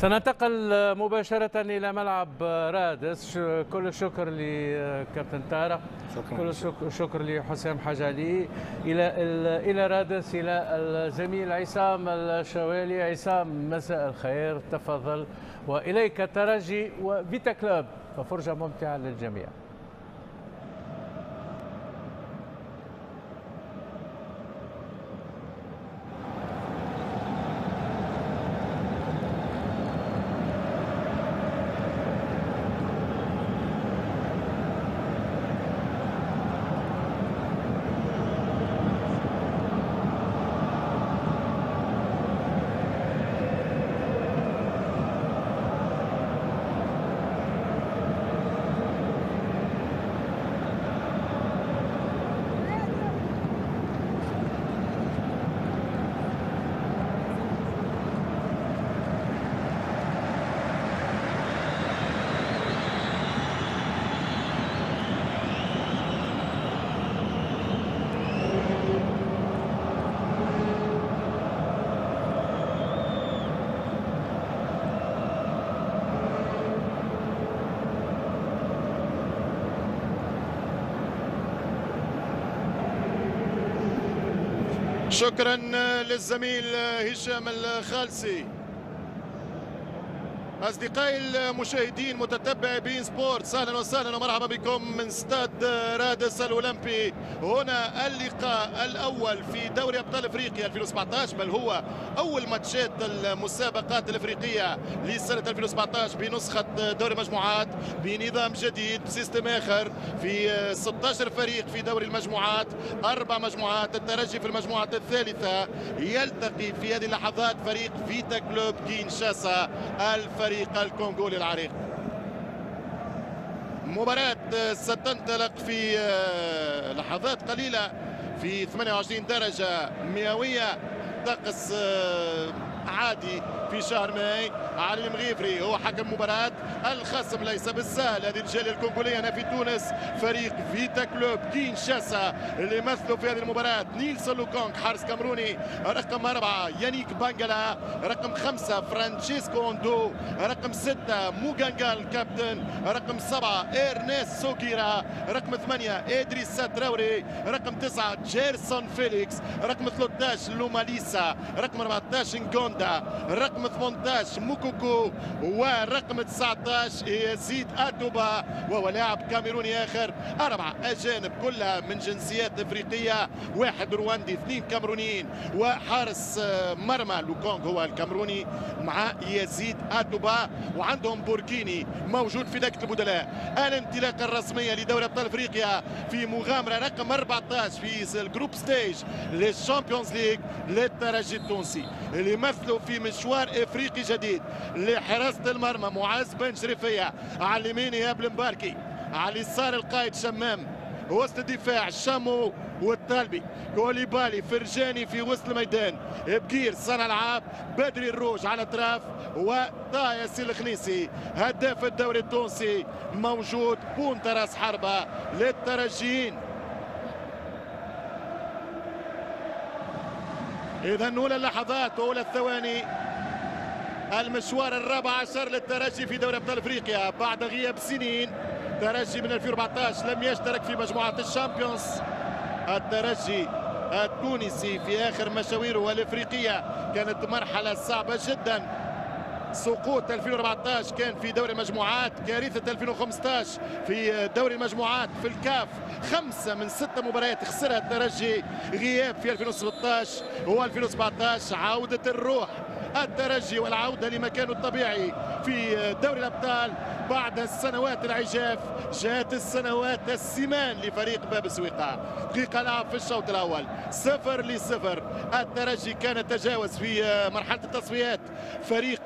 سننتقل مباشرة إلى ملعب رادس. كل الشكر لكابتن تارة، كل الشكر لحسام حجالي. إلى رادس إلى الزميل عصام الشوالي. عصام مساء الخير، تفضل وإليك الترجي وفيتا كلوب، ففرجة ممتعة للجميع. شكرا للزميل هشام الخالسي. أصدقائي المشاهدين متتبعي بين سبورتس، أهلا وسهلا ومرحبا بكم من استاد رادس الأولمبي. هنا اللقاء الأول في دوري أبطال إفريقيا 2017، بل هو أول ماتشات المسابقات الإفريقية لسنة 2017 بنسخة دوري مجموعات بنظام جديد بسيستم آخر، في 16 فريق في دوري المجموعات، 4 مجموعات. الترجي في المجموعة الثالثة، يلتقي في هذه اللحظات فريق فيتا كلوب كينشاسا الفريق الكونغولي العريق. مباراة ستنطلق في لحظات قليلة في 28 درجة مئوية، طقس عادي في شهر ماي. علي المغيفري هو حكم مباراة. الخصم ليس بالسهل، هذه الجالية الكونغولية هنا في تونس، فريق فيتا كلوب كينشاسا اللي يمثلوا في هذه المباراة نيلسون لوكونغ حارس كامروني، رقم 4 يانيك بانجلا، رقم 5 فرانشيسكو اوندو، رقم 6 موغانغا الكابتن، رقم 7 إرناس سوكيرا، رقم 8 إدريسا تراوري، رقم 9 جيرسون فيليكس، رقم 13 لوماليسا، رقم 14 نغوندا، رقم 18 موكوكو، ورقم 19 يزيد أتوبا، وهو لاعب كاميروني آخر. 4 أجانب كلها من جنسيات إفريقية، 1 رواندي، 2 كاميرونيين، وحارس مرمى لوكونغ هو الكاميروني مع يزيد أتوبا، وعندهم بوركيني موجود في دكة البدلاء. الانطلاقة الرسمية لدوري أبطال إفريقيا في مغامرة رقم 14 في الجروب ستيج للشامبيونز ليغ للترجي التونسي، اللي يمثلوا في مشوار إفريقي جديد. لحراسة المرمى معز بن شريفية، على اليمين إيهاب المباركي، على اليسار القائد شمام، وسط الدفاع شامو والطالبي، كوليبالي فرجاني في وسط الميدان، بكير صانع العاب، بدري الروج على الاطراف، وطه ياسين الخنيسي هداف الدوري التونسي موجود. بونتراس حربة للترجيين. إذا أولى اللحظات وأولى الثواني، المشوار ال14 للترجي في دوري أبطال إفريقيا بعد غياب سنين. الترجي من 2014 لم يشترك في مجموعة الشامبيونز. الترجي التونسي في آخر مشاويره الإفريقية كانت مرحلة صعبة جدا. سقوط 2014 كان في دوري المجموعات، كارثة 2015 في دوري المجموعات في الكاف، 5 من 6 مباريات خسرها الترجي، غياب في 2016 و2017، عودة الروح الترجي والعودة لمكانه الطبيعي في دوري الأبطال بعد السنوات العجاف. جاءت السنوات السمان لفريق باب سويقة. دقيقة لعب في الشوط الأول، 0-0. الترجي كان تجاوز في مرحلة التصفيات فريق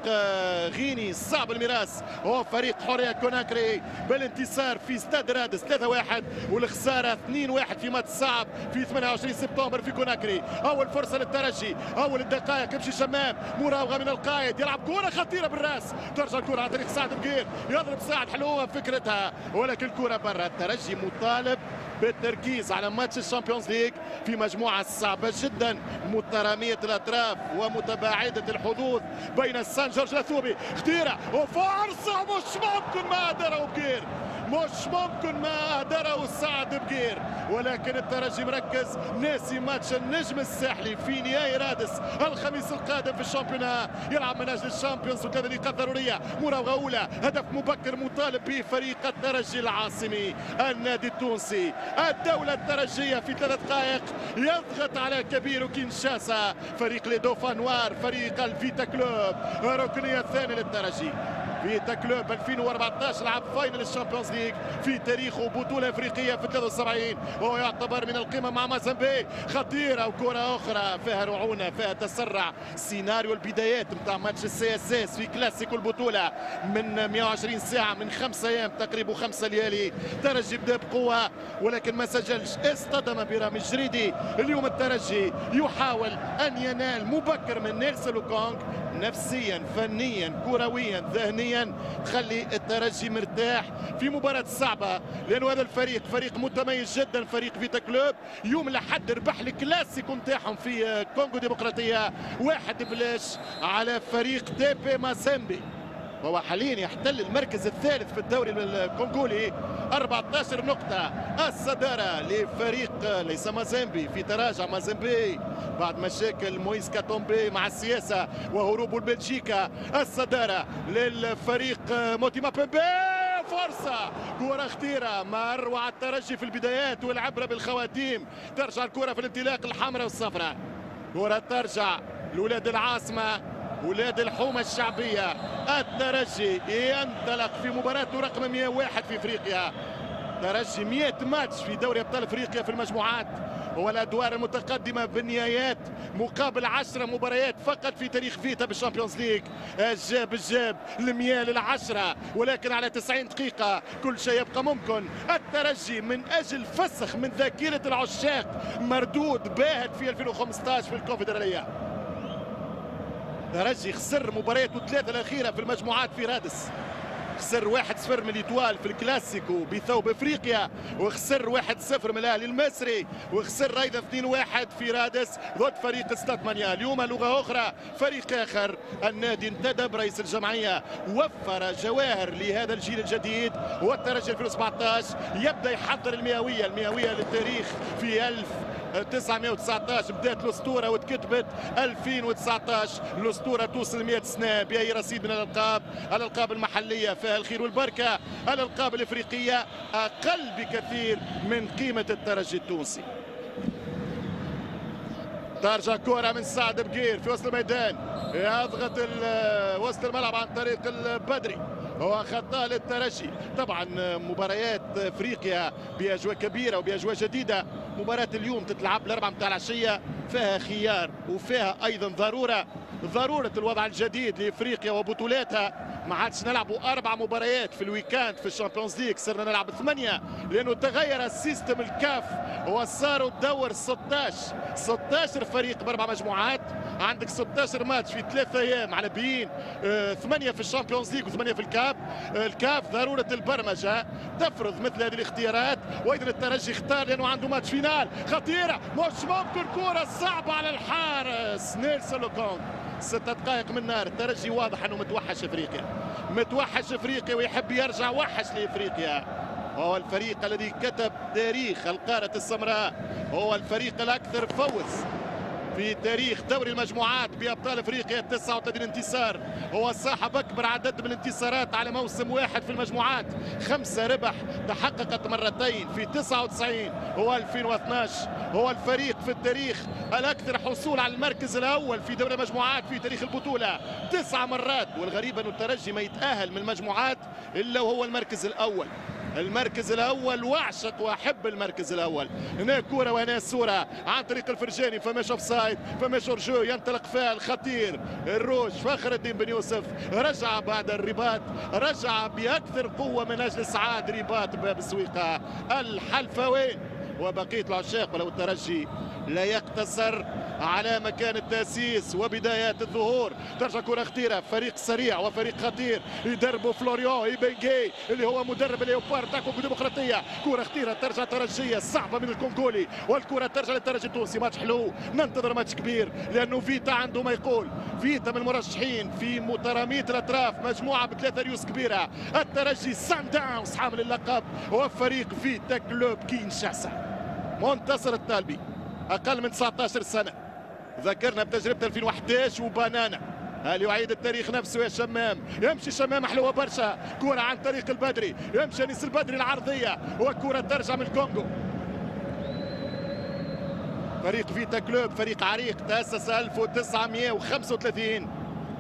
غيني صعب الميراث، هو فريق حورية كوناكري، بالانتصار في استاد رادس 3-1 والخسارة 2-1 في ماتش صعب في 28 سبتمبر في كوناكري. أول فرصة للترجي، أول الدقائق يمشي شمام، مراوغة من القائد، يلعب كرة خطيرة بالراس، ترجع الكرة على طريق سعد بقير، يضرب سعد حلوة فكرتها، ولكن الكرة برا. الترجي مطالب بالتركيز على ماتش الشامبيونز ليج في مجموعة صعبة جدا مترامية الأطراف ومتباعدة الحدود بين سان جورج الأثوبي. خطيرة وفرصة مش ممكن ما قدروا بكير، مش ممكن ما قدروا السعد بكير، ولكن الترجي مركز ناسي ماتش النجم الساحلي في نهائي رادس الخميس القادم في الشامبيونات، يلعب من أجل الشامبيونز وكذا لقاء ضرورية. مراوغة أولى، هدف مبكر مطالب به فريق الترجي العاصمي النادي التونسي. الدولة الترجية في 3 دقائق يضغط على كبير كينشاسا فريق لي دوفانوار فريق الفيتا كلوب. الركنية الثانية للترجي. فيتا كلوب 2014 لعب فاينل الشامبيونز ليج في تاريخه بطولة أفريقية في 73 وهو يعتبر من القمة مع موزمبيق. خطيرة وكرة أخرى فيها رعونة، فيها تسرع. سيناريو البدايات نتاع ماتش السي اس اس في كلاسيكو البطولة من 120 ساعة، من 5 أيام تقريبا 5 ليالي. الترجي بدا بقوة ولكن ما سجلش، اصطدم برامي الجريدي. اليوم الترجي يحاول أن ينال مبكر من نيلسون لوكونغ. نفسيا، فنيا، كرويا، ذهنيا تخلي الترجي مرتاح في مباراة صعبة، لأنه هذا الفريق فريق متميز جدا، فريق فيتا كلوب. يوم الأحد ربح الكلاسيكو نتاعهم في كونغو ديمقراطية 1-0 على فريق تي بي مازيمبي، وهو حاليا يحتل المركز الثالث في الدوري الكونغولي 14 نقطة. الصدارة لفريق ليس مازيمبي، في تراجع مازيمبي بعد مشاكل مويس كاتومبي مع السياسة وهروبه لبلجيكا. الصدارة للفريق موتيما بيبي. فرصة، كرة خطيرة، ما روعة الترجي في البدايات والعبرة بالخواتيم. ترجع الكرة في الانطلاق الحمراء والصفراء. كرة ترجع لولاد العاصمة، ولاد الحومة الشعبية. الترجي ينطلق في مباراته رقم 101 في افريقيا. ترجي 100 ماتش في دوري ابطال افريقيا في المجموعات والادوار المتقدمه بالنهايات، مقابل 10 مباريات فقط في تاريخ فيتا بالشامبيونز ليج. الجاب الجاب المياه للعشرة، ولكن على 90 دقيقه كل شيء يبقى ممكن. الترجي من اجل فسخ من ذاكره العشاق مردود باهت في 2015 في الكونفدراليه. الترجي خسر مبارياته 3 الأخيرة في المجموعات في رادس. خسر 1-0 من الإتوال في الكلاسيكو بثوب افريقيا، وخسر 1-0 من الاهلي المصري، وخسر ايضا 2-1 في رادس ضد فريق استثمانيا. اليوم لغه اخرى، فريق اخر. النادي انتدب، رئيس الجمعيه وفر جواهر لهذا الجيل الجديد، والترجي 2017 يبدا يحضر المئويه للتاريخ في 1919 بدات الاسطوره وتكتبت 2019. الاسطوره توصل 100 سنه باي رصيد من الالقاب. الالقاب المحليه فيها الخير والبركه، الالقاب الافريقيه اقل بكثير من قيمه الترجي التونسي. ترجع كره من سعد بقير في وسط الميدان، يضغط وسط الملعب عن طريق البدري وخطاه للترجي. طبعا مباريات افريقيا باجواء كبيره وباجواء جديده. مباراه اليوم تتلعب 4 متاع العشيه، فيها خيار وفيها ايضا ضروره الوضع الجديد لافريقيا وبطولاتها. ما عادش نلعبوا 4 مباريات في الويكاند في الشامبيونز ليج، صرنا نلعب 8 لانه تغير السيستم الكاف وصاروا الدور 16 فريق ب4 مجموعات. عندك 16 ماتش في 3 أيام على بيين، 8 في الشامبيونز ليج و8 في الكاف. الكاف ضروره البرمجه تفرض مثل هذه الاختيارات، وايضا الترجي اختار لانه عنده ماتش فينال. خطيره مش ممكن، كره صعبه على الحارس نيلسون لوكونغ. 6 دقائق من نار. الترجي واضح انه متوحش افريقيا ويحب يرجع وحش لافريقيا. هو الفريق الذي كتب تاريخ القارة السمراء، هو الفريق الاكثر فوز في تاريخ دوري المجموعات بأبطال افريقيا 39 انتصار، هو صاحب اكبر عدد من الانتصارات على موسم واحد في المجموعات، 5 ربح تحققت مرتين في 99 و2012، هو الفريق في التاريخ الاكثر حصول على المركز الاول في دوري المجموعات في تاريخ البطولة 9 مرات، والغريب انه الترجي ما يتأهل من المجموعات الا وهو المركز الاول. المركز الاول، واعشق واحب المركز الاول. هنا كوره وهنا صوره عن طريق الفرجاني، فماش اوف سايد، فماش ارجو. ينطلق فيها الخطير الروج فخر الدين بن يوسف. رجع بعد الرباط، رجع باكثر قوه من اجل اسعاد رباط باب السويقه الحلفاوي وبقيه العشاق. ولو الترجي لا يقتصر على مكان التأسيس وبدايات الظهور. ترجع كرة خطيرة، فريق سريع وفريق خطير يدربوا فلوريان إيبنجي اللي هو مدرب اليوبارد تاكو ديمقراطية. كرة خطيرة ترجع ترجية صعبة من الكونغولي، والكرة ترجع للترجي التونسي. ماتش حلو، ننتظر ماتش كبير لأنه فيتا عنده ما يقول. فيتا من المرشحين في مترامية الأطراف، مجموعة بثلاثة ريوس كبيرة. الترجي سان داونز حامل اللقب، وفريق فيتا كلوب كينشاسا. منتصر الطالبي أقل من 19 سنة، ذكرنا بتجربة 2011 وبنانا. هل يعيد التاريخ نفسه يا شمام؟ يمشي شمام حلوة برشا، كرة عن طريق البدري، يمشي انيس البدري العرضية، وكرة ترجع من الكونغو. فريق فيتا كلوب فريق عريق، تأسس 1935،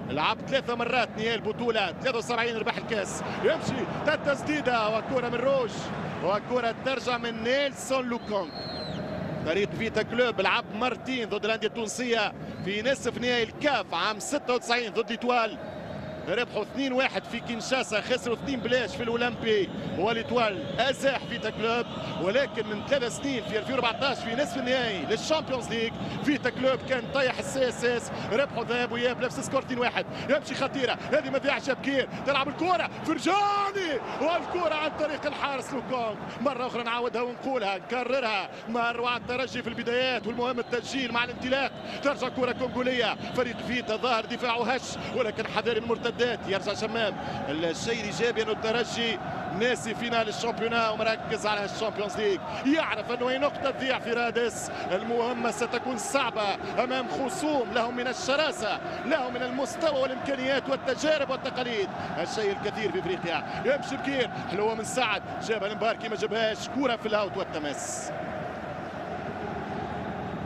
لعب 3 مرات نهائي البطولة، 73 ربح الكاس. يمشي تسديدة وكرة من روش، وكرة ترجع من نيلسون لوكونغ. فريق فيتا كلوب لعب مرتين ضد الأندية التونسية في نصف نهائي الكاف عام 96 ضد الإتوال، ربحوا 2-1 في كينشاسا، خسروا 2 بلاش في الأولمبي، والإتوال أزاح فيتا كلوب. ولكن من 3 سنين في 2014 في نصف النهائي للشامبيونز ليج، فيتا كلوب كان طيح السي اس اس، ربحوا ذهاب وإياب نفس السكور 2-1. يمشي خطيرة، هذه ما فيهاش بكير، تلعب الكرة فرجاني، والكرة عن طريق الحارس لوكونغ. مرة أخرى نعاودها ونقولها نكررها، مروعة الترجي في البدايات والمهم التسجيل مع الانطلاق. ترجع كرة كونغولية، فريق فيتا ظاهر دفاعه هش، ولكن حذر المرتدات. يرجع شمام. الشيء الايجابي انه الترجي ناسي فينال الشامبيونا ومركز على الشامبيونز ليج، يعرف انه هي نقطه ضيع في رادس. المهمه ستكون صعبه امام خصوم لهم من الشراسه، لهم من المستوى والامكانيات والتجارب والتقاليد، الشيء الكثير في افريقيا. يمشي بكير، حلوه من سعد، جابها المباركي ما جابهاش، كره في الاوت والتماس.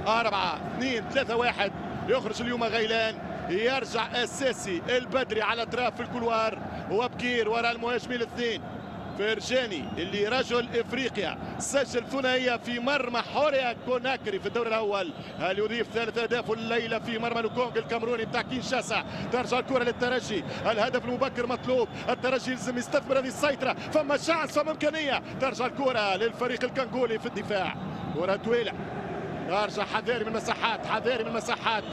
4-2-3-1 يخرج اليوم غيلان. يرجع اساسي البدري على اطراف في الكولوار، وبكير وراء المهاجمين الاثنين. فرجاني اللي رجل افريقيا سجل ثنائيه في مرمى حوريا كوناكري في الدور الاول، هل يضيف ثالث اهدافه الليله في مرمى لوكونغ الكاميروني بتاع كينشاسا. ترجع الكره للترجي، الهدف المبكر مطلوب، الترجي يلزم يستثمر هذه السيطره، فما شعر فما امكانيه. ترجع الكره للفريق الكنغولي في الدفاع، كره طويله، ترجع حذاري من المساحات، حذاري من المساحات.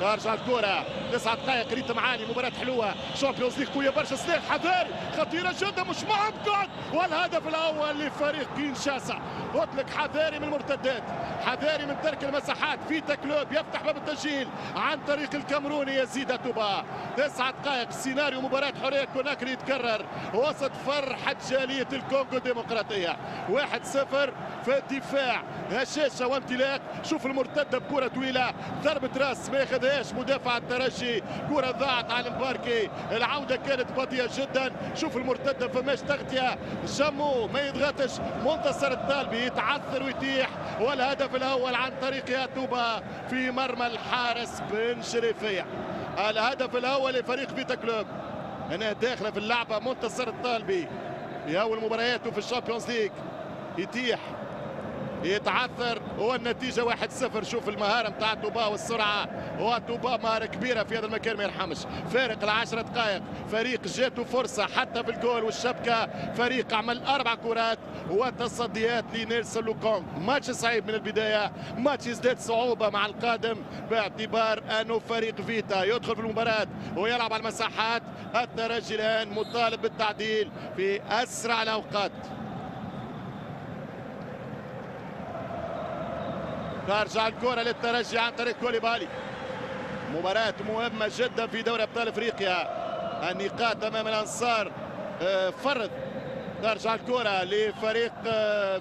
ترجع الكرة 9 دقائق ريتم عالي، مباراة حلوة، شامبيونز ليج قوية برشا. سلاح حذاري خطيرة جدا، مش معبقد، والهدف الأول لفريق كينشاسا. أطلق حذاري من المرتدات، حذاري من ترك المساحات. فيتا كلوب يفتح باب التسجيل عن طريق الكاميروني يزيد توبا. 9 دقائق، سيناريو مباراة حرية كوناكري يتكرر وسط فرحة جالية الكونغو الديمقراطية. 1-0 في الدفاع، هشاشة وامتلاك. شوف المرتدة بكرة طويلة، ضربة راس ما ياخذهاش مدافع الترجي، كرة ضاعت على المباركي، العودة كانت بطيئة جدا. شوف المرتدة فماش تغطية، جمو ما يضغطش. منتصر الطالبي يتعثر ويتيح، والهدف الأول عن طريق ياتوبا في مرمى الحارس بن شريفية. الهدف الأول لفريق فيتا كلوب. أنا داخلة في اللعبة منتصر الطالبي في أول مبارياته في الشامبيونز ليج، يتيح يتعثر والنتيجة 1-0. شوف المهارة متاع توبا والسرعة، وتوبا مهارة كبيرة في هذا المكان ما يرحمش. فارق 10 دقائق، فريق جاته فرصة حتى في الجول والشبكة، فريق عمل 4 كرات وتصديات لنيلسون لوكونغ. ماتش صعيب من البداية، ماتش يزداد صعوبة مع القادم باعتبار أنه فريق فيتا يدخل في المباراة ويلعب على المساحات. الترجي الآن مطالب بالتعديل في أسرع الأوقات. ترجع الكرة للترجي عن طريق كوليبالي. مباراة مهمة جدا في دوري ابطال افريقيا، النقاط امام الانصار فرض. ترجع الكرة لفريق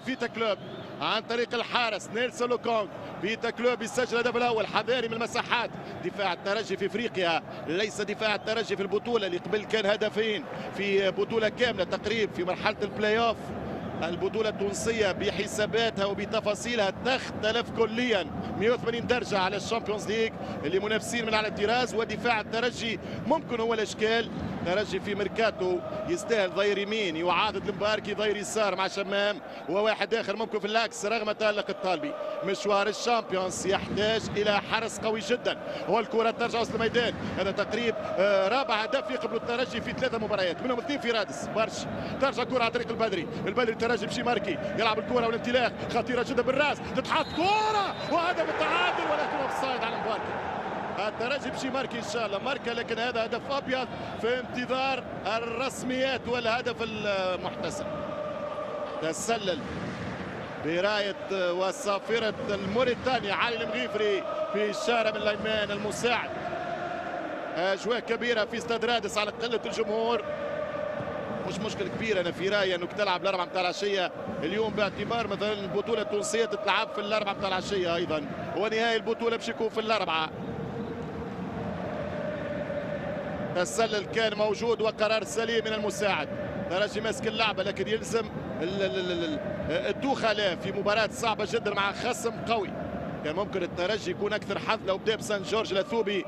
فيتا كلوب عن طريق الحارس نيلسون لوكونغ. فيتا كلوب يسجل الهدف الاول، حذاري من المساحات. دفاع الترجي في افريقيا ليس دفاع الترجي في البطولة اللي قبل كان هدفين في بطولة كاملة تقريبا في مرحلة البلاي اوف. البطولة التونسية بحساباتها وبتفاصيلها تختلف كليا 180 درجة على الشامبيونز ليج، اللي منافسين من على الطراز، ودفاع الترجي ممكن هو الاشكال ترجي في ميركاتو يستاهل ظهير يمين، يعاضد المباركي ظهير يسار مع شمام وواحد اخر ممكن في اللاكس رغم تألق الطالبي. مشوار الشامبيونز يحتاج الى حرص قوي جدا، والكره ترجع وسط الميدان. هذا تقريبا رابع هدف يقبل الترجي في 3 مباريات، منهم 2 في رادس برش. ترجع كره على طريق البدري، البدري الترجي بشي ماركي يلعب الكره والانطلاق خطيره جدا بالراس، تتحط كره وهدف التعادل ولكن اوفسايد على المباركي. الترجي بشي ماركي ان شاء الله ماركه، لكن هذا هدف ابيض في انتظار الرسميات والهدف المحتسب. تسلل برايه وصافره الموريتانيا علي المغيفري في الشارع من الايمان المساعد. اجواء كبيره في استاد رادس على قله الجمهور، مش مشكل كبير. انا في رايي انك تلعب الاربعه نتاع العشيه اليوم باعتبار مثلا البطوله التونسيه تتلعب في الاربعه نتاع العشيه ايضا، ونهايه البطوله باش يكون في الاربعه. التسلل كان موجود وقرار سليم من المساعد. ترجي ماسك اللعبه لكن يلزم الدخلاء في مباراه صعبه جدا مع خصم قوي. كان ممكن الترجي يكون اكثر حظ لو بدا بسان جورج الاثوبي.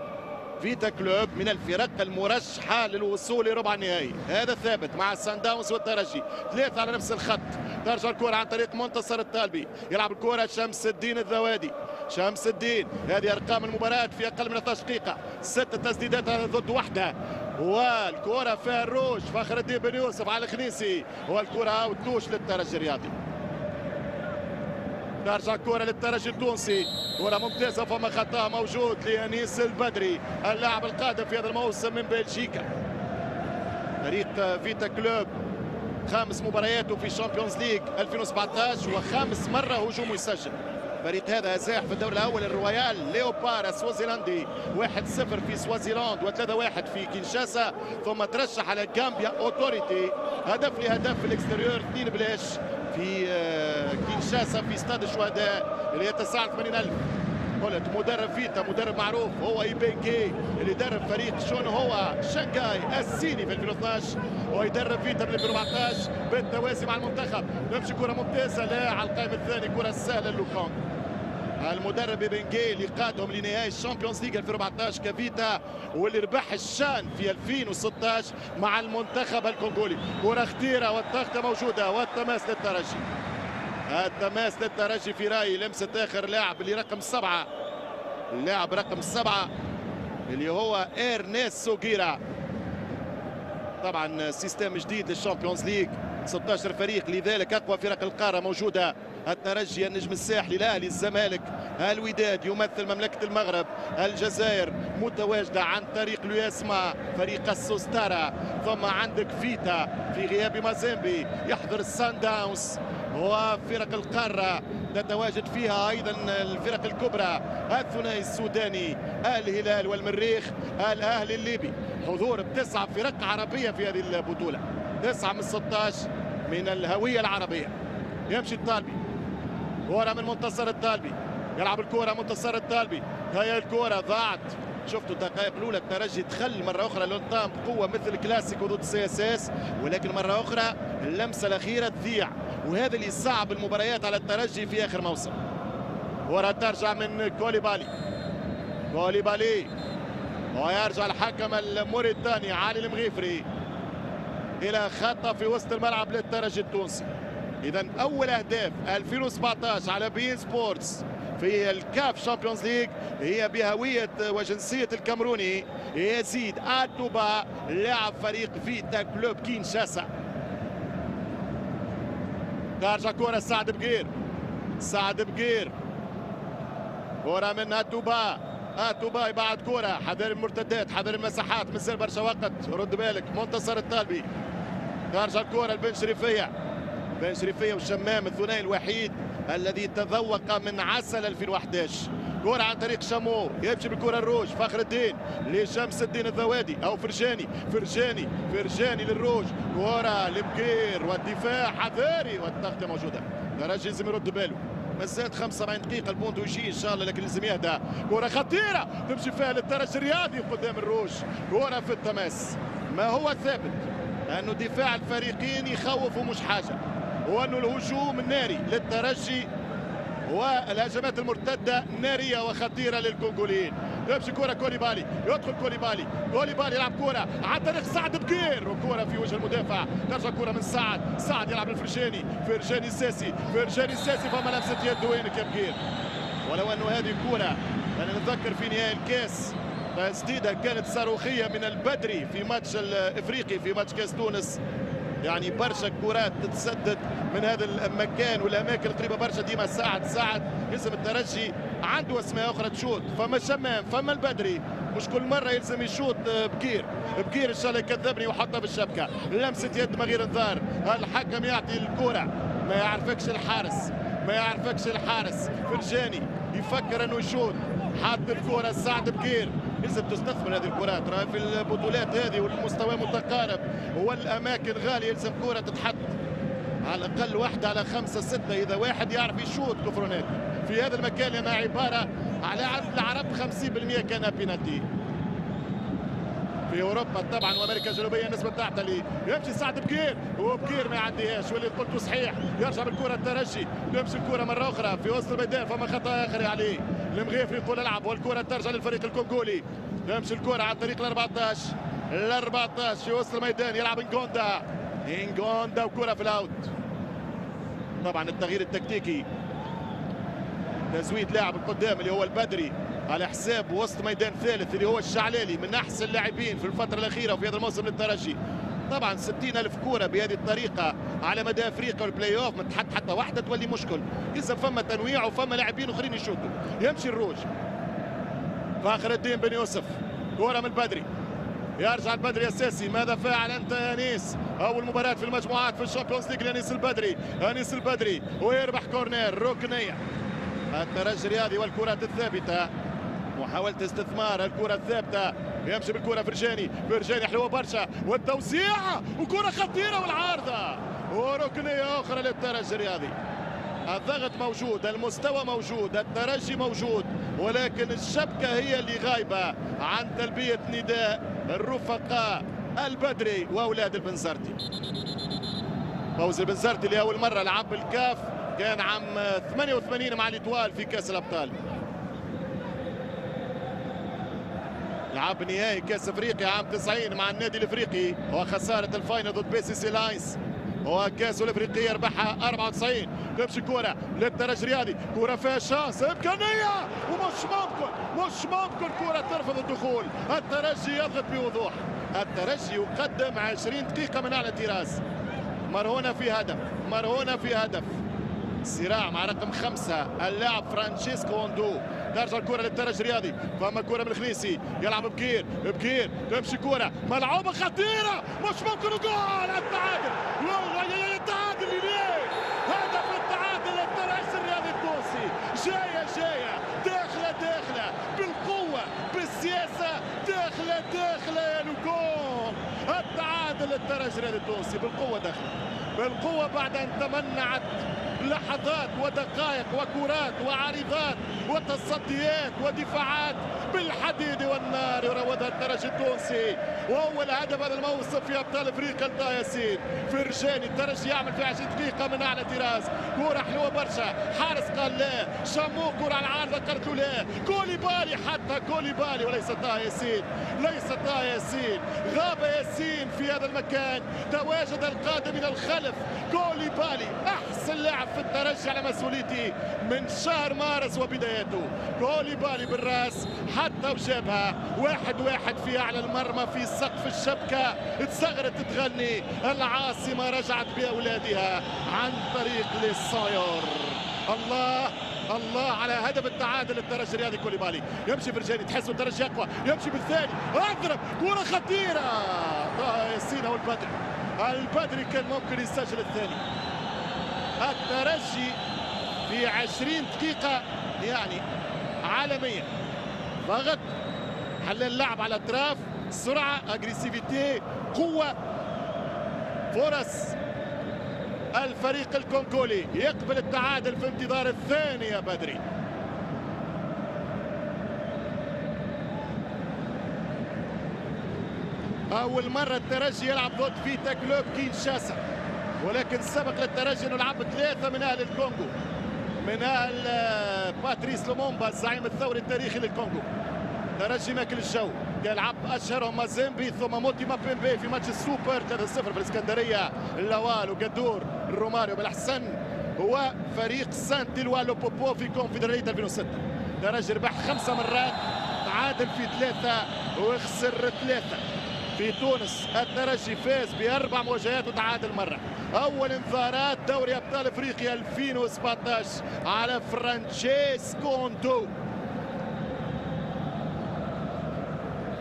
فيتا كلوب من الفرق المرشحه للوصول لربع النهائي، هذا ثابت مع سان داونز والترجي، 3 على نفس الخط. ترجع الكره عن طريق منتصر الطالبي، يلعب الكره شمس الدين الذوادي. شمس الدين، هذه ارقام المباراه في اقل من 12 دقيقه، 6 تسديدات ضد وحده، والكره فيها الروج فخر الدين بن يوسف على الخنيسي، والكره اوت توش للترجي الرياضي. ترجع كرة للترجي التونسي، كرة ممتازة فما خطأ موجود لأنيس البدري اللاعب القادم في هذا الموسم من بلجيكا. فريق فيتا كلوب 5 مبارياته في الشامبيونز ليج 2017 وخامس مرة هجوم يسجل. فريق هذا زاح في الدور الأول الرويال ليوبار السوازيلندي 1-0 في سوازيلاند و3-1 في كينشاسا، ثم ترشح على جامبيا أوتوريتي هدف لهدف في الاكستيريور 2-0 في كينشاسا في استاد الشهداء اللي هي 89,000. قلت مدرب فيتا مدرب معروف، هو ايبنكي اللي درب فريق شون هو شنغاي الصيني في 2012 ويدرب فيتا من 2014 بالتوازي مع المنتخب. نمشي كره ممتازه لا على القائم الثاني، كره سهله للوكونغ. المدرب ايبنكي اللي قادهم لنهائي الشامبيونز ليج 2014 كفيتا واللي ربح الشان في 2016 مع المنتخب الكونغولي. كره خطيره والضغطه موجوده والتماس للترجي. التماس للترجي في رايي لمسه اخر لاعب اللي رقم 7، اللاعب رقم 7 اللي هو إيرنيست سوغيرا. طبعا سيستم جديد للشامبيونز ليج 16 فريق لذلك اقوى فرق القاره موجوده. الترجي النجم الساحلي الاهلي الزمالك الوداد يمثل مملكه المغرب، الجزائر متواجده عن طريق لويسما فريق السوستارا، ثم عندك فيتا في غياب مازيمبي يحضر السان داونز وفرق القاره تتواجد فيها ايضا الفرق الكبرى، الثنائي السوداني الهلال والمريخ الاهلي الليبي. حضور ب9 فرق عربيه في هذه البطوله، 9 من 16 من الهويه العربيه. يمشي الطالبي، كرة من منتصر الطالبي، يلعب الكرة منتصر الطالبي، هيا الكرة ضاعت. شفتوا الدقائق الأولى الترجي دخل مرة أخرى للقدام بقوة مثل الكلاسيكو ضد سي اس اس، ولكن مرة أخرى اللمسة الأخيرة تضيع، وهذا اللي صعب المباريات على الترجي في آخر موسم. كرة ترجع من كوليبالي، كوليبالي ويرجع الحكم الموريتاني علي المغيفري إلى خطأ في وسط الملعب للترجي التونسي. إذا أول أهداف 2017 على بين سبورتس في الكاف شامبيونز ليج هي بهوية وجنسية الكاميروني يزيد آتوبا لاعب فريق فيتا كلوب كينشاسا. ترجع كرة سعد بقير، سعد بقير كرة من آتوبا، آتوبا يبعد كرة، حذر المرتدات حذر المساحات مازال برشا وقت، رد بالك منتصر الطالبي. ترجع الكرة لبن شريفية، بن شريفية وشمام الثنائي الوحيد الذي تذوق من عسل 2011. كرة عن طريق شامو يمشي بالكرة الروج فخر الدين لشمس الدين الذوادي أو فرجاني، فرجاني فرجاني للروج، كرة لبكير والدفاع حذاري والضغطة موجودة. الترجي لازم يرد باله، مازالت 75 دقيقة البونتو يجي إن شاء الله لكن لازم يهدى. كرة خطيرة تمشي فيها للترجي الرياضي قدام الروج، كرة في التماس. ما هو ثابت أنه دفاع الفريقين يخوف ومش حاجة، وأنه الهجوم الناري للترجي والهجمات المرتدة نارية وخطيرة للكونغوليين. يمشي كرة كوليبالي، يدخل كوليبالي، كوليبالي يلعب كرة على الطريق سعد بكير، وكرة في وجه المدافع، ترجع كرة من سعد، سعد يلعب للفرجاني، فرجاني الساسي، فرجاني الساسي، فما لمسة يد وينك يا بكير؟ ولو انه هذه كرة، انا نتذكر في نهائي الكاس تسديدة كانت صاروخية من البدري في ماتش الافريقي في ماتش كاس تونس. يعني برشا كرات تتسدد من هذا المكان والاماكن القريبه برشا، ديما ساعد يلزم الترجي عنده اسماء اخرى تشوط، فما شمام، فما البدري، مش كل مره يلزم يشوط بكير ان شاء الله يكذبني وحطها بالشبكه، لمسه يد ما غير الظهر، الحكم يعطي الكره، ما يعرفكش الحارس، فرجاني يفكر انه يشوط، حاط الكره سعد بكير. لازم تستثمر هذه الكرات، راه في البطولات هذه والمستوى متقارب والاماكن غاليه، يلزم كره تتحط على الاقل واحده على خمسه سته، اذا واحد يعرف يشوط كفرونات في هذا المكان، لانها عباره على عدل العرب 50% كان بيناتي في اوروبا طبعا وامريكا الجنوبيه النسبه بتاعتها اللي يمشي سعد بكير، وبكير ما يعديهاش، واللي قلته صحيح، يرجع بالكره الترجي، يمشي الكره مره اخرى في وسط الميدان، فما خطا اخر عليه المغيفري يقول العب، والكره ترجع للفريق الكونغولي، يمشي الكره على الطريق ال 14 في وسط الميدان، يلعب انغوندا وكره في الاوت. طبعا التغيير التكتيكي، تزويد لاعب القدام اللي هو البدري على حساب وسط ميدان ثالث اللي هو الشعلالي، من احسن اللاعبين في الفتره الاخيره وفي هذا الموسم للترجي. طبعا 60,000 كوره بهذه الطريقه على مدى افريقيا والبلاي اوف، ما تحط حتى واحده تولي مشكل، اذا فما تنويع وفما لاعبين اخرين يشوطوا. يمشي الروج فاخر الدين بن يوسف، كوره من البدري، يرجع البدري اساسي، ماذا فعل انت يا انيس؟ اول مباراه في المجموعات في الشامبيونز ليج لانيس البدري ويربح كورنير ركنيه. الترجي الرياضي والكرات الثابته، محاولة استثمار الكرة الثابتة، يمشي بالكرة فرجاني حلوة برشا، والتوزيع وكرة خطيرة والعارضة وركنية أخرى للترجي الرياضي. الضغط موجود، المستوى موجود، الترجي موجود، ولكن الشبكة هي اللي غايبة عن تلبية نداء الرفقاء البدري وأولاد البنزرتي. فوز البنزرتي لأول مرة لعب الكاف كان عام 88 مع الإتوال في كأس الأبطال. لعب نهائي كاس افريقيا عام 90 مع النادي الافريقي وخساره الفاينل ضد بي سي سي لاينز، وكاس الافريقيه ربحها 94. تمشي كوره للترجي الرياضي، كوره فيها شانس، امكانيه، ومش ممكن كوره ترفض الدخول. الترجي يضغط بوضوح، الترجي يقدم 20 دقيقه من اعلى التراس، مرهونه في هدف. صراع مع رقم 5 اللاعب فرانشيسكو وندو. ترجع الكرة للترجي الرياضي، فما كرة من الخليسي، يلعب بكير، تمشي كرة ملعوبة خطيرة، مش ممكن، جول التعادل، التعادل ليه؟ هدف التعادل للترجي الرياضي التونسي، جاية داخلة بالقوة بالسياسة، داخلة يا نجوم، التعادل للترجي الرياضي التونسي بالقوة بالقوة بعد أن تمنعت لحظات ودقائق وكرات وعارضات وتصديات ودفاعات بالحديد والنار يراودها الترجي التونسي، واول هدف هذا الموسم في ابطال افريقيا لطايسين فرجاني. الترجي يعمل في 20 دقيقه من اعلى طراز، كره حلوه برشا، حارس قال لا، شامو كره على العارضه قالت له لا، كوليبالي حطها، كوليبالي وليس طايسين، غاب ياسين في هذا المكان، تواجد القادم من الخلف كوليبالي، احسن لاعب في الترجي على مسؤوليتي من شهر مارس وبداياته، كوليبالي بالراس حتى وجابها 1-1 في اعلى المرمى في سقف الشبكه، تصغرت تتغني، العاصمه رجعت باولادها عن طريق للصاير. الله على هدف التعادل للترجي الرياضي كوليبالي. يمشي فرجاني، تحسه الترجي اقوى، يمشي بالثاني، اضرب كره خطيره، ياسين والبدري كان ممكن يسجل الثاني. الترجي في 20 دقيقة يعني عالمية، ضغط، حل اللعب على الاطراف، سرعة، اجريسيفيتي، قوة، فرص. الفريق الكونغولي يقبل التعادل في انتظار الثاني يا بدري. أول مرة الترجي يلعب ضد فيتا كلوب كينشاسا، ولكن سبق للترجي انه لعب 3 من اهل الكونغو، من اهل باتريس لومومبا الزعيم الثوري التاريخي للكونغو. ترجي ماكل الجو، يلعب اشهرهم مازيمبي ثم موتي مابيمبي في ماتش السوبر 3-0 في الاسكندريه. اللوال وقدور روماريو بالحسن وفريق سانت الوالو بوبو في كونفدراليه 2006. ترجي ربح 5 مرات، تعادل في 3 وخسر 3. في تونس الترجي فاز ب4 مواجهات وتعادل مرة. أول انذارات دوري أبطال أفريقيا 2017 على فرانشيسكو أنتو.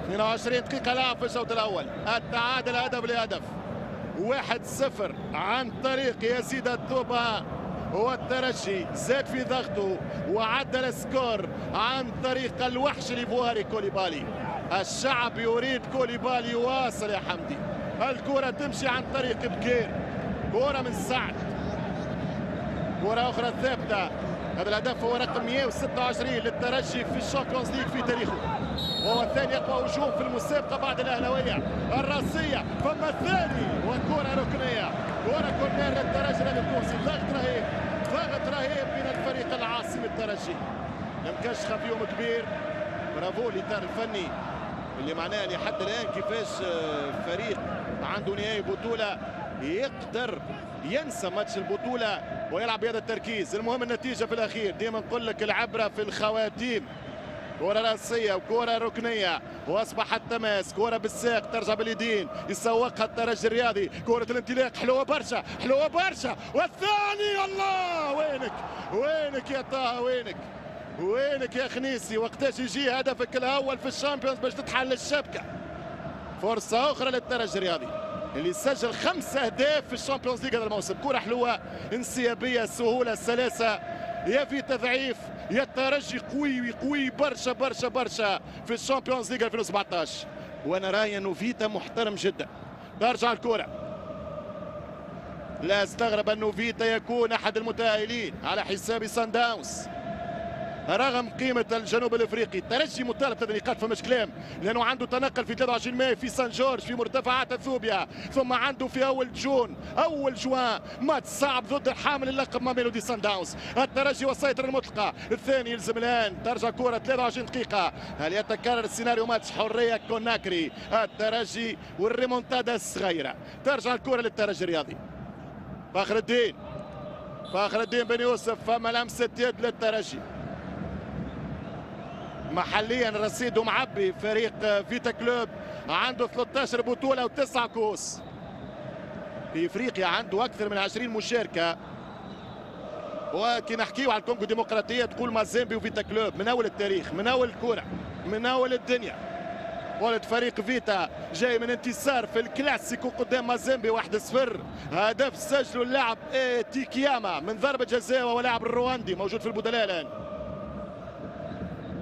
22 دقيقة لعب في الشوط الأول، التعادل هدف لهدف 1-0 عن طريق يزيد الدوبا، والترجي زاد في ضغطه وعدل السكور عن طريق الوحش الإيفواري كوليبالي. الشعب يريد كوليبالي يواصل يا حمدي، الكرة تمشي عن طريق بكير، كرة من سعد، كرة أخرى ثابتة. هذا الهدف هو رقم 126 للترجي في الشامبيونز ليج في تاريخه، وهو الثاني أقوى هجوم في المسابقة بعد الأهلاوية. الراسية ثم الثاني وكرة ركنية، كرة كورنير للترجي التونسي. ضغط رهيب، ضغط رهيب من الفريق العاصمي الترجي، المكشخة في يوم كبير. برافو الإطار الفني اللي معناه اللي حتى الان كيفاش فريق عنده نهائي بطوله يقدر ينسى ماتش البطوله ويلعب بهذا التركيز. المهم النتيجه في الاخير، ديما نقول لك العبره في الخواتيم. كره راسيه وكره ركنيه واصبح التماس، كره بالساق ترجع باليدين يسوقها الترجي الرياضي. كره الانطلاق حلوه برشا، حلوه برشا، والثاني. الله وينك وينك يا طه، وينك وينك يا خنيسي، وقتاش يجي هدفك الاول في الشامبيونز باش تتحل الشبكه. فرصه اخرى للترجي الرياضي اللي سجل 5 اهداف في الشامبيونز ليج هذا الموسم. كره حلوه انسيابيه، سهوله السلاسه، يا في تضعيف يا الترجي قوي قوي برشا برشا برشا في الشامبيونز ليج 2017. وانا رايي انه فيتا محترم جدا. ترجع الكره، لا استغرب انه فيتا يكون احد المتاهلين على حساب سان داونز رغم قيمة الجنوب الافريقي. الترجي مطالب 3 نقاط، فماش كلام، لأنه عنده تنقل في 23 ماي في سان جورج في مرتفعات اثيوبيا، ثم عنده في أول جوان ماتش صعب ضد حامل اللقب ميلودي سان داونز. الترجي والسيطرة المطلقة، الثاني يلزم الآن. ترجع كرة 23 دقيقة، هل يتكرر السيناريو ماتش حرية كوناكري؟ الترجي والريمونتادا الصغيرة. ترجع الكرة للترجي الرياضي. فخر الدين بن يوسف، فما لمسة يد للترجي. محليا رصيد ومعبي. فريق فيتا كلوب عنده 13 بطولة و9 كؤوس في افريقيا، عنده اكثر من 20 مشاركة. وكي نحكيو على الكونغو الديمقراطية تقول مازيمبي وفيتا كلوب من اول التاريخ، من اول الكرة، من اول الدنيا. ولد فريق فيتا جاي من انتصار في الكلاسيكو قدام مازيمبي 1-0، هدف سجله اللاعب تيكياما من ضربة جزاء، ولاعب الرواندي موجود في البدلاء الان.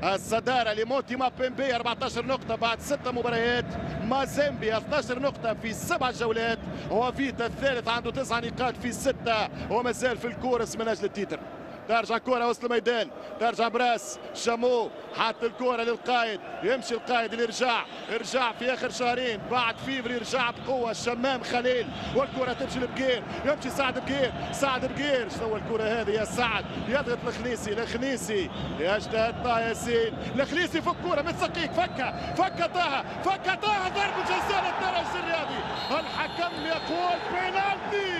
الصدارة لموتي مابيمبي 14 نقطة بعد 6 مباريات، مازيمبي 12 نقطة في 7 جولات، وفيتا الثالث عنده 9 نقاط في 6 ومازال في الكورس من أجل التيتر. ترجع كرة وسط الميدان، ترجع براس شامو، حط الكرة للقائد، يمشي القائد للرجاع، ارجاع في آخر شهرين بعد فيفري، رجع بقوة الشمام خليل، والكرة تمشي لبقير، يمشي سعد بقير، شنو الكرة هذه يا سعد؟ يضغط الخنيسي، يجتهد طه ياسين، الخنيسي فك كرة من سقيك، فك طه، ضربة جزاء للترجي الرياضي، الحكم يقول بينالتي.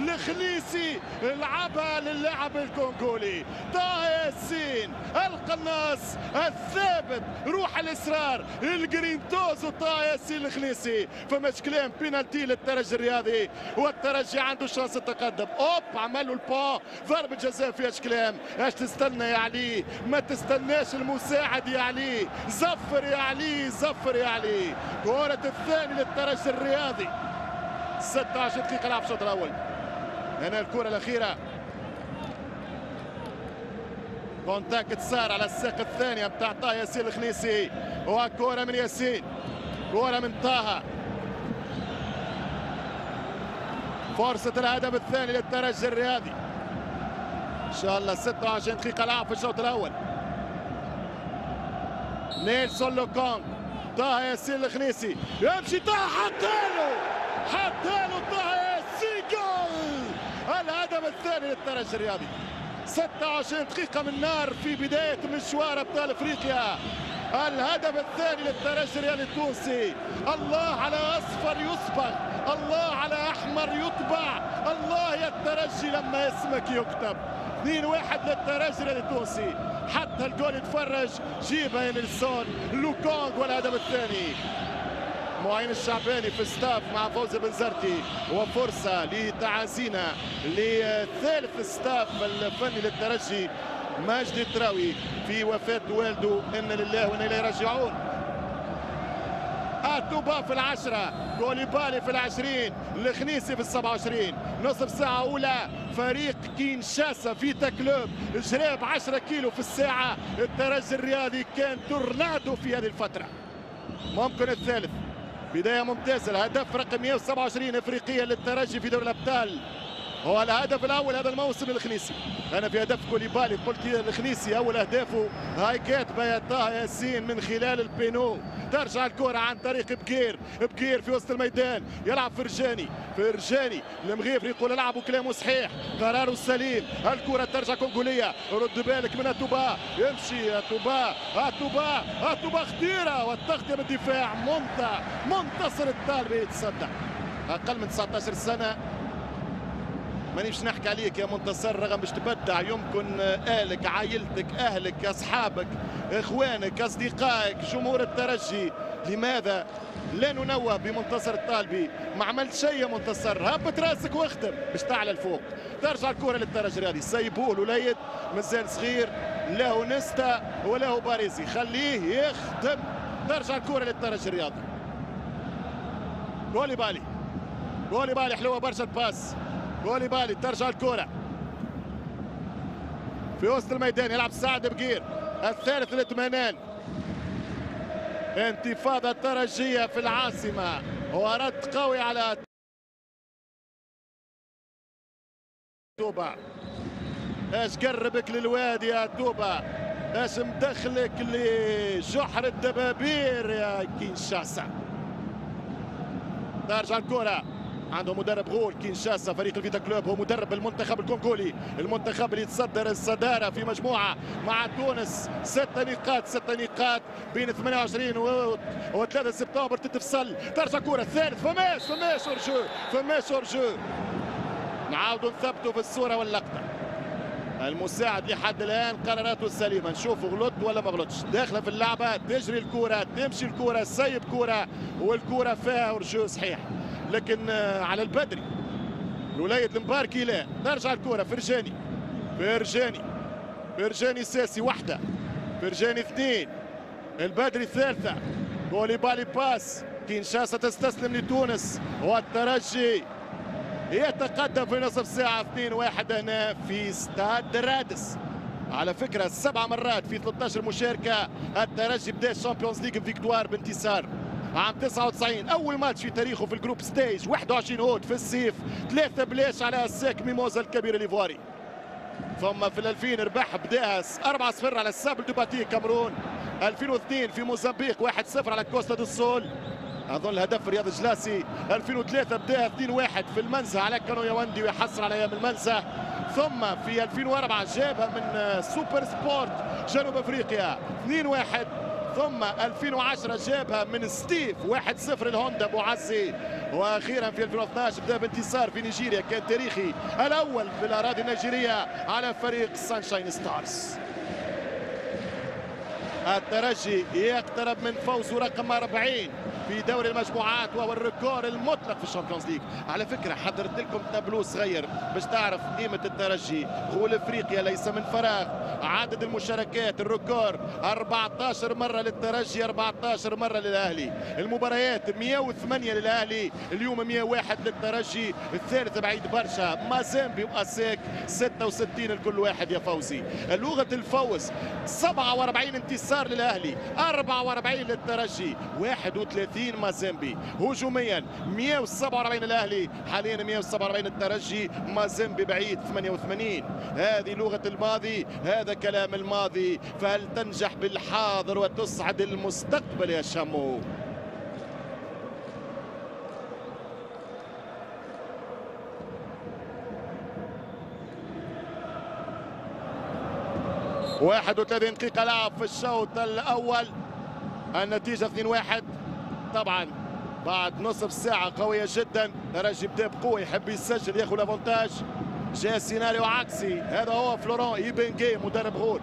الخنيسي لعبها للاعب الكونغولي طه ياسين، القناص الثابت، روح الاصرار، الجرينتوز وطه ياسين الخنيسي. فماش كلام، بينالتي للترجي الرياضي، والترجي عنده شانس التقدم. اوب عملوا البون، ضربه جزاء فيهاش كلام. اش تستنى يا علي؟ ما تستناش المساعد يا علي، زفر يا علي. كره الثاني للترجي الرياضي، 16 دقيقة لعب الشوط الأول. هنا الكرة الأخيرة، كونتاكت صار على الساق الثانية بتاع طه ياسين الخنيسي، وكرة من ياسين، كرة من طه. فرصة الهدف الثاني للترجي الرياضي. إن شاء الله 26 دقيقة لعب في الشوط الأول. نيلسون لوكونغ، طه ياسين الخنيسي، يمشي طه، حطاله طه ياسين، جول! الهدف الثاني للترجي الرياضي. 26 دقيقة من نار في بداية مشوار أبطال أفريقيا. الهدف الثاني للترجي الرياضي التونسي. الله على أصفر يصبغ، الله على أحمر يطبع، الله يا الترجي لما اسمك يكتب. 2-1 للترجي الرياضي التونسي. حتى الجول يتفرج، جيبها يا نيلسون لوكونغ والهدف الثاني. معين الشعباني في ستاف مع فوزي بنزرتي، وفرصة لتعازينا لثالث ستاف الفني للترجي ماجد التراوي في وفاة والده، إن لله وإنا إليه راجعون. أتوبا في 10، كوليبالي في 20، الخنيسي في 27. نصف ساعة أولى فريق كينشاسا فيتا كلوب جراب 10 كيلو في الساعة. الترجي الرياضي كان تورنادو في هذه الفترة. ممكن الثالث. بداية ممتازة، الهدف رقم 127 إفريقيا للترجي في دوري الأبطال. هو الهدف الأول هذا الموسم للخنيسي. أنا في هدف كوليبالي قلت الخنيسي أول أهدافه، هاي كاتبة يا طه ياسين من خلال البينو. ترجع الكرة عن طريق بكير في وسط الميدان، يلعب فرجاني المغيفري يقول العب وكلامه صحيح، قراره سليم. الكرة ترجع كونغولية، رد بالك من أتوبا، يمشي أتوبا خطيرة، والتغطية بالدفاع منتصر الطالبي يتصدى. أقل من 19 سنة، مانيش نحكي عليك يا منتصر رغم باش تبدع. يمكن آلك، عائلتك، أهلك، أصحابك، إخوانك، أصدقائك، جمهور الترجي، لماذا لا ننوه بمنتصر الطالبي؟ ما عملت شيء يا منتصر، هبط راسك واختم باش تعلى الفوق. ترجع الكرة للترجي الرياضي، سيبوه الوليد مازال صغير، له نستا وله باريزي، خليه يخدم. ترجع الكرة للترجي الرياضي. كوليبالي حلوة برشا باس. كوليبالي ترجع الكرة في وسط الميدان، يلعب سعد بقير. الثالث للتمانان. انتفاضة ترجية في العاصمة، ورد قوي على توبة. اش قربك للوادي يا توبة، اش مدخلك لجحر الدبابير يا كينشاسا. ترجع الكرة، عنده مدرب غول كينشاسا، فريق الفيتا كلوب هو مدرب المنتخب الكونغولي، المنتخب اللي يتصدر الصدارة في مجموعة مع تونس. 6 نقاط بين 28 و 3 سبتمبر تتفصل. ترجع كرة الثالث، فماش أورجو. نعاودوا نثبتوا في الصورة واللقطة. المساعد لحد الآن قراراته السليمة، نشوفوا غلط ولا ما غلطش. داخلة في اللعبة، تجري الكرة، تمشي الكرة، سيب كرة، والكرة فيها أورجو صحيح، لكن على البدري الوليد المباركي لا. ترجع الكرة فرجاني ساسي وحده، فرجاني اثنين، البدري الثالثة. كوليبالي باس، كينشاسا تستسلم لتونس، والترجي يتقدم في نصف ساعة 2-1 هنا في ستاد رادس. على فكرة 7 مرات في 13 مشاركة الترجي بدا الشامبيونز ليغ بفيكتوار بانتصار. عام 99 أول ماتش في تاريخه في الجروب ستيج، 21 أوت في الصيف، 3 بلاش على الساك ميموزا الكبير الإيفواري. ثم في 2000 ربح بداها 4-0 على السابل دوباتي كامرون. 2002 في موزمبيق 1-0 على كوستا دو سول، أظن هدف رياض جلاسي. 2003 بداها 2-1 في المنزه على كانو يواندي ويحصل على أيام المنزه. ثم في 2004 جابها من سوبر سبورت جنوب أفريقيا 2-1. ثم 2010 جابها من ستيف 1-0 الهوندا بوعزي. واخيرا في 2012 بدا بانتصار في نيجيريا كان تاريخي، الاول في الاراضي النيجيريه على فريق سانشاين ستارز. الترجي يقترب من فوزه رقم 40 في دوري المجموعات، وهو الريكور المطلق في الشامبيونز ليج. على فكره حضرت لكم تابلو صغير باش تعرف قيمه الترجي، غول افريقيا ليس من فراغ. عدد المشاركات الريكور 14 مره للترجي، 14 مره للاهلي. المباريات 108 للاهلي، اليوم 101 للترجي، الثالث بعيد برشا، مازامبي واساك 66 لكل واحد يا فوزي. لغه الفوز 47 انتصار للاهلي، 44 للترجي، 31 مازامبي. هجوميا 147 الاهلي، حاليا 147 الترجي، مازامبي بعيد 88. هذه لغه الماضي، هذا كلام الماضي، فهل تنجح بالحاضر وتصعد المستقبل يا شامو؟ 31 دقيقة لعب في الشوط الأول، النتيجة 2-1. طبعا بعد نصف ساعة قوية جدا، رجي بدأ بقوة، يحب يسجل ياخذ الافونتاج، جاء سيناريو عكسي. هذا هو فلوران إيبنغي مدرب غول،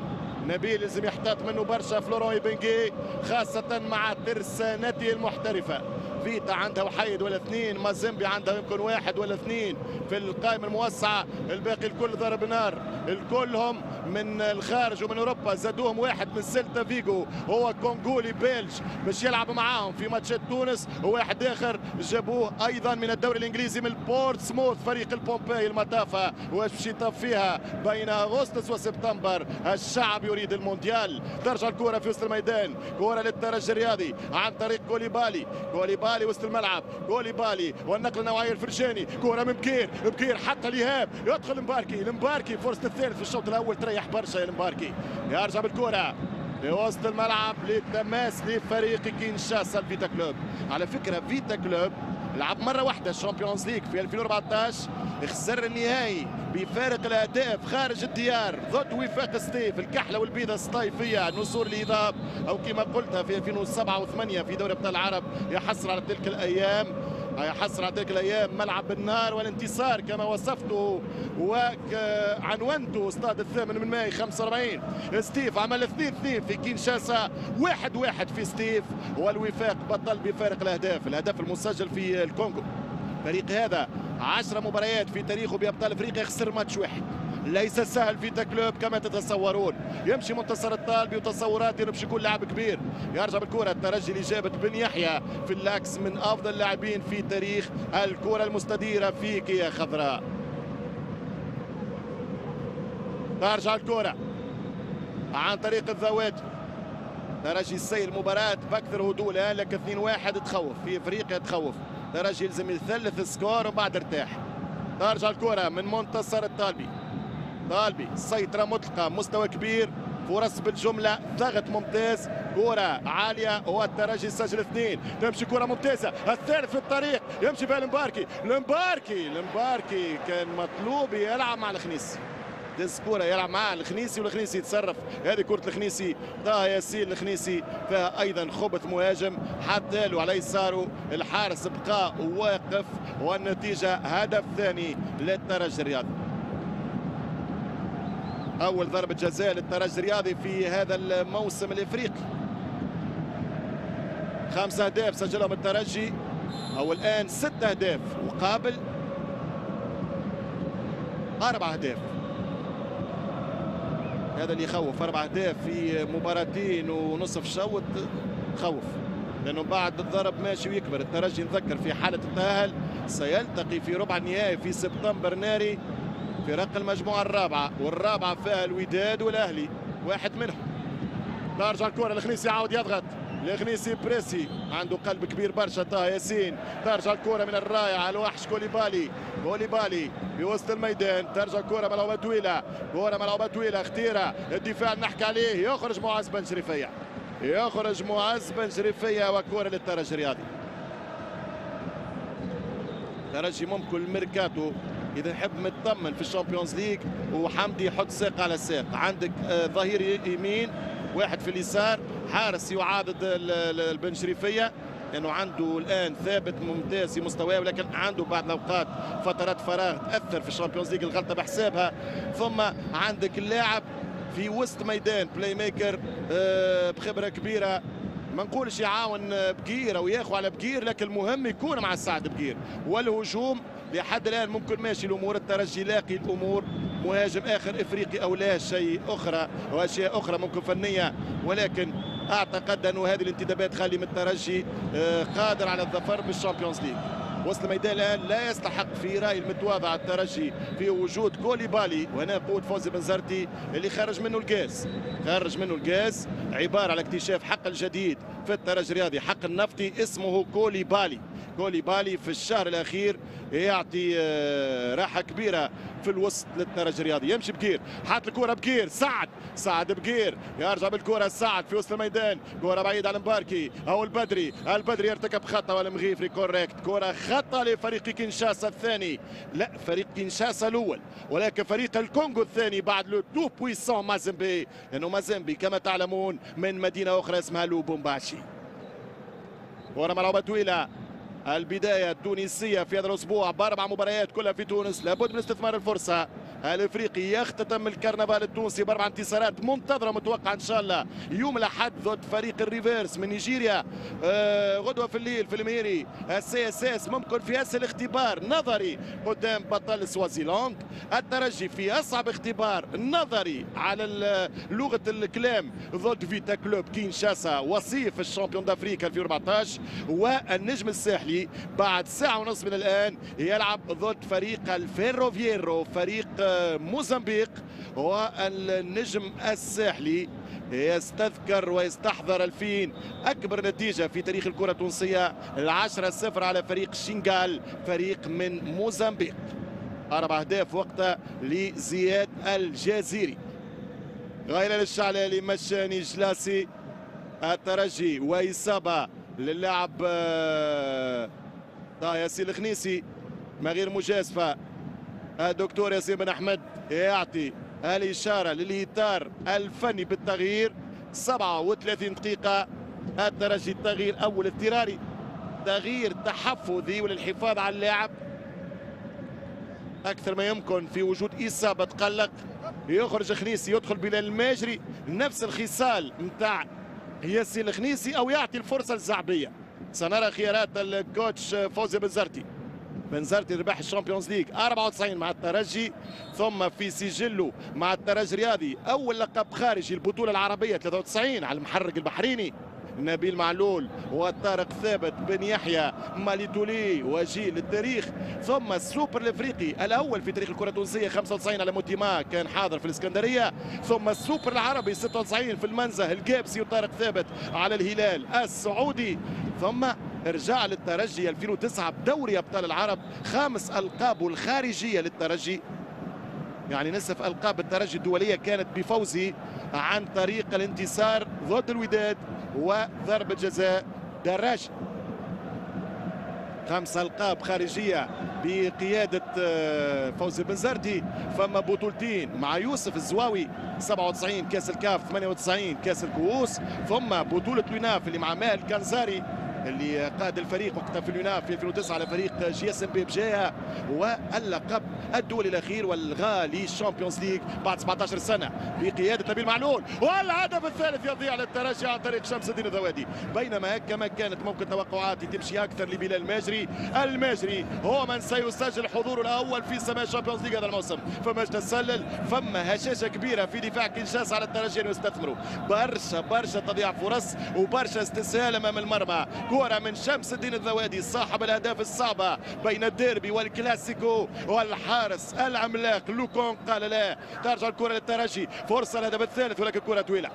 نبيل لازم يحتاط منه برشا فلوران إيبنغي، خاصة مع ترسانته المحترفة. فيتا عندها وحيد ولا اثنين، مازيمبي عندها يمكن واحد ولا اثنين في القائمة الموسعة، الباقي الكل ضرب نار، الكل هم من الخارج ومن اوروبا. زادوهم واحد من سيلتا فيجو، هو كونغولي بيلج باش يلعب معاهم في ماتشات تونس، وواحد اخر جابوه ايضا من الدوري الانجليزي من بورتسموث فريق البومباي المطافه. واش باش يطاف فيها بين اغسطس وسبتمبر؟ الشعب يريد المونديال. ترجع الكره في وسط الميدان، كره للترجي الرياضي عن طريق كوليبالي، كوليبالي وسط الملعب، كوليبالي والنقل النوعيه الفرجاني، كره من بكير، بكير حتى اليهاب، يدخل مباركي، المباركي فرصه الثالث في الشوط الاول، تريح برشا المباركي. يرجع بالكره لوسط الملعب للتماس لفريق كينشاسا الفيتا كلوب. على فكره فيتا كلوب لعب مره واحده الشامبيونز ليج في 2014، خسر النهائي بفارق الاهداف خارج الديار ضد وفاق سطيف الكحله والبيضه الصيفيه نسور الاذاب، او كما قلتها في 2007 و8 في دوري ابطال العرب. يحصل على تلك الايام، هيحصل على تلك الايام ملعب النار والانتصار كما وصفته وعنونته استاد الثامن من ماي 45. ستيف عمل 2-2 في كينشاسا، 1-1 في ستيف، والوفاق بطل بفارق الاهداف، الهدف المسجل في الكونغو. الفريق هذا 10 مباريات في تاريخه بأبطال افريقيا خسر ماتش واحد. ليس سهل فيتا كلوب كما تتصورون، يمشي منتصر الطالبي وتصوراتي باش يكون لاعب كبير. يرجع بالكره الترجي اللي جابت بن يحيى في اللاكس، من افضل اللاعبين في تاريخ الكره المستديره في كيا خضراء. ترجع الكره عن طريق الذوات، ترجي السير المباراه باكثر هدوء الان، لك 2-1 تخوف في افريقيا، تخوف. ترجي يلزم يثلث السكور ومن بعد ارتاح. ترجع الكره من منتصر الطالبي، طالبي سيطرة مطلقة، مستوى كبير، فرص بالجملة، ضغط ممتاز، كرة عالية والترجي سجل 2. تمشي كرة ممتازة، الثالث في الطريق، يمشي بها المباركي، المباركي كان مطلوب يلعب مع الخنيسي، دز كرة يلعب مع الخنيسي والخنيسي يتصرف. هذه كرة الخنيسي، طه ياسين الخنيسي فيها أيضا خبط مهاجم حتى له على يساره، الحارس بقى واقف، والنتيجة هدف ثاني للترجي الرياضي. أول ضربة جزاء للترجي الرياضي في هذا الموسم الإفريقي. 5 أهداف سجلهم الترجي، أو الآن 6 أهداف مقابل 4 أهداف. هذا اللي يخوف، 4 أهداف في مباراتين ونصف شوط خوف، لأنه بعد الضرب ماشي ويكبر. الترجي نذكر في حالة التأهل سيلتقي في ربع النهائي في سبتمبر ناري فرق المجموعة الرابعة، والرابعة فيها الوداد والأهلي واحد منهم. ترجع الكرة الخنيسي، يعاود يضغط الخنيسي، بريسي عنده قلب كبير برشا طه ياسين. ترجع الكرة من الرائع الوحش كوليبالي، كوليبالي بوسط الميدان، ترجع الكرة ملعوبة طويلة، كرة ملعوبة طويلة اختيرة، الدفاع اللي نحكي عليه، يخرج معز بن شريفية، يخرج معز بن شريفية، وكرة للترجي الرياضي. الترجي ممكن الميركاتو إذا نحب متطمن في الشامبيونز ليج، وحمدي يحط ساق على ساق، عندك ظهير يمين واحد في اليسار، حارس يعاضد البن شريفية لأنه عنده الآن ثابت ممتاز في مستواه، ولكن عنده بعض الأوقات فترات فراغ تأثر في الشامبيونز ليج الغلطة بحسابها. ثم عندك اللاعب في وسط ميدان بلاي ميكر بخبرة كبيرة، ما نقولش يعاون بكير أو ياخو على بكير، لكن المهم يكون مع السعد بكير. والهجوم لحد الآن ممكن ماشي الأمور، الترجي لاقي الأمور، مهاجم آخر إفريقي أو لا شيء أخرى وأشياء أخرى ممكن فنية، ولكن أعتقد أن هذه الانتدابات خالي من الترجي قادر على الظفر بالشامبيونز ليج. وسط الميدان الآن لا يستحق في رأي المتواضع الترجي في وجود كوليبالي، وهنا قوة فوزي بنزرتي اللي خرج منه الجاز، خرج منه الجاز، عبارة على اكتشاف حقل جديد في الترجي الرياضي، حقل نفطي اسمه كوليبالي. كوليبالي في الشهر الاخير يعطي راحه كبيره في الوسط للترجي الرياضي. يمشي بكير، حاط الكره بكير، سعد بكير يرجع بالكره، سعد في وسط الميدان، كره بعيده على مباركي او البدري يرتكب خطا والمغيفري كوريكت، كره خطا لفريق كينشاسا الثاني، لا فريق كينشاسا الاول ولكن فريق الكونغو الثاني بعد لو تو بويسون مازيمبي، لانه مازيمبي كما تعلمون من مدينه اخرى اسمها لوبومباشي. كره ملعوبه طويله، البداية التونسية في هذا الأسبوع بأربع مباريات كلها في تونس، لابد من استثمار الفرصة. الإفريقي يختتم الكرنفال التونسي بأربع انتصارات منتظرة متوقعة إن شاء الله يوم الأحد ضد فريق الريفيرس من نيجيريا غدوة في الليل في الميري. الCSS ممكن في أسهل اختبار نظري قدام بطل سوازيلاند. الترجي في أصعب اختبار نظري على لغة الكلام ضد فيتا كلوب كينشاسا وصيف الشامبيون دافريكا 2014. والنجم الساحلي بعد ساعة ونصف من الآن يلعب ضد فريق الفيروفييرو فريق موزمبيق. والنجم الساحلي يستذكر ويستحضر 2000 أكبر نتيجة في تاريخ الكرة التونسية، 10-0 على فريق شينغال فريق من موزمبيق، 4 أهداف وقتها لزياد الجزيري. غاية للشعلالي مشاني جلاسي. الترجي وإصابة للاعب ياسين الخنيسي ما غير مجازفه. الدكتور ياسين بن احمد يعطي الاشاره للاطار الفني بالتغيير. 37 دقيقه الترجي التغيير اول اضطراري، تغيير تحفظي وللحفاظ على اللاعب اكثر ما يمكن في وجود اصابه تقلق. يخرج خنيسي يدخل بلال الماجري، نفس الخصال نتاع ياسين الخنيسي، او يعطي الفرصه الزعبيه. سنرى خيارات الكوتش فوزي بنزرتي. بنزرتي ربح الشامبيونز ليج 94 مع الترجي، ثم في سجله مع الترجي الرياضي اول لقب خارجي البطوله العربيه 93 على المحرك البحريني. نبيل معلول وطارق ثابت بن يحيى ماليتولي وجيل التاريخ. ثم السوبر الافريقي الاول في تاريخ الكره التونسيه 95 على موتيما كان حاضر في الاسكندريه. ثم السوبر العربي 96 في المنزه الجابسي وطارق ثابت على الهلال السعودي. ثم ارجاع للترجي 2009 بدوري ابطال العرب، 5 ألقاب الخارجيه للترجي، يعني نصف ألقاب الترجي الدوليه كانت بفوزه عن طريق الانتصار ضد الوداد وضربة جزاء دراجي. 5 ألقاب خارجية بقيادة فوزي بنزرتي. فما بطولتين مع يوسف الزواوي 97 كاس الكاف 98 كاس الكؤوس. ثم بطولة لوناف اللي مع ماهر الكنزاري اللي قاد الفريق وقتها في اليوناف في 2009 على فريق جي اس ام بي بجايه. واللقب الدولي الاخير والغالي الشامبيونز ليج بعد 17 سنه بقياده نبيل معلول. والهدف الثالث يضيع للترجي عن طريق شمس الدين الذوادي. بينما كما كانت ممكن توقعاتي تمشي اكثر لبلال الماجري. الماجري هو من سيسجل حضوره الاول في سماء الشامبيونز ليج هذا الموسم. فما تسلل، فما هشاشه كبيره في دفاع كينشاسا على الترجي انه يستثمروا برشا تضيع فرص وبرشا استسهال امام المرمى. كرة من شمس الدين الذوادي صاحب الأهداف الصعبة بين الديربي والكلاسيكو. والحارس العملاق لوكون قال لا. ترجع الكرة للترجي، فرصة الهدف الثالث ولكن كرة طويلة.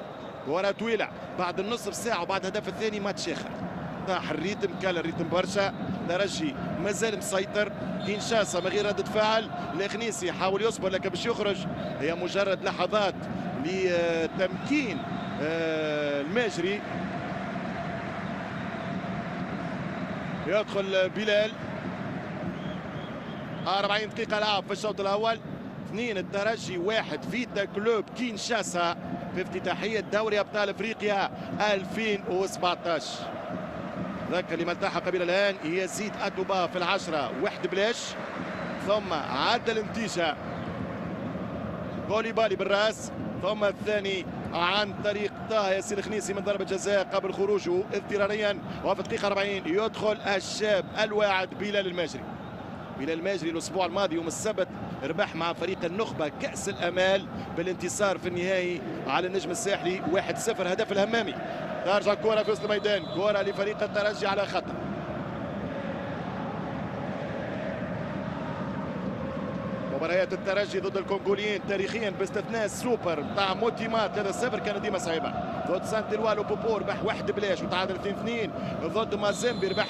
كرة طويلة بعد النصف ساعة وبعد هدف الثاني ماتش آخر. طاح الريتم، كان الريتم برشا. الترجي مازال مسيطر، كينشاسا ما غير ردة فعل. الخنيسي حاول يصبر لكن باش يخرج. هي مجرد لحظات لتمكين الماجري. يدخل بلال. 40 دقيقة لعب في الشوط الأول، 2 الترجي 1 فيتا كلوب كينشاسا في افتتاحية دوري أبطال أفريقيا 2017. ذكر لمن التحق بنا الآن يزيد أتوبا في 10 بلاش. ثم عاد النتيجة كوليبالي بالرأس، ثم الثاني عن طريق طه ياسين الخنيسي من ضربة جزاء قبل خروجه اضطراريا. وفي الدقيقة 40 يدخل الشاب الواعد بلال الماجري. بلال الماجري الأسبوع الماضي يوم السبت ربح مع فريق النخبة كأس الأمال بالانتصار في النهائي على النجم الساحلي 1-0 هدف الهمامي. ترجع كرة في وسط الميدان، كرة لفريق الترجي على خطأ. مباريات الترجي ضد الكونغوليين تاريخيا باستثناء السوبر نتاع موتيما 3-0 كانت ديما صعيبه. ضد سانت الوالو بوبور ربح 1-0 وتعادل 2-2. ضد مازيمبي ربح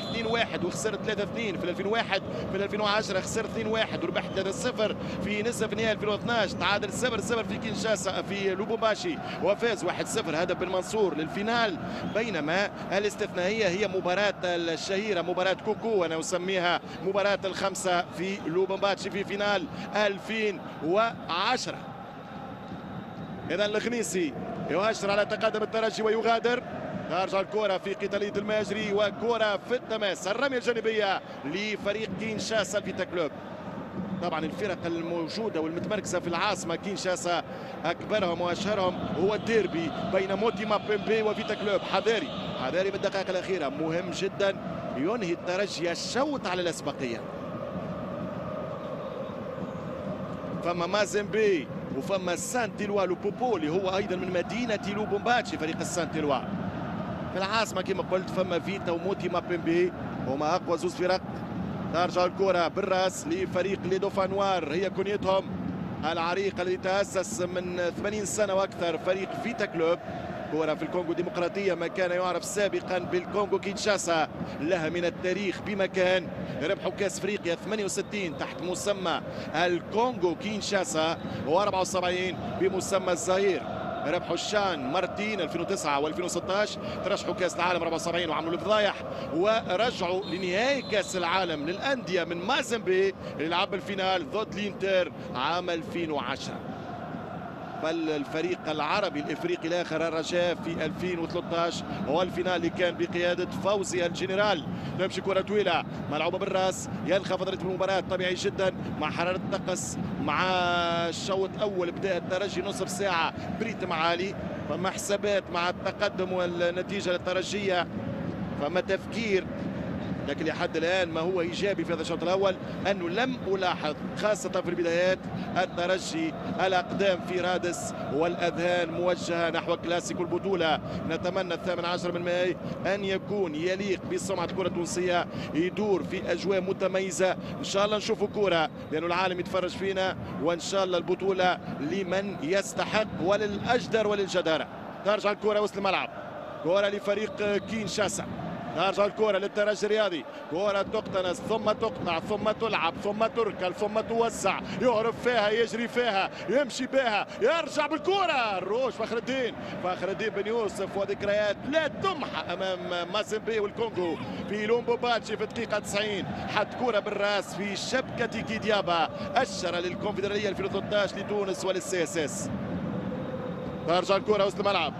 2-1 وخسر 3-2. في 2001 في 2010 خسر 2-1 وربح 3-0. في نصف نهائي 2012 تعادل 0-0 في كينشاسا في لوبوباشي وفاز 1-0 هدف بن منصور للفينال. بينما الاستثنائيه هي مباراه الشهيره مباراه كوكو، انا اسميها مباراه الخمسه في لوبوباشي في فينال 2010. إذا الخنيسي يؤشر على تقدم الترجي ويغادر. ترجع الكرة في قتالية الماجري وكرة في التماس، الرمية الجانبية لفريق كينشاسا الفيتا كلوب. طبعا الفرق الموجودة والمتمركزة في العاصمة كينشاسا أكبرهم وأشهرهم هو الديربي بين موتيما بيمبي وفيتا كلوب. حذاري بالدقائق الأخيرة مهم جدا، ينهي الترجي الشوط على الأسبقية. فما مازيمبي وفما سانت إلوا لوبوبو اللي هو ايضا من مدينه لوبومباتشي فريق السانت إلوا في العاصمه كما قلت. فما فيتا وموتيما بيمبي هما اقوى زوز فرق. ترجع الكره بالراس لفريق ليدوفانوار، هي كنيتهم العريق الذي تاسس من 80 سنه واكثر فريق فيتا كلوب. كره في الكونغو الديمقراطيه، ما كان يعرف سابقا بالكونغو كينشاسا، لها من التاريخ بمكان. ربحوا كاس افريقيا 68 تحت مسمى الكونغو كينشاسا و74 بمسمى الزاير. ربحوا الشان مرتين 2009 و2016، ترشحوا كاس العالم 74 وعملوا الفضايح، ورجعوا لنهائي كاس العالم للانديه من مازيمبي اللي لعب الفينال ضد الانتر عام 2010. بل الفريق العربي الافريقي الاخر الرجاء في 2013 هو الفينال اللي كان بقياده فوزي الجنرال. تمشي كره طويله ملعوبه بالراس، ينخفض رتم المباراه طبيعي جدا مع حراره الطقس، مع الشوط الاول بدا الترجي نصف ساعه بريتم عالي، فما حسابات مع التقدم والنتيجه للترجيه، فما تفكير. لكن لحد الآن ما هو إيجابي في هذا الشوط الأول أنه لم ألاحظ خاصة في البدايات الترجي الأقدام في رادس والأذهان موجهة نحو كلاسيكو البطولة. نتمنى 18 ماي أن يكون يليق بسمعة الكرة التونسية، يدور في أجواء متميزة، إن شاء الله نشوفوا كرة لأنه العالم يتفرج فينا، وإن شاء الله البطولة لمن يستحق وللأجدر وللجدارة. ترجع الكرة وسط الملعب، كرة لفريق كينشاسا. ترجع الكرة للترجي الرياضي، كرة تقتنص ثم تقطع ثم تلعب ثم تركل ثم توسع، يهرب فيها يجري فيها يمشي بها، يرجع بالكرة الروج فخر الدين بن يوسف. وذكريات لا تمحى أمام مازيمبي والكونغو في لوبوباتشي في الدقيقة 90. حط كرة بالراس في شبكة كيديابا، أشر للكونفدرالية 2013 لتونس وللسياسيس. ترجع الكرة وسط الملعب،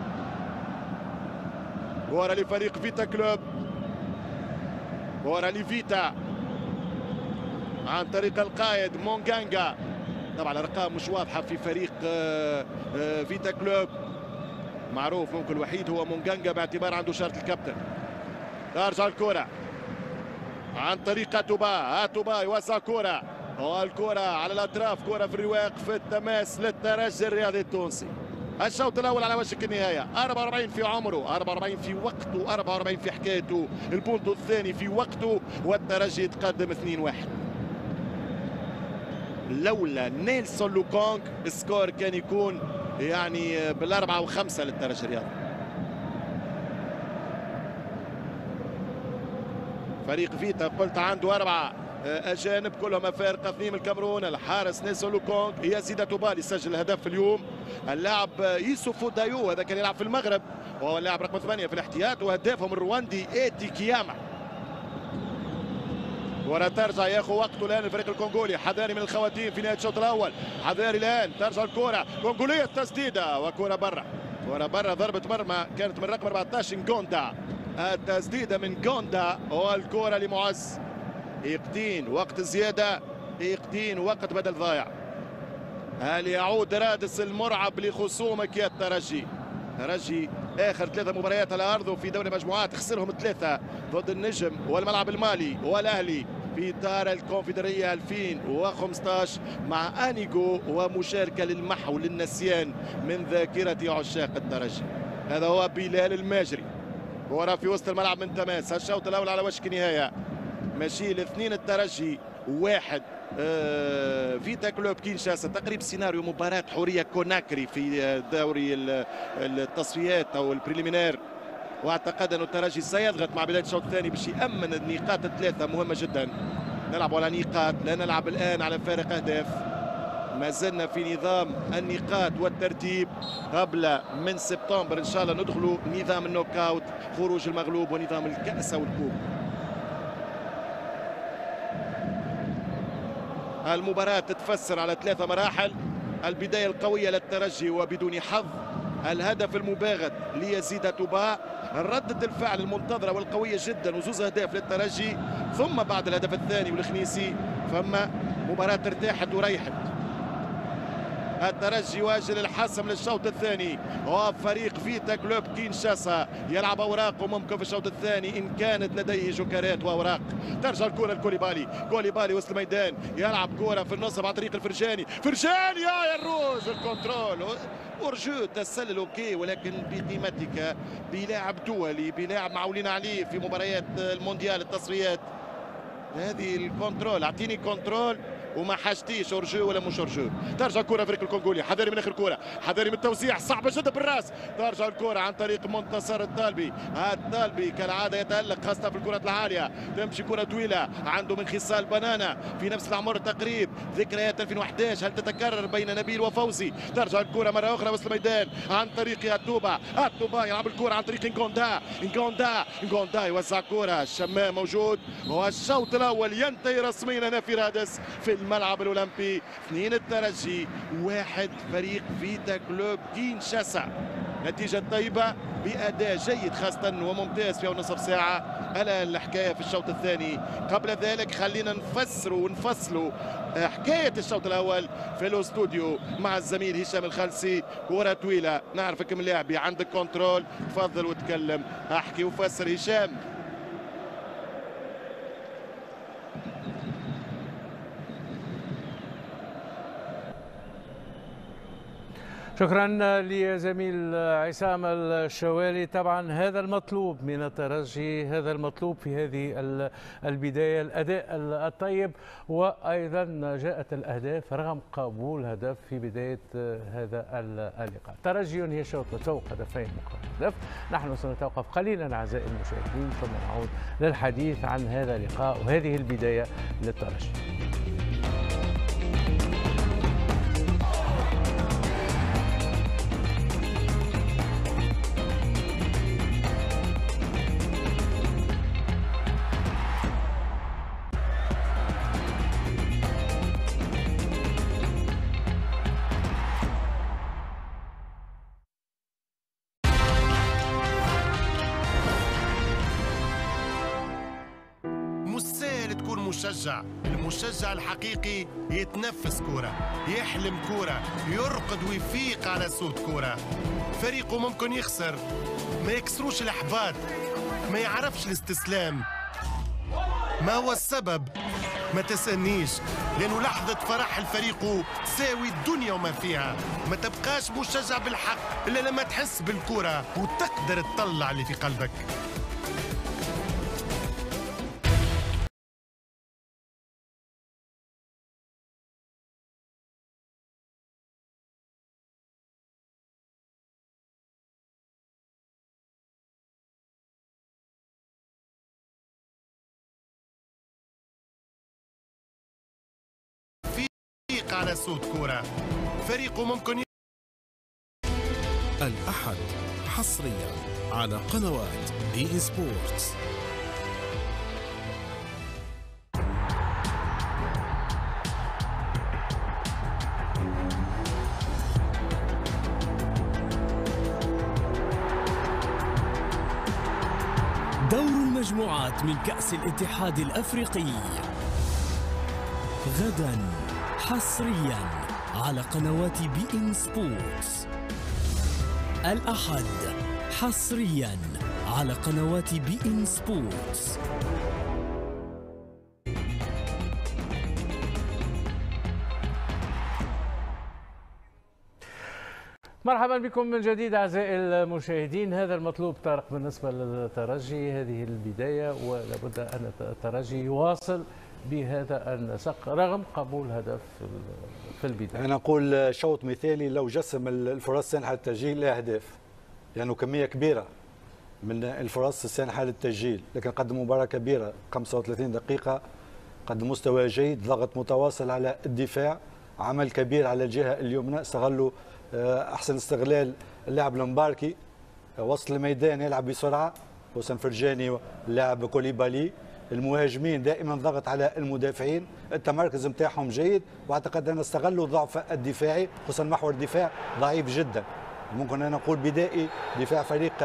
كرة لفريق فيتا كلوب، كرة لفيتا عن طريق القائد مونغانغا. طبعا الارقام مش واضحه في فريق فيتا كلوب، معروف ممكن الوحيد هو مونغانغا باعتبار عنده شارة الكابتن. ترجع الكرة عن طريق اتوبا يوزع كرة، والكرة على الاطراف، كرة في الرواق في التماس للترجي الرياضي التونسي. الشوط الاول على وشك النهايه، 44 في عمره، 44 في وقته، 44 في حكايته، البونتو الثاني في وقته، والترجي يتقدم 2-1. لولا نيلسون لوكونغ السكور كان يكون يعني بالاربعه وخمسه للترجي الرياضي. فريق فيتا قلت عنده 4 أجانب كلهم أفارقة، 2 من الكاميرون، الحارس نيلسون لوكونغ، يزيد أتوبالي سجل الهدف اليوم، اللاعب يوسف دايو هذا كان يلعب في المغرب وهو اللاعب رقم 8 في الاحتياط، وهدافهم الرواندي إيتي كياما. ورا ترجع ياخذ وقته الان الفريق الكونغولي، حذاري من الخواتيم في نهاية الشوط الأول، حذاري الان. ترجع الكرة كونغولية تسديدة وكرة برا، كرة برا ضربة مرمى كانت من رقم 14 نكوندا، التسديدة من نكوندا والكرة لمعز. يقطين وقت زيادة، يقطين وقت بدل ضايع. هل يعود رادس المرعب لخصومك يا الترجي؟ الترجي آخر 3 مباريات على أرضه في دوري المجموعات خسرهم 3 ضد النجم والملعب المالي والأهلي في إطار الكونفدرالية 2015 مع أنيجو، ومشاركة للمحو للنسيان من ذاكرة عشاق الترجي. هذا هو بلال الماجري، كرة في وسط الملعب من تماس. الشوط الأول على وشك النهاية، ماشي الاثنين الترجي واحد فيتا كلوب كينشاسا. تقريبا سيناريو مباراة حورية كوناكري في دوري التصفيات أو البريليمينار، واعتقد أن الترجي سيضغط مع بداية الشوط الثاني باش يأمن النقاط الثلاثة مهمة جدا. نلعب على نقاط، لا نلعب الآن على فارق أهداف، ما زلنا في نظام النقاط والترتيب. قبل من سبتمبر إن شاء الله ندخلوا نظام النوك أوت، خروج المغلوب ونظام الكأس والكوب. المباراة تتفسر على ثلاثة مراحل: البداية القوية للترجي وبدون حظ، الهدف المباغت ليزيد توبا، ردة الفعل المنتظرة والقوية جدا وزوز أهداف للترجي، ثم بعد الهدف الثاني والخنيسي فما مباراة ارتاحت وريحت. الترجي واجل الحسم للشوط الثاني، وفريق فيتا كلوب كينشاسا يلعب اوراقه. ممكن في الشوط الثاني ان كانت لديه جوكرات واوراق. ترجع الكره لكوليبالي، كوليبالي وسط الميدان يلعب كره في النصف على طريق الفرجاني، فرجاني يا الروج الكنترول ورجو تسلل اوكي، ولكن بقيمتك بلاعب دولي بلاعب معولين عليه في مباريات المونديال التصفيات. هذه الكنترول، اعطيني كنترول وما حاجتيش أورجو ولا مش أورجو. ترجع الكرة الفريق الكونغولي، حذاري من آخر كرة، حذاري من التوزيع، صعبة جدا بالراس. ترجع الكرة عن طريق منتصر الطالبي، الطالبي كالعادة يتألق خاصة في الكرات العالية. تمشي كرة طويلة، عنده من خصال بنانا في نفس العمر تقريب، ذكريات 2011 هل تتكرر بين نبيل وفوزي. ترجع الكرة مرة أخرى وسط الميدان عن طريق التوبة، التوبة يلعب الكرة عن طريق انغوندا، انغوندا يوزع كرة، الشمام موجود. والشوط الأول ينتهي رسميا هنا في رادس في الملعب الاولمبي، 2 الترجي 1 فريق فيتا كلوب كينشاسا. نتيجه طيبه باداء جيد خاصه وممتاز في اول نصف ساعه. الان الحكايه في الشوط الثاني. قبل ذلك خلينا نفسروا ونفصلوا حكايه الشوط الاول في الاستوديو مع الزميل هشام الخلسي. كره طويله، نعرفك من لاعبي، عندك كنترول، تفضل وتكلم، احكي وفسر هشام. شكرا لزميل عصام الشوالي. طبعا هذا المطلوب من الترجي، هذا المطلوب في هذه البداية، الأداء الطيب، وأيضا جاءت الأهداف رغم قبول هدف في بداية هذا اللقاء. الترجي ينهي الشوط بفوق هدفين مقابل هدف. نحن سنتوقف قليلا أعزائي المشاهدين ثم نعود للحديث عن هذا اللقاء وهذه البداية للترجي. المشجع الحقيقي يتنفس كورة، يحلم كورة، يرقد ويفيق على صوت كورة. فريقه ممكن يخسر، ما يكسروش الأحباط، ما يعرفش الاستسلام. ما هو السبب؟ ما تسألنيش، لأنه لحظة فرح الفريق تساوي الدنيا وما فيها. ما تبقاش مشجع بالحق إلا لما تحس بالكورة وتقدر تطلع اللي في قلبك. على صوت كورة، فريقه ممكن الأحد حصريا على قنوات اي سبورتس. دور المجموعات من كأس الاتحاد الأفريقي غدا حصريا على قنوات بي إن سبورتس. الأحد حصريا على قنوات بي إن سبورتس. مرحبا بكم من جديد أعزائي المشاهدين. هذا المطلوب طارق بالنسبة للترجي، هذه البداية، ولابد أن الترجي يواصل بهذا النسق رغم قبول هدف في البداية. أنا أقول شوط مثالي لو جسم الفرص سانحة للتسجيل لأهداف، لأنه يعني كمية كبيرة من الفرص السانحة للتسجيل، لكن قدم مباراة كبيرة 35 دقيقة، قدم مستوى جيد، ضغط متواصل على الدفاع، عمل كبير على الجهة اليمنى، استغلوا أحسن استغلال اللاعب المباركي، وسط الميدان يلعب بسرعة، حسن فرجاني اللاعب كوليبالي، المهاجمين دائما ضغط على المدافعين، التمركز نتاعهم جيد، واعتقد أن استغلوا ضعف الدفاعي، خصوصا محور الدفاع ضعيف جدا. ممكن أنا أقول بدائي دفاع فريق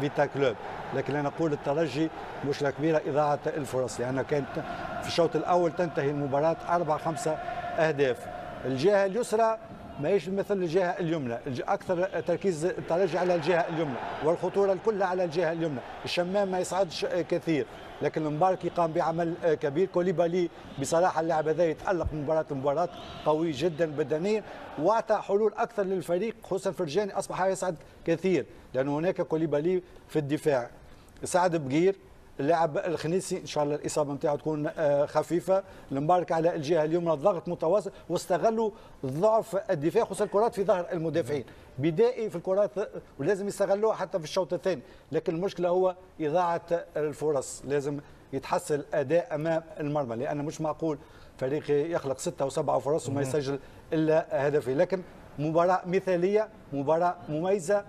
فيتا كلوب، لكن أنا أقول الترجي مشكلة كبيرة إضاعة الفرص، لأن يعني كانت في الشوط الأول تنتهي المباراة 4-5 أهداف. الجهة اليسرى ماهيش مثل الجهة اليمنى، أكثر تركيز الترجي على الجهة اليمنى، والخطورة الكلها على الجهة اليمنى، الشمام ما يصعدش كثير، لكن المباركي قام بعمل كبير، كوليبالي بصراحة اللاعب هذا يتألق من مباراة قوي جدا بدنيا، وأعطى حلول أكثر للفريق، خصوصا فرجاني أصبح يصعد كثير، لأن هناك كوليبالي في الدفاع، سعد بقير اللاعب الخنيسي ان شاء الله الاصابه نتاعو تكون خفيفه، المبارك على الجهه اليمنى الضغط متواصل، واستغلوا ضعف الدفاع خصوصا الكرات في ظهر المدافعين، بدائي في الكرات ولازم يستغلوها حتى في الشوط الثاني، لكن المشكله هو اضاعه الفرص، لازم يتحسن اداء امام المرمى، لان مش معقول فريق يخلق 6 و7 فرص وما يسجل الا هدفين، لكن مباراه مثاليه، مباراه مميزه،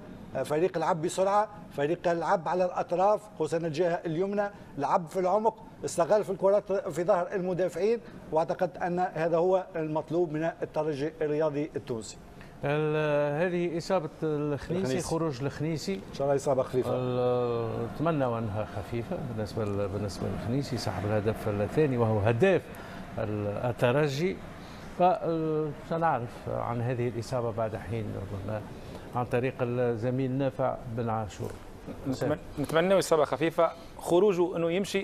فريق لعب بسرعه، فريق لعب على الاطراف خصوصا الجهه اليمنى، لعب في العمق، استغل في الكرات في ظهر المدافعين، واعتقد ان هذا هو المطلوب من الترجي الرياضي التونسي. هذه اصابه الخنيسي، خروج الخنيسي ان شاء الله اصابه خفيفه، نتمنى انها خفيفه بالنسبه للخنيسي، سحب الهدف الثاني وهو هداف الترجي، فسنعرف عن هذه الاصابه بعد حين ربما عن طريق الزميل نافع بن عاشور. نتمنى إصابة خفيفة، خروجه أنه يمشي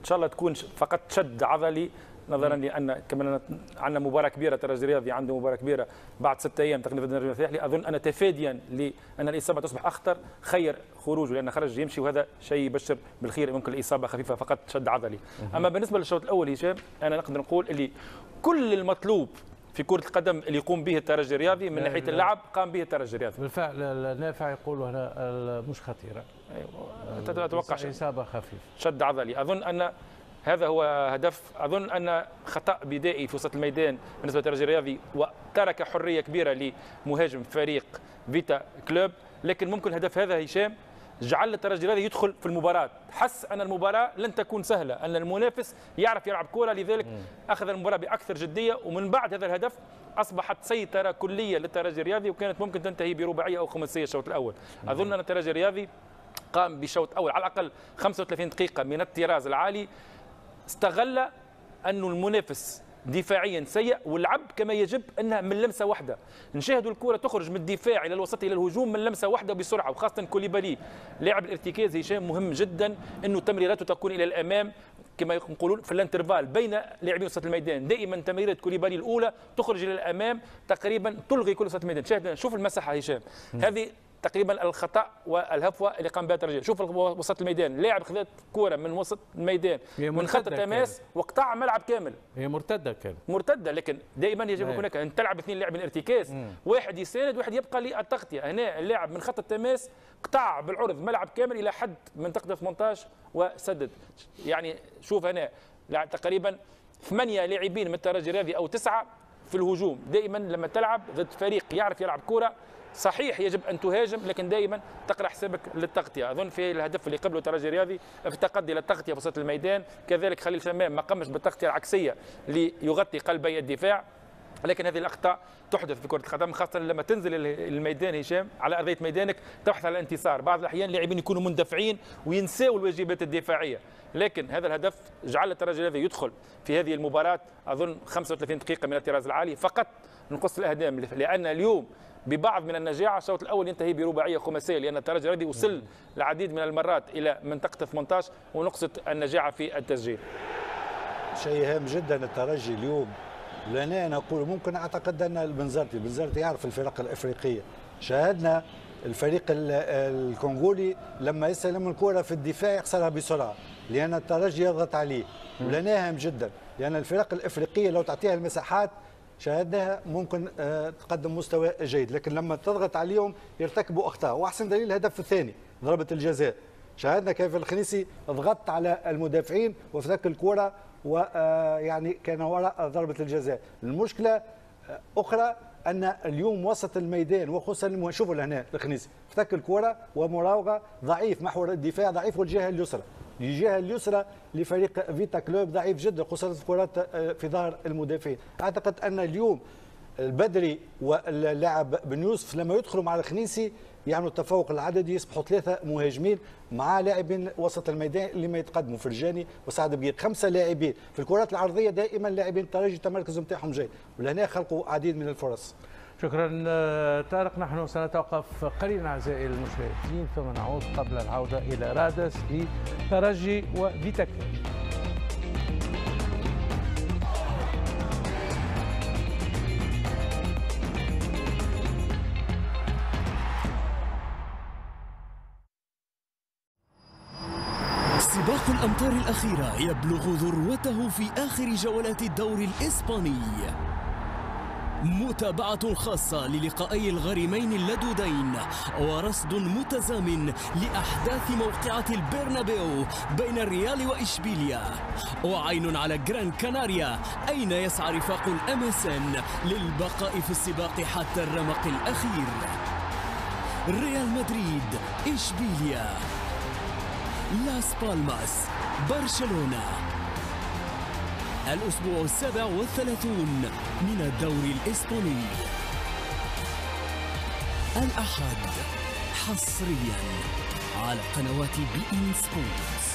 إن شاء الله تكون فقط شد عضلي، نظرا لأن كمان عندنا مباراة كبيرة، الترجي الرياضي عنده مباراة كبيرة بعد 6 أيام تقريبا ضد النجم الفاحلي، أظن أنا تفاديا لأن الإصابة تصبح أخطر خير خروجه، لأن خرج يمشي وهذا شيء يبشر بالخير، ممكن الإصابة خفيفة فقط شد عضلي. أما بالنسبة للشوط الأول هشام، أنا نقدر نقول اللي كل المطلوب في كرة القدم اللي يقوم به الترجي الرياضي من ناحية اللعب قام به الترجي الرياضي. بالفعل نافع يقول هنا مش خطيرة. أيوة. أتوقع إصابة خفيفة. شد عضلي، أظن أن هذا هو هدف، أظن أن خطأ بدائي في وسط الميدان بالنسبة للترجي الرياضي، وترك حرية كبيرة لمهاجم فريق فيتا كلوب، لكن ممكن الهدف هذا هشام جعل الترجي الرياضي يدخل في المباراة، حس أن المباراة لن تكون سهلة، أن المنافس يعرف يلعب كورة، لذلك أخذ المباراة بأكثر جدية، ومن بعد هذا الهدف أصبحت سيطرة كلية للترجي الرياضي، وكانت ممكن تنتهي برباعية أو خماسية الشوط الأول. أظن أن الترجي الرياضي قام بشوط أول على الأقل 35 دقيقة من الطراز العالي، استغل أن المنافس دفاعيا سيء واللعب كما يجب انها من لمسه واحده، نشاهدوا الكره تخرج من الدفاع الى الوسط الى الهجوم من لمسه واحده بسرعه، وخاصه كوليبالي لاعب الارتكاز هشام مهم جدا انه تمريراته تكون الى الامام كما يقولون في الانترفال بين لاعبي وسط الميدان، دائما تمريرة كوليبالي الاولى تخرج الى الامام تقريبا تلغي كل وسط الميدان، شوف المساحه هشام، هذه تقريبا الخطا والهفوه اللي قام بها الترجي، شوف وسط الميدان، لاعب خذ كوره من وسط الميدان من خط التماس وقطع ملعب كامل، هي مرتده كانت مرتده، لكن دائما يجب هناك ان تلعب 2 لاعبين الارتكاز، واحد يساند واحد يبقى للتغطيه، هنا اللاعب من خط التماس قطع بالعرض ملعب كامل الى حد منطقه 18 وسدد، يعني شوف هنا تقريبا 8 لاعبين من الترجي الرياضي او 9 في الهجوم، دائما لما تلعب ضد فريق يعرف يلعب كوره صحيح يجب ان تهاجم، لكن دائما تقرا حسابك للتغطيه، اظن في الهدف اللي قبله الترجي الرياضي في التقدي للتغطيه في وسط الميدان، كذلك خليل شمام ما قامش بالتغطيه العكسيه ليغطي قلبي الدفاع، لكن هذه الاخطاء تحدث في كره القدم، خاصه لما تنزل الميدان هشام على ارضيه ميدانك تبحث عن الانتصار، بعض الاحيان اللاعبين يكونوا مندفعين وينساوا الواجبات الدفاعيه، لكن هذا الهدف جعل الترجي الرياضي يدخل في هذه المباراه اظن 35 دقيقه من الطراز العالي فقط، نقص الاهداف لان اليوم ببعض من النجاعه الشوط الاول ينتهي برباعيه خماسيه، لان الترجي الرياضي وصل العديد من المرات الى منطقه 18 ونقصت النجاعه في التسجيل. شيء هام جدا الترجي اليوم لان انا اقول ممكن اعتقد ان البنزرتي يعرف الفرق الافريقيه. شاهدنا الفريق الكونغولي لما يسلم الكره في الدفاع يخسرها بسرعه لان الترجي يضغط عليه، ولان هام جدا لان الفرق الافريقيه لو تعطيها المساحات شاهدناها ممكن تقدم مستوى جيد، لكن لما تضغط عليهم يرتكبوا اخطاء، واحسن دليل الهدف الثاني ضربه الجزاء. شاهدنا كيف الخنيسي ضغط على المدافعين وفلك الكره ويعني كان وراء ضربه الجزاء. المشكله اخرى ان اليوم وسط الميدان وخصوصا شوفوا لهنا الخنيسي افتك الكره ومراوغه ضعيف محور الدفاع ضعيف، والجهه اليسرى لفريق فيتا كلوب ضعيف جدا خصوصا الكرات في ظهر المدافعين. اعتقد ان اليوم البدري واللاعب بن يوسف لما يدخلوا مع الخنيسي يعملوا التفوق العددي، يصبحوا 3 مهاجمين مع لاعبين وسط الميدان اللي ما يتقدموا فرجاني وسعد بقير، 5 لاعبين في الكرات العرضيه دائما لاعبين الترجي التمركز نتاعهم جاي، ولهنا خلقوا عديد من الفرص. شكرا طارق، نحن سنتوقف قليلا اعزائي المشاهدين ثم نعود قبل العوده الى رادس لترجي وفيتا كلوب. سباق الأمتار الأخيرة يبلغ ذروته في آخر جولات الدوري الإسباني. متابعة خاصة للقائي الغريمين اللدودين ورصد متزامن لأحداث موقعة البرنابيو بين الريال وإشبيليا، وعين على جران كاناريا أين يسعى رفاق الأماسن للبقاء في السباق حتى الرمق الأخير. ريال مدريد، إشبيليا، لاس بالماس، برشلونة. الأسبوع 37 من الدوري الإسباني، الأحد حصريا على قنوات بي إن سبورتس.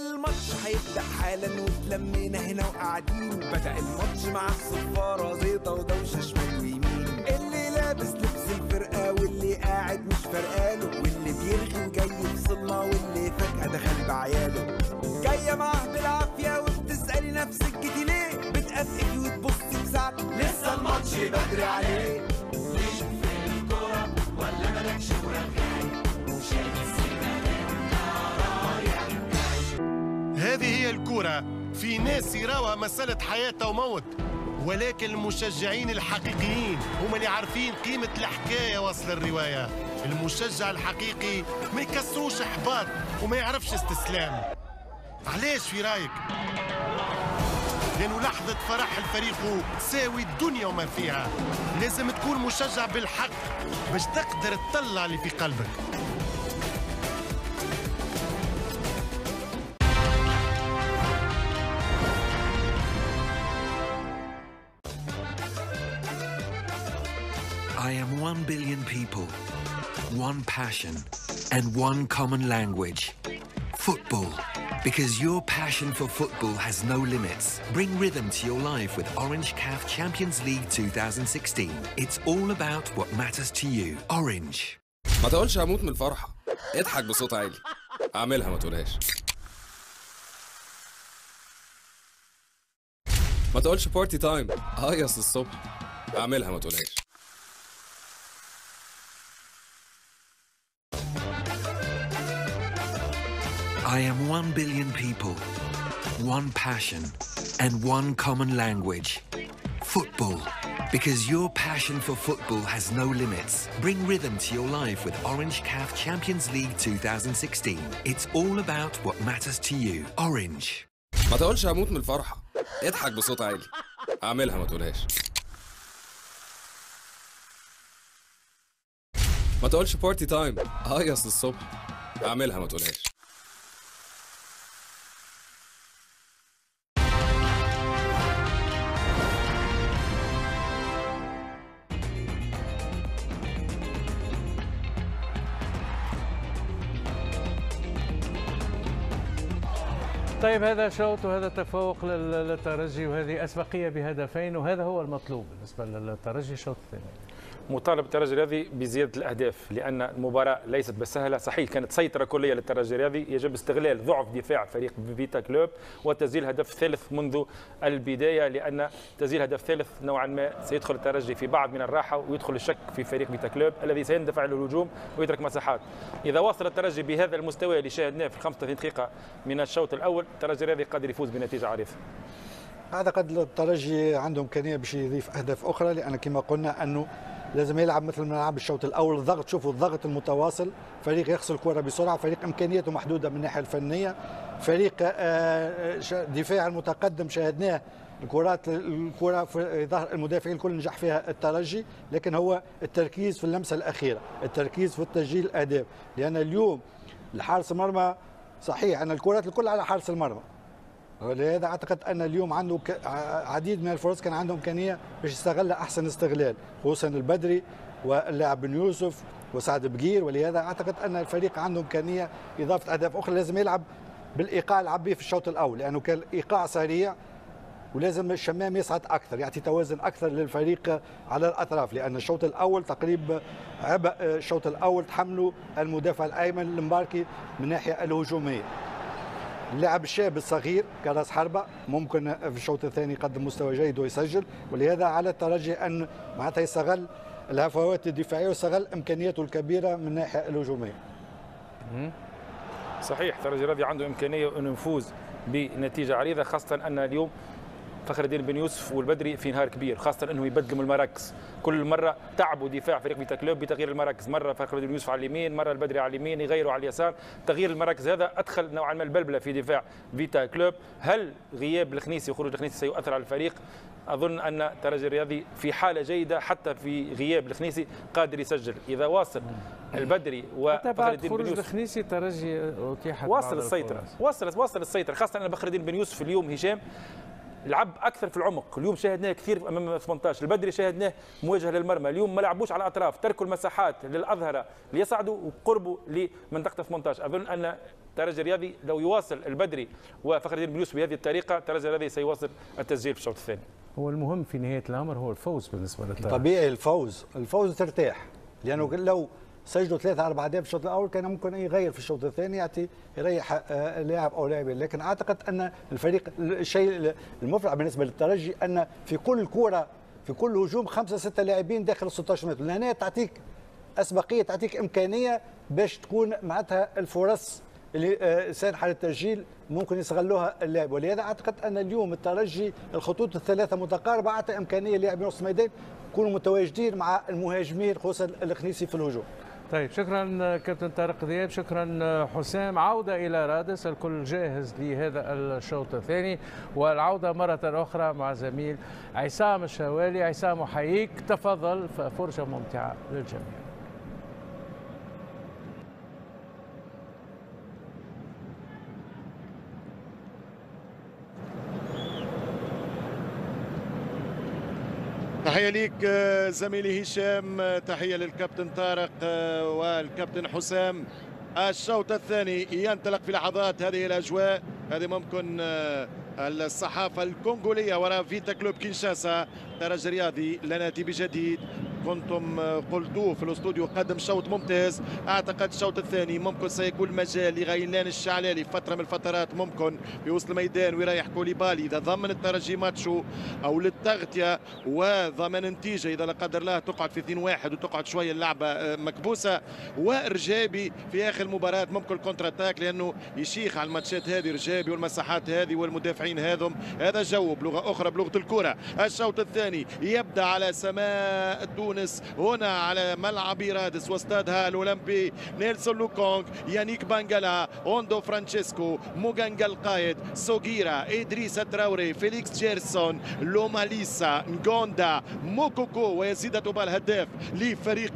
الماتش هيبدأ حالا وتلمينا هنا وقاعدين، بدأ الماتش مع الصفارة زيطة ودوشة شمال ويمين، اللي لابس لبس الفرقة واللي قاعد مش فرقاله، واللي بيرغي وجاي يفصلنا واللي فجأة دخل بعياله، جاية معاه بالعافية وبتسألي نفسك كتير ليه؟ بتقفقي وتبصي بساعة لسه الماتش بدري عليه، ليك في الكورة ولا مالكش ورغاي؟ شايف السيناريو هذه هي الكورة، في ناس يراوها مسألة حياة وموت، ولكن المشجعين الحقيقيين هم اللي عارفين قيمة الحكاية وصل الرواية. المشجع الحقيقي ما يكسروش احباط وما يعرفش استسلام. علاش في رايك؟ لأنه لحظة فرح الفريق تساوي الدنيا وما فيها. لازم تكون مشجع بالحق باش تقدر تطلع اللي في قلبك. I am 1 billion people, one passion, and one common language. Football. Because your passion for football has no limits. Bring rhythm to your life with Orange CAF Champions League 2016. It's all about what matters to you. Orange. ما تقولش هموت من الفرحة. اضحك بصوت عالي. اعملها ما تقولهاش. ما تقولش بارتي تايم. هيص الصبح. اعملها ما تقولهاش. I am 1 billion people, one passion, and one common language. Football. Because your passion for football has no limits. Bring rhythm to your life with Orange CAF Champions League 2016. It's all about what matters to you. Orange. ما تقولش هموت من الفرحة. اضحك بصوت عالي. اعملها ما تقولهاش. ما تقولش بارتي تايم. هيص الصبح. اعملها ما تقولهاش. طيب، هذا شوط وهذا تفوق للترجي وهذه أسبقية بهدفين، وهذا هو المطلوب بالنسبة للترجي الشوط الثاني. مطالب الترجي الرياضي بزياده الاهداف، لان المباراه ليست بسهله. صحيح كانت سيطره كليه للترجي الرياضي، يجب استغلال ضعف دفاع فريق بيتا كلوب وتسجيل هدف ثالث منذ البدايه، لان تسجيل هدف ثالث نوعا ما سيدخل الترجي في بعض من الراحه ويدخل الشك في فريق بيتا كلوب الذي سيندفع للهجوم ويترك مساحات. اذا واصل الترجي بهذا المستوى اللي شاهدناه في 35 دقيقه من الشوط الاول، الترجي الرياضي قادر يفوز بنتيجه عريضه. اعتقد الترجي عنده امكانيه باش يضيف اهداف اخرى، لان كما قلنا انه لازم يلعب مثل ما لعب الشوط الاول، الضغط، شوفوا الضغط المتواصل، فريق يغسل الكره بسرعه، فريق امكانياته محدوده من الناحيه الفنيه، فريق دفاع المتقدم شاهدناه، الكره في ظهر المدافعين الكل نجح فيها الترجي، لكن هو التركيز في اللمسه الاخيره، التركيز في تسجيل الاهداف، لان اليوم الحارس المرمى صحيح ان الكرات الكل على حارس المرمى، ولهذا اعتقد ان اليوم عنده عديد من الفرص كان عنده امكانيه باش يستغلها احسن استغلال، خصوصا البدري واللاعب بن يوسف وسعد بقير، ولهذا اعتقد ان الفريق عنده امكانيه اضافه اهداف اخرى. لازم يلعب بالايقاع اللي لعب به في الشوط الاول، لانه كان ايقاع سريع، ولازم الشمام يصعد اكثر، يعطي توازن اكثر للفريق على الاطراف، لان الشوط الاول تقريبا عبء الشوط الاول تحمله المدافع الايمن المباركي من الناحيه الهجوميه. اللاعب الشاب الصغير كراس حربة ممكن في الشوط الثاني يقدم مستوى جيد ويسجل، ولهذا على الترجي ان معناتها يستغل الهفوات الدفاعيه ويستغل امكانياته الكبيره من الناحيه الهجوميه. صحيح الترجي الرياضي عنده امكانيه انه يفوز بنتيجه عريضه، خاصه ان اليوم فخر الدين بن يوسف والبدري في نهار كبير، خاصة أنه يبدلوا المراكز، كل مرة تعبوا دفاع فريق بيتا كلوب بتغيير المراكز، مرة فخر الدين بن يوسف على اليمين، مرة البدري على اليمين، يغيروا على اليسار، تغيير المراكز هذا أدخل نوعا ما البلبلة في دفاع بيتا كلوب. هل غياب الخنيسي وخروج الخنيسي سيؤثر على الفريق؟ أظن أن الترجي الرياضي في حالة جيدة، حتى في غياب الخنيسي قادر يسجل، إذا واصل البدري وفخر الدين بن يوسف الخنيسي الترجي واصل السيطرة، واصل السيطرة، خاصة أن فخر الدين بن يوسف اليوم هشام لعب اكثر في العمق، اليوم شاهدناه كثير امام 18، البدري شاهدناه مواجهه للمرمى، اليوم ما لعبوش على الاطراف، تركوا المساحات للاظهره ليصعدوا وقربوا لمنطقه 18، اظن ان الترجي الرياضي لو يواصل البدري وفخر الدين بن يوسف بهذه الطريقه، الترجي الرياضي سيواصل التسجيل في الشوط الثاني. هو المهم في نهايه الامر هو الفوز بالنسبه للترجي. طبيعي الفوز، الفوز ترتاح، لانه لو سجلوا 3-4 أهداف في الشوط الأول كان ممكن يغير في الشوط الثاني، يعطي يريح لاعب أو لاعبين، لكن أعتقد أن الفريق الشيء المفرح بالنسبة للترجي أن في كل كورة في كل هجوم 5-6 لاعبين داخل ال 16 متر، لأنها تعطيك أسبقية، تعطيك إمكانية باش تكون معناتها الفرص اللي سانحة للتسجيل ممكن يستغلوها اللاعب، ولهذا أعتقد أن اليوم الترجي الخطوط الثلاثة متقاربة، أعطى إمكانية للاعبين نصف الميدان يكونوا متواجدين مع المهاجمين خصوصا الخنيسي في الهجوم. طيب شكرا كابتن طارق ذياب، شكرا حسام. عودة إلى رادس، الكل جاهز لهذا الشوط الثاني، والعودة مرة أخرى مع زميل عصام الشوالي. عصام أحييك، تفضل، فرجة ممتعة للجميع. تحية ليك زميلي هشام، تحية للكابتن طارق والكابتن حسام. الشوط الثاني ينطلق في لحظات، هذه الأجواء هذه ممكن الصحافة الكونغولية وراء فيتا كلوب كينشاسا. الترجي الرياضي لنا بجديد، كنتم قلتوه في الاستوديو، قدم شوط ممتاز. اعتقد الشوط الثاني ممكن سيكون مجال لغيلان الشعلالي فتره من الفترات، ممكن يوصل الميدان ويريح كوليبالي اذا ضمن الترجي ماتشو او للتغطيه وضمن نتيجه، اذا لا قدر الله تقعد في 2-1 وتقعد شويه اللعبه مكبوسه. ورجابي في اخر المباراه ممكن كونتر اتاك، لانه يشيخ على الماتشات هذه رجابي والمساحات هذه والمدافعين هذم، هذا جو بلغه اخرى بلغه الكره. الشوط الثاني يبدا على سماء هنا على ملعب رادس واستادها الاولمبي. نيلسون لوكونغ، يانيك بانجالا، اوندو فرانشيسكو، موغانجا القائد، سوغيرا، ادريس الدراوري، فيليكس جيرسون، لوماليسا، نغوندا، موكوكو ويزيد توبال الهداف لفريق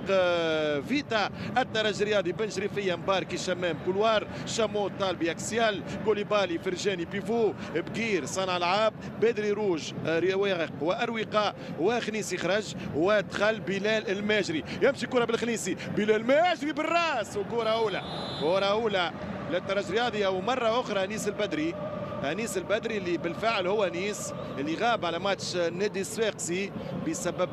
فيتا. الترجي الرياضي بن شريفيه، مباركي، شمام، كولوار، شامو، طالبي، اكسيال، كوليبالي، فرجاني، بيفو، بقير، صانع العاب، بدري، روج، رواق واروقه، وخنيسي خرج وادخل بلال الماجري. يمشي كرة بالخنيسي، بلال الماجري بالراس، وكرة أولى للترجي الرياضي. ومرة أخرى أنيس البدري أنيس البدري اللي بالفعل هو أنيس اللي غاب على ماتش النادي الصفاقسي بسبب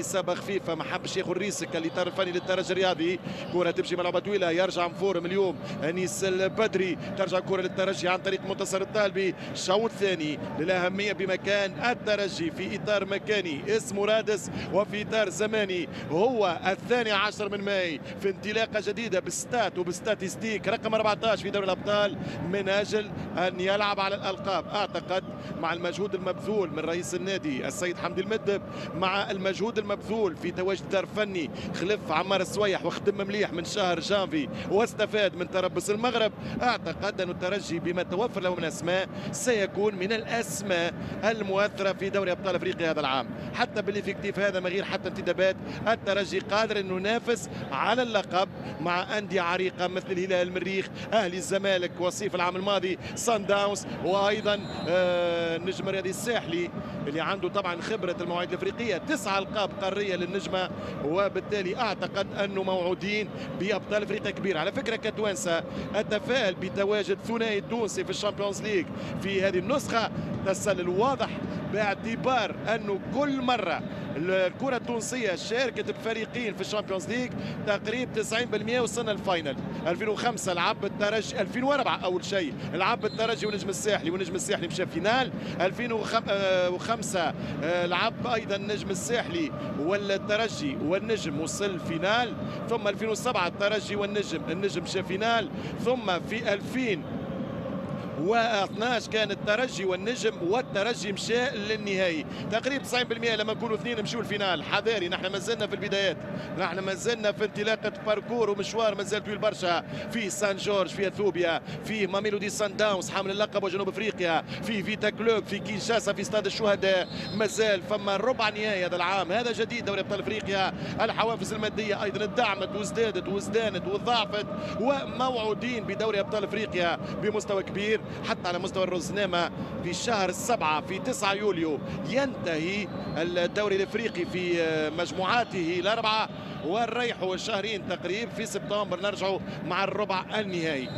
إصابة خفيفة، ما حبش ياخذ ريسك اللي طرفني للترجي الرياضي. كرة تمشي ملعوبة طويلة، يرجع مفورم اليوم أنيس البدري، ترجع كرة للترجي عن طريق منتصر الطالبي. شوط ثاني للأهمية بمكان الترجي في إطار مكاني اسمه رادس وفي إطار زماني. هو الثاني عشر من ماي في انطلاقة جديدة بالستات وبالستاتيستيك رقم 14 في دوري الأبطال من أجل أن يلعب على الألقاب. أعتقد مع المجهود المبذول من رئيس النادي السيد حمدي المدب، مع المجهود المبذول في تواجد دار فني خلف عمار السويح وخدم مليح من شهر جانفي واستفاد من تربص المغرب، أعتقد أن الترجي بما توفر له من أسماء سيكون من الأسماء المؤثرة في دوري أبطال أفريقيا هذا العام. حتى بالإفكتيف هذا ما غير حتى انتدابات، الترجي قادر أن ينافس على اللقب مع أندية عريقة مثل الهلال المريخ، أهلي الزمالك وصيف العام الماضي، سان داونز، وأيضا النجم الرياضي الساحلي اللي عنده طبعا خبرة المواعيد الأفريقية، 9 ألقاب قارية للنجمة، وبالتالي أعتقد أنه موعودين بأبطال أفريقيا كبيرة. على فكرة كتوانسة أتفائل بتواجد ثنائي التونسي في الشامبيونز ليج في هذه النسخة، تسلل واضح باعتبار أنه كل مرة الكرة التونسية شاركت بفريقين في الشامبيونز ليج تقريب 90% وصلنا للفاينل. 2005 لعب الترجي، 2004 أول شيء لعب الترجي ونجم الساحلي ونجم الساحلي مشى فينال، 2005 لعب أيضا نجم الساحلي والترجي والنجم وصل فينال، ثم 2007 الترجي والنجم، النجم مشى فينال، ثم في 2012 كان الترجي والنجم والترجي مشاء للنهائي. تقريب 90% لما نكونوا اثنين مشوا الفينال. حذاري، نحن مازلنا في البدايات، نحن مازلنا في انطلاقه باركور ومشوار مازال طويل برشا، في سان جورج، في اثيوبيا، في ماميلودي سان داونز حامل اللقب وجنوب افريقيا، في فيتا كلوب، في كينشاسا، في استاد الشهداء، مازال فما ربع نهائي هذا العام. هذا جديد دوري ابطال افريقيا، الحوافز الماديه ايضا ادعمت وازدادت وازدانت وضاعفت، وموعودين بدوري ابطال افريقيا بمستوى كبير. حتى على مستوى الرزنامة في شهر 7 في 9 يوليو ينتهي الدوري الافريقي في مجموعاته الاربعه، ونريحوا شهرين تقريب في سبتمبر نرجعوا مع الربع النهائي.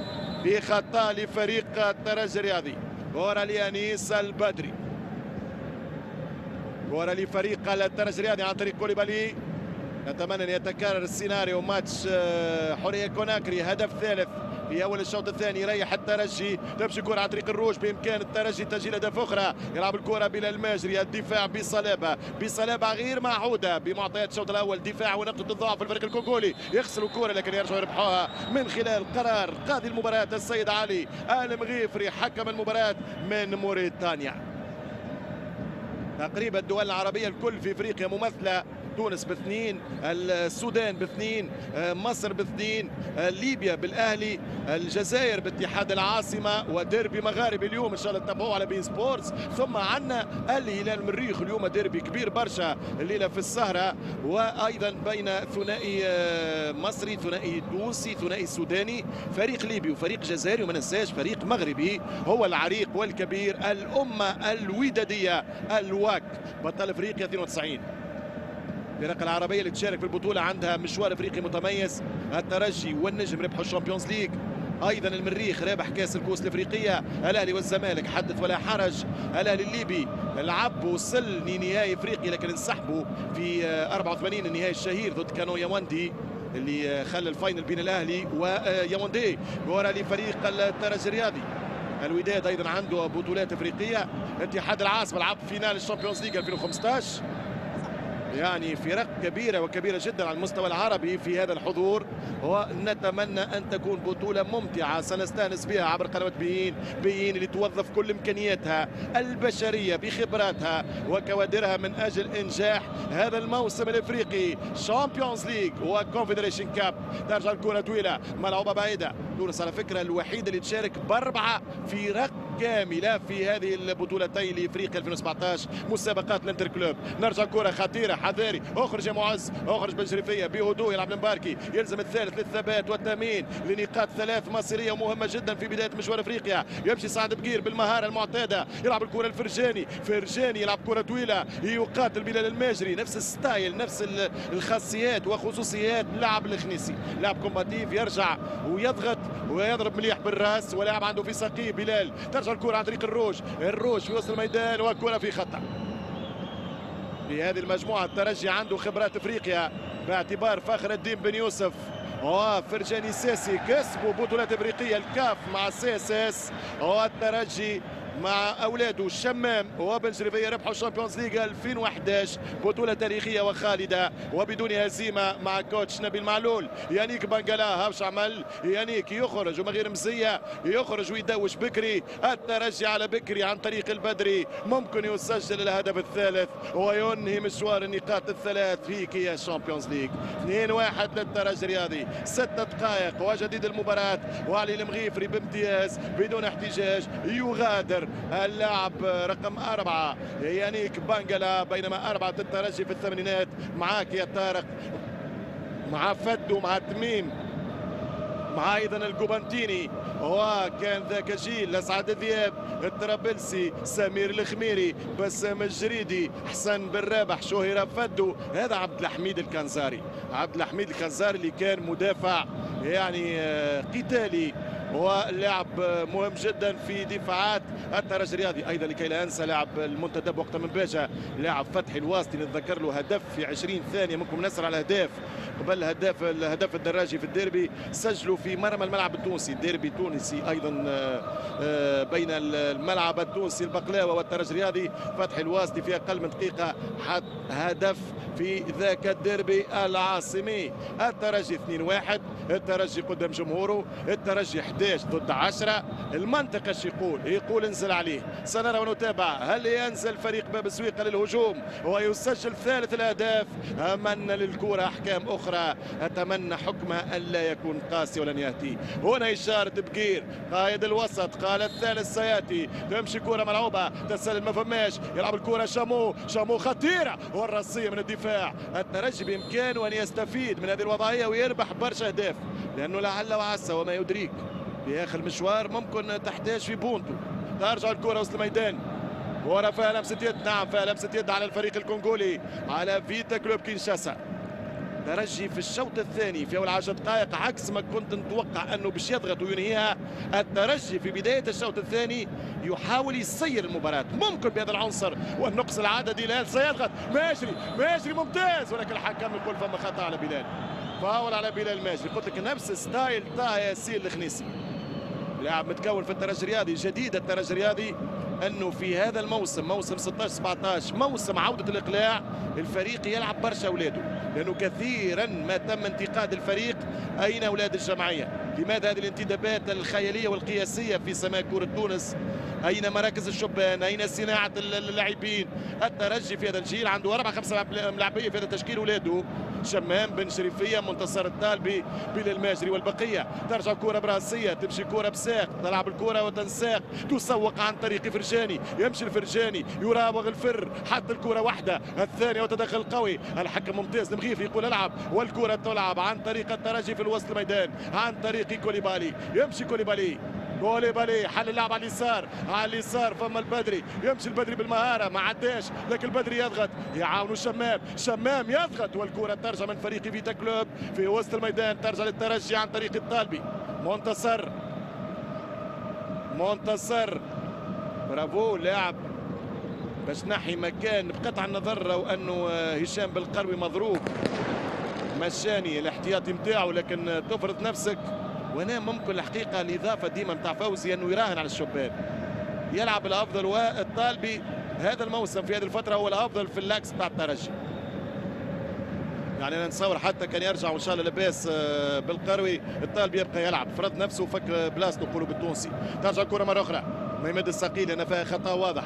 بخطا لفريق الترجي الرياضي، كره لانيس البدري، كره لفريق الترجي الرياضي عن طريق كوليبالي. نتمنى ان يتكرر السيناريو ماتش حورية كوناكري، هدف ثالث في اول الشوط الثاني يريح الترجي. تمشي كرة على طريق الروج، بامكان الترجي تسجيل اهداف اخرى. يلعب الكرة بلال الماجري، الدفاع بصلابه، بصلابه غير معهوده بمعطيات الشوط الاول، دفاع ونقطه ضعف الفريق الكونغولي. يخسروا الكرة لكن يرجعوا يربحوها من خلال قرار قاضي المباراه السيد علي المغيفري حكم المباراه من موريتانيا. تقريبا الدول العربيه الكل في افريقيا ممثله، تونس باثنين، السودان باثنين، مصر باثنين، ليبيا بالاهلي، الجزائر باتحاد العاصمه وديربي مغاربي اليوم ان شاء الله تتابعوه على بين سبورتس. ثم عندنا الهلال المريخ اليوم ديربي كبير برشا الليله في السهره، وايضا بين ثنائي مصري، ثنائي تونسي، ثنائي سوداني، فريق ليبي وفريق جزائري، وما ننساش فريق مغربي هو العريق والكبير الامه الوداديه الواك بطل افريقيا 92. الفرق العربية اللي تشارك في البطولة عندها مشوار افريقي متميز، الترجي والنجم ربحوا الشامبيونز ليج، ايضا المريخ رابح كاس الكؤوس الافريقية، الاهلي والزمالك حدث ولا حرج، الاهلي الليبي لعب وصل لنهائي افريقي لكن انسحبوا في 84 النهائي الشهير ضد كانو ياوندي اللي خلى الفاينل بين الاهلي وياوندي. ورا لفريق الترجي الرياضي، الوداد ايضا عنده بطولات افريقية، اتحاد العاصمة لعب فينال الشامبيونز ليج 2015. يعني فرق كبيرة وكبيرة جدا على المستوى العربي في هذا الحضور، ونتمنى أن تكون بطولة ممتعة سنستأنس بها عبر قنوات بيين اللي توظف كل إمكانياتها البشرية بخبراتها وكوادرها من أجل إنجاح هذا الموسم الإفريقي شامبيونز ليج وكونفدريشن كاب. ترجع الكرة طويلة ملعوبة بعيدة، تونس على فكرة الوحيدة اللي تشارك بأربعة فرق كاملة في هذه البطولتين لإفريقيا 2017 مسابقات الانتر كلوب. نرجع كرة خطيرة، حذاري، اخرج يا معز، اخرج بالجريفية بهدوء، يلعب المباركي، يلزم الثالث للثبات والتأمين لنقاط ثلاث مصيرية مهمة جدا في بداية مشوار افريقيا. يمشي سعد بقير بالمهارة المعتادة، يلعب الكرة الفرجاني، فرجاني يلعب كرة طويلة، يقاتل بلال الماجري، نفس الستايل نفس الخاصيات وخصوصيات لاعب الخنيسي، لاعب كومباتيف، يرجع ويضغط ويضرب مليح بالراس ولاعب عنده في ساقيه بلال. ترجع الكره عن طريق الروج في وسط الميدان وكره في خطه. في هذه المجموعه الترجي عنده خبرات افريقيا باعتبار فخر الدين بن يوسف وفرجاني ساسي كسبوا بطولات افريقيه الكاف مع السي اس اس، والترجي مع اولاده الشمام وبن جريفيه ربحوا الشامبيونز ليغ 2011 بطوله تاريخيه وخالده وبدون هزيمه مع كوتش نبيل معلول. يانيك بنقلا هاوش عمل، يانيك يخرج وما غير مزيه، يخرج ويدوش بكري، الترجي على بكري عن طريق البدري ممكن يسجل الهدف الثالث وينهي مشوار النقاط الثلاث في كياس شامبيونز ليغ. 2-1 للترجي الرياضي، 6 دقائق وجديد المباراه وعلي المغيفري بامتياز بدون احتجاج يغادر اللاعب رقم 4 يانيك بانجلا، بينما 4 الترجي في الثمانينات. معاك يا طارق، مع فدو، مع تميم، مع ايضا الجوبانتيني، وكان ذاك الجيل اسعد الذياب، الطرابلسي، سمير الخميري، بسام الجريدي، حسن بن رابح، شهير فدو. هذا عبد الحميد الكنزاري، عبد الحميد الكنزاري اللي كان مدافع يعني قتالي ولاعب مهم جدا في دفاعات الترجي الرياضي. ايضا لكي لا انسى لاعب المنتدب وقت من باشا، لاعب فتحي الواسطي، نتذكر له هدف في 20 ثانيه منكم نسر على الاهداف قبل الهدف الدراجي في الديربي، سجلوا في مرمى الملعب التونسي، ديربي تونسي ايضا بين الملعب التونسي البقلاوه والترجي الرياضي. فتحي الواسطي في اقل من دقيقه حط هدف في ذاك الديربي العاصمي. الترجي 2-1، الترجي قدام جمهوره، الترجي 11 ضد 10. المنطقه اش يقول انزل عليه، سنرى ونتابع هل ينزل فريق باب السويقه للهجوم ويسجل ثالث الاهداف. املنا للكره احكام اخرى، اتمنى حكمها الا يكون قاسي ولن ياتي. هنا اشاره بكير قائد الوسط، قال الثالث سياتي. تمشي كره ملعوبه، تسلل ما فماش، يلعب الكره شامو، شامو خطيره والرصيه من الدفاع. الترجي بامكانه ان يستفيد من هذه الوضعيه ويربح برشا اهداف، لانه لعل وعسى وما يدريك في اخر المشوار ممكن تحتاج في بونتو. ترجع الكره وسط الميدان ورا، فيها لمسه يد، نعم فيها لمسه يد على الفريق الكونغولي، على فيتا كلوب كينشاسا. ترجي في الشوط الثاني في اول 10 دقائق عكس ما كنت نتوقع انه باش يضغط وينهيها. الترجي في بدايه الشوط الثاني يحاول يسير المباراه، ممكن بهذا العنصر والنقص العددي لا سيضغط. ماجري ممتاز، ولكن الحكم يقول فما خطا على بلال، فاول على بلال ماجري. قلت لك نفس ستايل طه ياسين الخنيسي، لاعب متكون في الترجي الرياضي. جديد الترجي الرياضي انه في هذا الموسم، موسم 16-17، موسم عوده الاقلاع، الفريق يلعب برشا اولاده، لانه كثيرا ما تم انتقاد الفريق اين اولاد الجمعيه؟ لماذا هذه الانتدابات الخياليه والقياسيه في سماء كره تونس؟ اين مراكز الشبان؟ اين صناعه اللاعبين؟ الترجي في هذا الجيل عنده 4-5 ملاعبيه في هذا التشكيل، اولاده شمام، بن شريفيه، منتصر الطالبي، بلال ماجري والبقيه. ترجع كره براسيه، تمشي كره بساق، تلعب الكره وتنساق، تسوق عن طريق فرجاني، يمشي الفرجاني يراوغ الفر، حط الكره واحده، الثانيه وتدخل قوي، الحكم ممتاز المغيفري يقول العب، والكره تلعب عن طريق الترجي في الوسط الميدان، عن طريق كوليبالي، يمشي كوليبالي حل اللعب على اليسار، فما البدري، يمشي البدري بالمهاره، ما عداش، لكن البدري يضغط، يعاونوا الشمام، يضغط، والكره ترجع من فريق فيتا كلوب في وسط الميدان، ترجع للترجي عن طريق الطالبي. منتصر، برافو لاعب باش نحي مكان بقطع النظر، وانه هشام بالقروي مضروب مشاني الاحتياطي نتاعو، لكن تفرض نفسك. وانا ممكن الحقيقه الاضافه ديما نتاع فوزي انه يراهن على الشباب، يلعب الافضل، والطالبي هذا الموسم في هذه الفتره هو الافضل في اللاكس تاع الترجي. يعني انا نتصور حتى كان يرجع وان شاء الله لاباس بالقروي، الطالبي يبقى يلعب، فرض نفسه وفك بلاصته نقولوا بالتونسي. ترجع الكره مره اخرى، ما يمد الساقين لان فيها خطا واضح.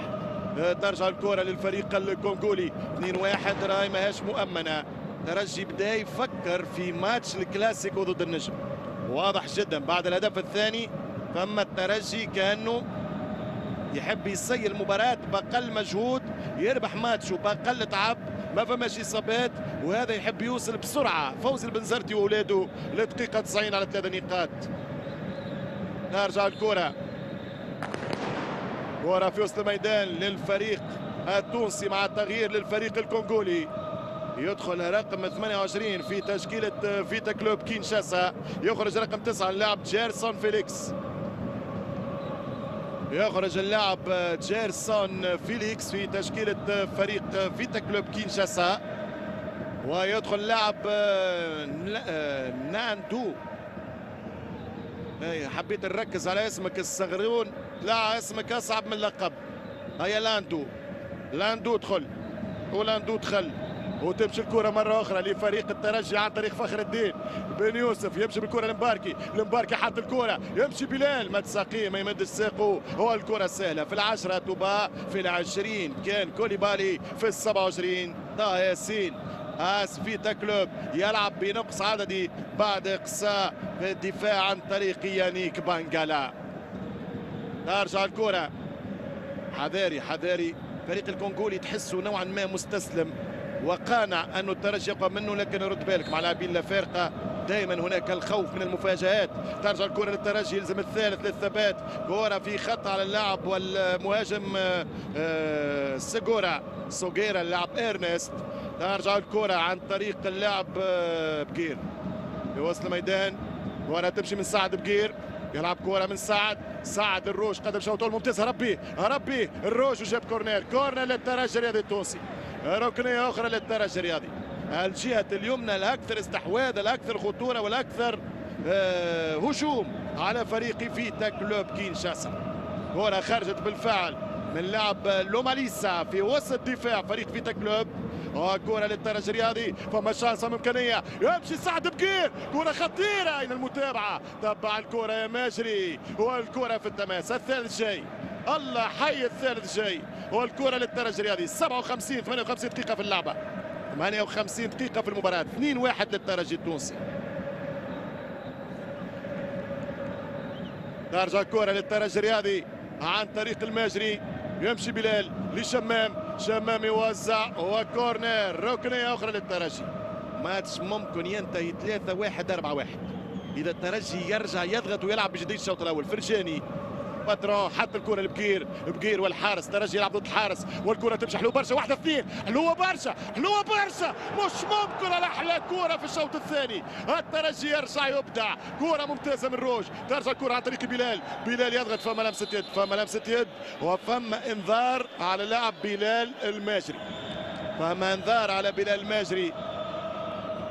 ترجع الكره للفريق الكونغولي. 2-1، راهي ماهاش مؤمنه. الترجي بدا يفكر في ماتش الكلاسيكو ضد النجم، واضح جدا بعد الهدف الثاني. فما الترجي كانه يحب يسير المباراه باقل مجهود، يربح ماتشه باقل تعب، ما فماش اصابات، وهذا يحب يوصل بسرعه. فوزي البنزرتي واولاده لدقيقه 90 على 3 نقاط. نرجع الكره ورا في وسط الميدان للفريق التونسي مع التغيير للفريق الكونغولي. يدخل رقم 28 في تشكيلة فيتا كلوب كينشاسا. يخرج رقم 9 اللاعب جيرسون فيليكس. يخرج اللاعب جيرسون فيليكس في تشكيلة فريق فيتا كلوب كينشاسا. ويدخل اللاعب ناندو. حبيت نركز على اسمك الصغرون، لا اسمك اصعب من اللقب. هيا لاندو، لاندو دخل ولاندو دخل، وتمشي الكرة مرة أخرى لفريق الترجي عن طريق فخر الدين بن يوسف. يمشي بالكرة لمباركي، لمباركي حط الكرة، يمشي بلال ما تساقيه، ما يمدش ساقه، هو الكرة سهلة. في العشرة توبا، في العشرين كان كوليبالي، في ال27 طه ياسين. أس فيتا كلوب يلعب بنقص عددي بعد إقصاء الدفاع عن طريق يانيك بانجالا. ترجع الكرة، حذاري حذاري، فريق الكونغولي تحسه نوعا ما مستسلم وقانع أنه الترجي يقوى منه، لكن رد بالك مع لاعبين لا فارقة، دائما هناك الخوف من المفاجآت. ترجع الكرة للترجي، يلزم الثالث للثبات. كرة في خط على اللاعب والمهاجم سوغيرا اللاعب إرنست. ترجع الكرة عن طريق اللاعب بقير يوصل الميدان، ورا تمشي من سعد بقير، يلعب كرة من سعد الروج، قدم شوطه ممتاز، هربي الروج وجاب كورنر للترجي الرياضي التونسي. ركنية أخرى للترجي الرياضي، الجهة اليمنى الأكثر استحواذ، الأكثر خطورة والأكثر هجوم على فريق فيتا كلوب كينشاسا. كرة خرجت بالفعل من لاعب لوماليسا في وسط دفاع فريق فيتا كلوب. كرة للترجي الرياضي، فما شانسة إمكانية، يمشي سعد بقير، كرة خطيرة، أين المتابعة؟ تبع الكرة يا ماجري، والكرة في التماس. الثالث جاي، الله حي الثالث جاي، والكرة للترجي الرياضي. 57 58 دقيقة في اللعبة، 58 دقيقة في المباراة، 2-1 للترجي التونسي. ترجع الكرة للترجي الرياضي عن طريق الماجري، يمشي بلال لشمام، شمام يوزع وكورنر. ركنية أخرى للترجي. ماتش ممكن ينتهي 3-1 4-1 إذا الترجي يرجع يضغط ويلعب بجديد الشوط الأول. فرجاني باترون حط الكرة لبقير والحارس، ترجي يلعب ضد الحارس، والكرة تمشي حلوة برشا، 1-2 حلوة برشا، مش ممكن. الأحلى كرة في الشوط الثاني، الترجي يرجع يبدع، كرة ممتازة من روج. ترجع الكرة عن طريق بلال يضغط، فما لمسة يد وفما إنذار على لاعب بلال الماجري،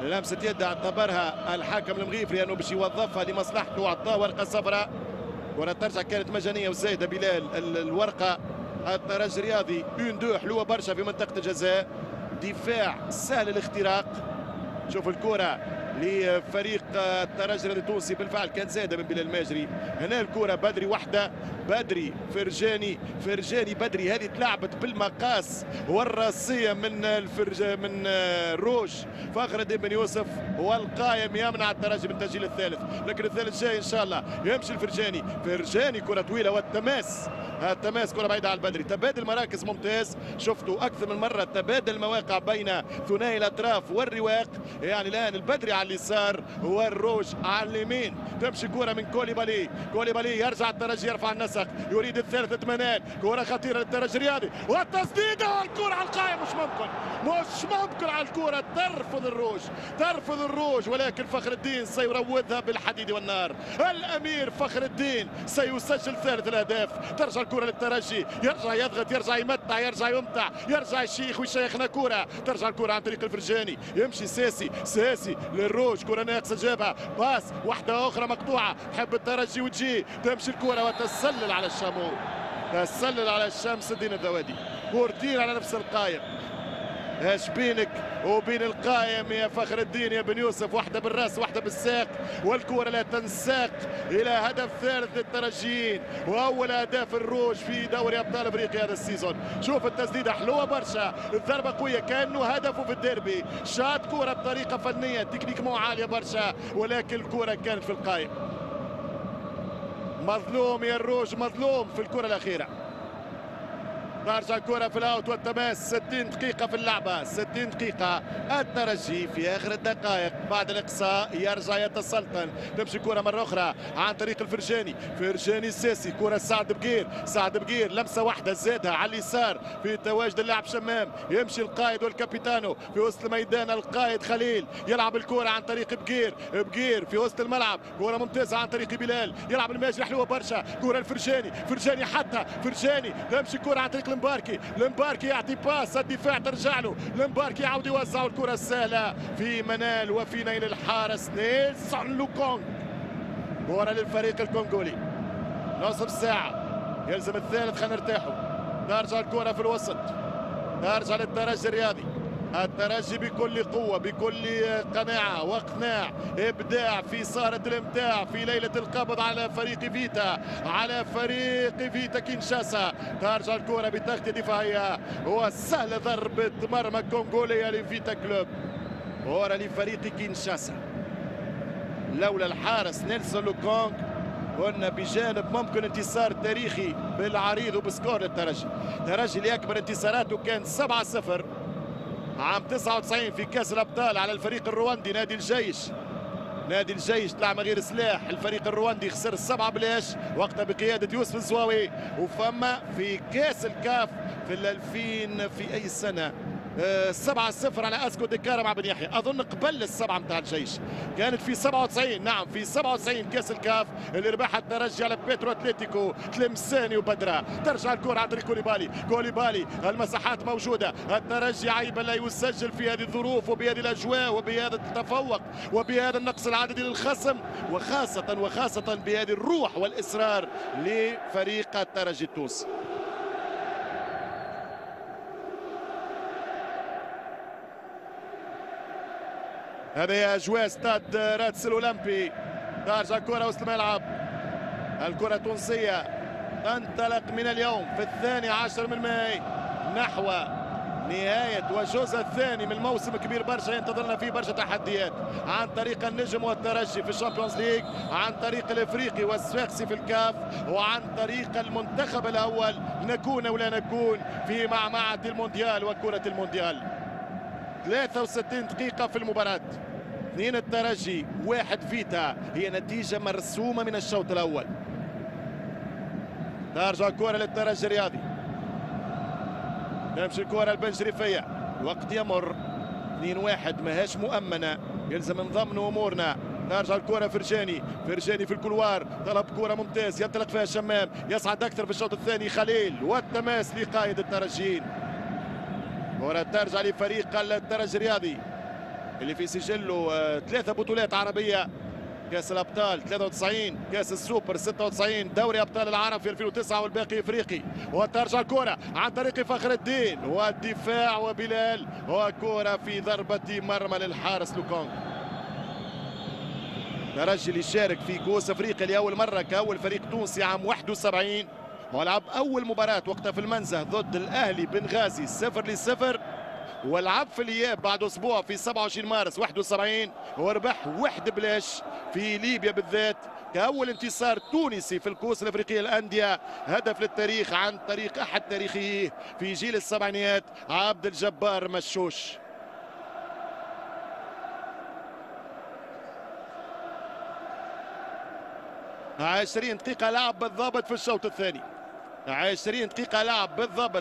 لمسة يد اعتبرها الحكم المغيفري لأنه باش يوظفها لمصلحته، عطاه ورقة صفراء. ورا ترجع كانت مجانيه وزايده بلال الورقه. الترجي الرياضي 1-2 حلوه برشا في منطقه الجزاء، دفاع سهل الاختراق. شوف الكره لفريق الترجي الرياضي التونسي، بالفعل كانت زايده من بلال الماجري. هنا الكره بدري، وحده بدري، فرجاني بدري، هذه تلعبت بالمقاس والراسيه من روج. فخر الدين بن يوسف والقائم يمنع الترجي من تسجيل الثالث، لكن الثالث جاي ان شاء الله. يمشي الفرجاني، كره طويله والتماس، كره بعيده على البدري. تبادل مراكز ممتاز، شفتوا اكثر من مره تبادل مواقع بين ثنائي الاطراف والرواق، يعني الان البدري على اليسار والروج على اليمين. تمشي كره من كوليبالي يرجع الترجي، يرفع الناس، يريد الثالث ثمانين. كرة خطيرة للترجي الرياضي والتسديدة، والكرة على القائم. مش ممكن على الكرة، ترفض الروج، ولكن فخر الدين سيروضها بالحديد والنار. الأمير فخر الدين سيسجل ثالث الأهداف. ترجع الكرة للترجي، يرجع يضغط، يرجع يمتع، يرجع يمتع، يرجع الشيخ ويشيخنا كرة. ترجع الكرة عن طريق الفرجاني، يمشي ساسي للروج، كرة ناقصة جابها، باس واحدة أخرى مقطوعة. تحب الترجي وتجي، تمشي الكرة وتسلل على الشامو، تسلل على الشمس الدين الذوادي. كورتين على نفس القائم، اش بينك وبين القائم يا فخر الدين يا بن يوسف؟ واحدة بالراس واحدة بالساق، والكرة لا تنساق إلى هدف ثالث للترجيين، وأول أهداف الروج في دوري أبطال أفريقيا هذا السيزون. شوف التسديدة حلوة برشا، الضربة قوية، كأنه هدفه في الديربي، شاط كرة بطريقة فنية، تكنيكمون عالية برشا، ولكن الكرة كانت في القائم. مظلوم يا الروج، مظلوم في الكرة الأخيرة. خارجة كرة في الاوت والتماس. 60 دقيقة في اللعبة، 60 دقيقة. الترجي في آخر الدقائق بعد الإقصاء يرجع يتسلطن. تمشي كرة مرة أخرى عن طريق الفرجاني، فرجاني الساسي، كرة سعد بقير، سعد بقير لمسة واحدة زادها على اليسار في تواجد اللاعب شمام. يمشي القائد والكابيتانو في وسط الميدان، القائد خليل يلعب الكرة عن طريق بقير، بقير في وسط الملعب، كرة ممتازة عن طريق بلال، يلعب الماجري حلوة برشا، كرة الفرجاني، فرجاني حتى فرجاني، تمشي كرة عن طريق المباركي، المباركي يعطي باس، الدفاع ترجع له، المباركي يعاود يوزعوا الكرة السهلة في منال وفي نيل الحارس نيلسون لوكونغ. كرة للفريق الكونغولي. نصف ساعة يلزم الثالث خلينا نرتاحوا. ترجع الكرة في الوسط، ترجع للترجي الرياضي. الترجي بكل قوة، بكل قناعة واقناع، إبداع في صالة الإمتاع في ليلة القبض على فريق فيتا، على فريق فيتا كينشاسا. ترجع الكرة بتغطية دفاعية وسهل ضربة مرمى كونغولية لفيتا كلوب. كرة لفريق كينشاسا. لولا الحارس نيلسون لوكونغ كنا بجانب ممكن انتصار تاريخي بالعريض وبسكور للترجي. الترجي اللي أكبر انتصاراته كان 7-0 عام 99 في كاس الابطال على الفريق الرواندي نادي الجيش. نادي الجيش طلع من غير سلاح، الفريق الرواندي خسر 7 بلاش وقتها بقياده يوسف الزواوي. وفما في كاس الكاف في 2000 في اي سنه 7-0 على اسكو ديكارا مع بن يحيى، اظن قبل السبعه نتاع الجيش، كانت في 97. نعم في 97 كاس الكاف اللي ربحها الترجي على بيترو اتليتيكو تلمساني وبدرا. ترجع الكره عن طريق كوليبالي، كوليبالي المساحات موجوده. الترجي عيب لا يسجل في هذه الظروف وبهذه الاجواء وبهذا التفوق وبهذا النقص العددي للخصم، وخاصه بهذه الروح والاصرار لفريق الترجي التونسي. هذه أجواء استاد راتس الأولمبي. ترجع كرة وسط الملعب. الكرة التونسية تنطلق من اليوم في 12 ماي نحو نهاية والجزء الثاني من موسم كبير برشا ينتظرنا فيه برشا تحديات عن طريق النجم والترجي في الشامبيونز ليج، عن طريق الافريقي والسويقسي في الكاف، وعن طريق المنتخب الأول. نكون ولا نكون في معمعة المونديال وكرة المونديال. 63 دقيقة في المباراة، 2 الترجي 1 فيتا، هي نتيجة مرسومة من الشوط الأول. ترجع كرة للترجي الرياضي، تمشي الكرة لبن شريفية، الوقت يمر 2-1 ماهاش مؤمنة، يلزم نضمنوا أمورنا. ترجع الكرة فرجاني، فرجاني في الكلوار، طلب كرة ممتاز ينطلق فيها شمام، يصعد أكثر في الشوط الثاني خليل، والتماس لقائد الترجيين. كرة ترجع لفريق الترجي الرياضي اللي في سجله 3 بطولات عربية، كأس الأبطال 93، كأس السوبر 96، دوري أبطال العرب في 2009 والباقي إفريقي. وترجع الكرة عن طريق فخر الدين والدفاع وبلال، وكرة في ضربة مرمى للحارس لوكونغ. الترجي اللي شارك في كأس إفريقيا لأول مرة كأول فريق تونسي عام 71 ولعب أول مباراة وقتها في المنزه ضد الأهلي بنغازي 0-0، ولعب في الإياب بعد أسبوع في 27 مارس 71 وربح 1 بلاش في ليبيا بالذات كأول انتصار تونسي في الكؤوس الأفريقية للأندية. هدف للتاريخ عن طريق أحد تاريخيه في جيل السبعينيات عبد الجبار مشوش. عشرين دقيقة لعب بالضبط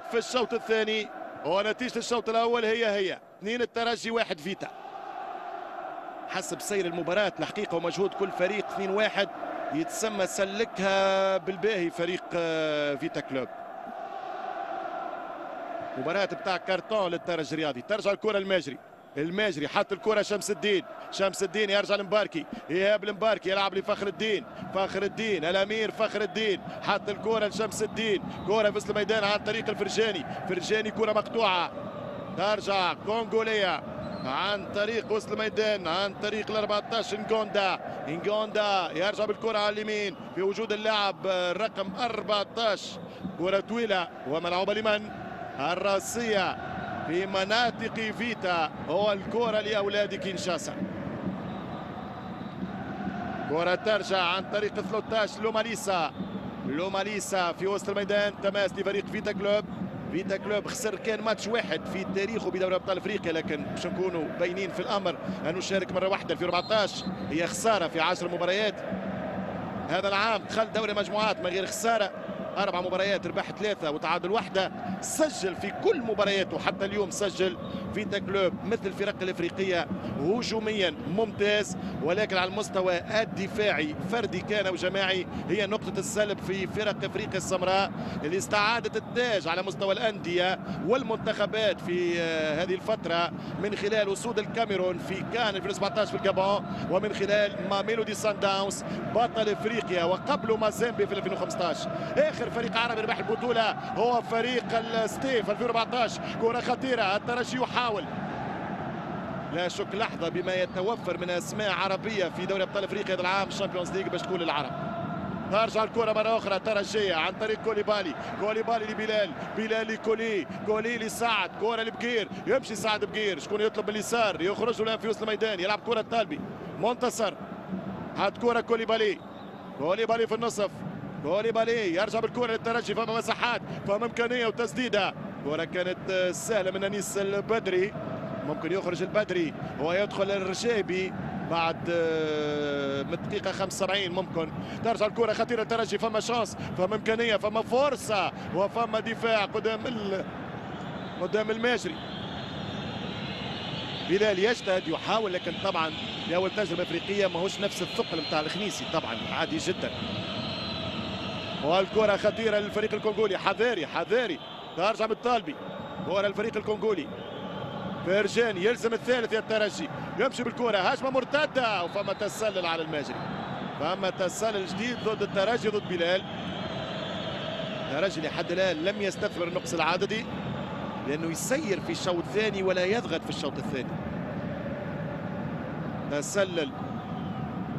في الشوط الثاني ونتيجة الشوط الأول هي 2 الترجي 1 فيتا. حسب سير المباراة الحقيقة ومجهود كل فريق 2-1 يتسمى سلكها بالباهي فريق فيتا كلوب. مباراة بتاع كارتون للترجي الرياضي. ترجع الكرة الماجري، الماجري حط الكرة شمس الدين يرجع لمباركي، ايهاب المباركي يلعب لفخر الدين، فخر الدين الامير فخر الدين حط الكرة لشمس الدين، كرة في وسط الميدان عن طريق الفرجاني، فرجاني كرة مقطوعة. ترجع كونغولية عن طريق وسط الميدان عن طريق 14 انغوندا يرجع بالكرة على اليمين في وجود اللاعب الرقم 14. كرة طويلة وملعوبة لمن؟ الراسية في مناطق فيتا، هو الكرة لأولاد كينشاسا. كرة ترجع عن طريق 13 لوماليسا في وسط الميدان، تماس لفريق فيتا كلوب بيتا كلوب خسر كان ماتش واحد في تاريخه بدوري ابطال افريقيا، لكن باش نكونوا باينين في الامر انه شارك مره واحده في 14، هي خساره في 10 مباريات. هذا العام دخل دوري مجموعات من غير خساره، 4 مباريات ربح 3 وتعادل 1، سجل في كل مبارياته حتى اليوم. سجل فيتا كلوب مثل الفرق الافريقيه هجوميا ممتاز، ولكن على المستوى الدفاعي فردي كان وجماعي هي نقطه السلب في فرق افريقيا السمراء اللي استعادت التاج على مستوى الانديه والمنتخبات في هذه الفتره من خلال وصول الكاميرون في كان 2017 في الجابون، ومن خلال ما ميلودي سان داونز بطل افريقيا، وقبله مازامبي في 2015. اخر فريق عربي ربح البطوله هو فريق الستيف 2014. كره خطيره، الترجي يحاول لا شك لحظه بما يتوفر من اسماء عربيه في دوري ابطال افريقيا هذا العام الشامبيونز ليج باش تكون للعرب. ترجع الكرة مرة أخرى ترجية عن طريق كوليبالي، كوليبالي لبلال، بلال لكولي، كولي لسعد، كرة لبقير، يمشي سعد بقير، شكون يطلب باليسار، يخرج له في وسط الميدان، يلعب كرة الطالبي، منتصر، حط كرة كوليبالي، كوليبالي في النصف، كوليبالي يرجع بالكرة للترجي، فما مساحات، فما إمكانية وتسديدة، كرة كانت سهلة من أنيس البدري، ممكن يخرج البدري ويدخل الرشيبي بعد من دقيقة 75 ممكن. ترجع الكرة خطيرة الترجي، فما شانس، فما إمكانية، فما فرصة، وفما دفاع قدام الماجري. بلال يجتهد يحاول، لكن طبعا لأول تجربة أفريقية ماهوش نفس الثقل نتاع الخنيسي، طبعا عادي جدا. والكرة خطيرة للفريق الكونغولي، حذاري حذاري ترجع بالطالبي، كرة الفريق الكونغولي، فرجاني يلزم الثالث يا الترجي، يمشي بالكرة، هجمة مرتدة وفما تسلل على الماجري. فما تسلل جديد ضد الترجي، ضد بلال. الترجي لحد الآن لم يستثمر النقص العددي لأنه يسير في الشوط الثاني ولا يضغط في الشوط الثاني. تسلل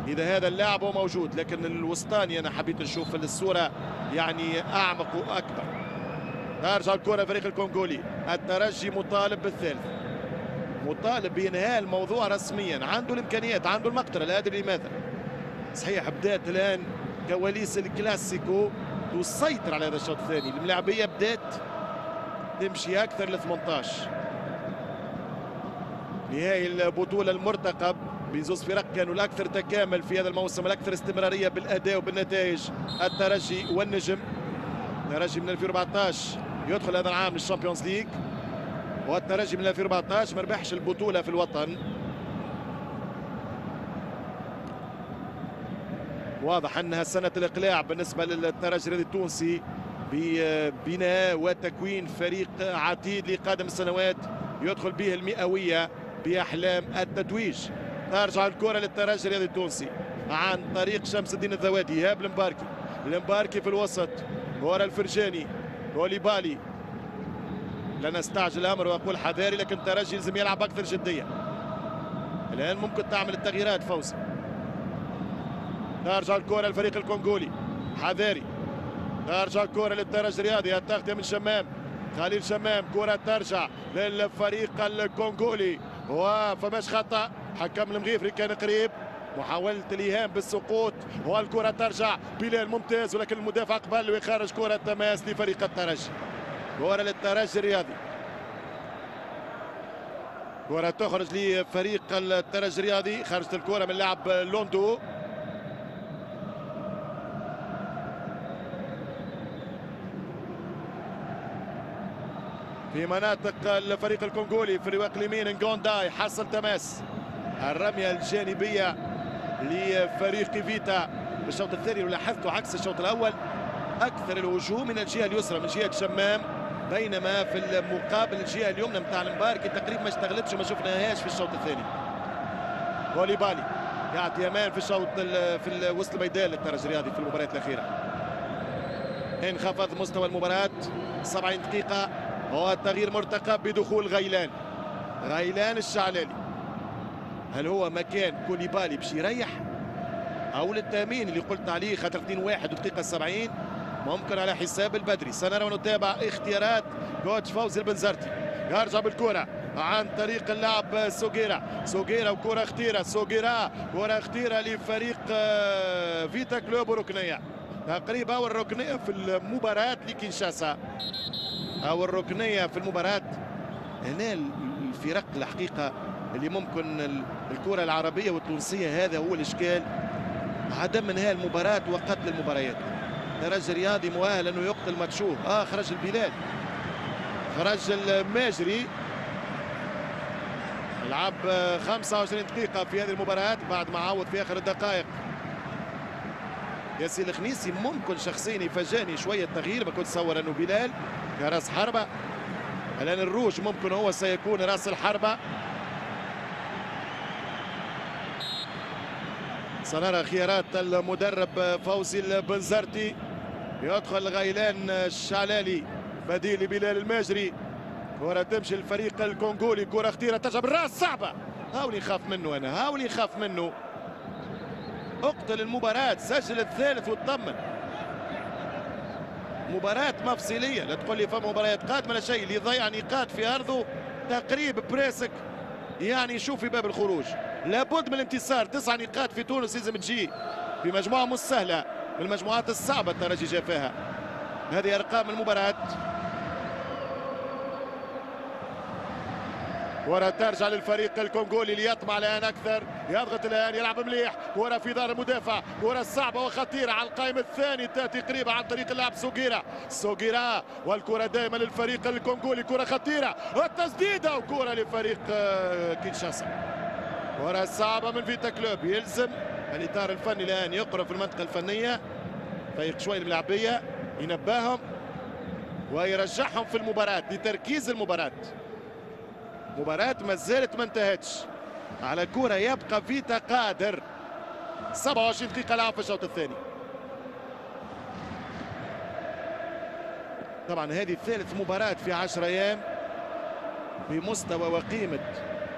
إذا هذا اللاعب هو موجود، لكن الوسطاني أنا حبيت نشوف الصورة يعني أعمق وأكبر. ترجع الكرة فريق الكونغولي، الترجي مطالب بالثالث، مطالب بإنهاء الموضوع رسميا، عنده الإمكانيات، عنده المقدرة، لا أدري لماذا. صحيح بدأت الآن كواليس الكلاسيكو تسيطر على هذا الشوط الثاني، الملاعبية بدأت تمشي أكثر ل 18. نهائي البطولة المرتقب بزوز فرق كانوا الأكثر تكامل في هذا الموسم، الأكثر استمرارية بالأداء وبالنتائج، الترجي والنجم. الترجي من 2014 يدخل هذا العام للشامبيونز ليج، والترجي من 2014 ما ربحش البطولة في الوطن. واضح أنها سنة الإقلاع بالنسبة للترجي التونسي ببناء وتكوين فريق عتيد لقادم السنوات يدخل به المئوية بأحلام التتويج. ترجع الكرة للترجي التونسي عن طريق شمس الدين الذوادي، إيهاب المباركي، المباركي في الوسط، كرة الفرجاني، كوليبالي. لن استعجل الامر واقول حذاري، لكن الترجي لازم يلعب اكثر جديه. الان ممكن تعمل التغييرات فوزي. ترجع الكره للفريق الكونغولي، حذاري. ترجع الكره للترجي الرياضي، التغطيه من شمام، خليل شمام، كره ترجع للفريق الكونغولي وفماش خطا، حكم المغيفري كان قريب، محاولة الإيهام بالسقوط، والكرة ترجع، بلال ممتاز ولكن المدافع قبل ويخرج كرة تماس لفريق الترجي. كرة للترجي الرياضي، كرة تخرج لفريق الترجي الرياضي، خرجت الكرة من لاعب لوندو. في مناطق الفريق الكونغولي في الرواق اليمين نغونداي حصل تماس، الرمية الجانبية لفريق فيتا بالشوط الثاني، ولاحظتوا عكس الشوط الأول أكثر الهجوم من الجهة اليسرى من جهة شمام، بينما في المقابل الجهة اليمنى نتاع المباركي تقريبا ما اشتغلتش وما شفناهاش في الشوط الثاني. كوليبالي يعطي أمان في الشوط في وسط الميدان للترجي الرياضي في المباريات الأخيرة. انخفض مستوى المباراة 70 دقيقة، والتغيير مرتقب بدخول غيلان، غيلان الشعلاني. هل هو مكان كوليبالي باش يريح او للتامين اللي قلت عليه خاطر 2-1 والدقيقه 70 ممكن على حساب البدري؟ سنرى ونتابع اختيارات كوتش فوزي البنزرتي. يرجع بالكره عن طريق اللاعب سوغيرا، سوغيرا وكره خطيره، سوغيرا كره خطيره لفريق فيتا كلوب، ركنيه تقريبا اول ركنيه في المباراه لكنشاسا. أو الركنية في المباراة. هنا الفرق الحقيقة اللي ممكن الكرة العربية والتونسية هذا هو الإشكال، عدم انهاء المباراة وقتل المباريات. درجة رياضي مؤهل أنه يقتل ماتشوه. خرج البلال، خرج الماجري، لعب 25 دقيقة في هذه المباراة بعد ما عوض في آخر الدقائق. ياسين الخنيسي ممكن شخصيا يفاجئني شوية تغيير، ما كنت أتصور أنه بلال كرأس حربة، الآن الروج ممكن هو سيكون رأس الحربة. سنرى خيارات المدرب فوزي البنزرتي. يدخل غيلان الشعلالي بديل لبلال الماجري. كرة تمشي الفريق الكونغولي، كرة خطيرة تجي بالراس صعبة. هاولي خاف منه أنا، هاولي خاف منه. اقتل المباراة، سجل الثالث وتطمن. مباراة مفصلية، لا تقول لي فما مباريات قادمة لا شيء. اللي يضيع نقاط في أرضه تقريب بريسك يعني شوف في باب الخروج. لابد من الانتصار، 9 نقاط في تونس لازم تجي في مجموعة مش سهلة، من المجموعات الصعبة الترجي جا فيها. هذه أرقام المباراة. كرة ترجع للفريق الكونغولي اللي يطمع الآن أكثر، يضغط الآن، يلعب مليح، كرة في دار المدافع، كرة صعبة وخطيرة على القائم الثاني، تأتي قريبة عن طريق اللاعب سوغيرا، سوغيرا والكرة دائما للفريق الكونغولي، كرة خطيرة، التسديدة وكرة لفريق كينشاسا. كرة صعبة من فيتا كلوب، يلزم الإطار الفني الآن يقرب في المنطقة الفنية، فريق شوي الملعبية ينبههم ويرجعهم في المباراة لتركيز المباراة. مباراة ما زالت ما انتهتش، على كرة يبقى فيتا قادر. 27 دقيقة لعب في الشوط الثاني. طبعا هذه ثالث مباراة في 10 أيام بمستوى وقيمة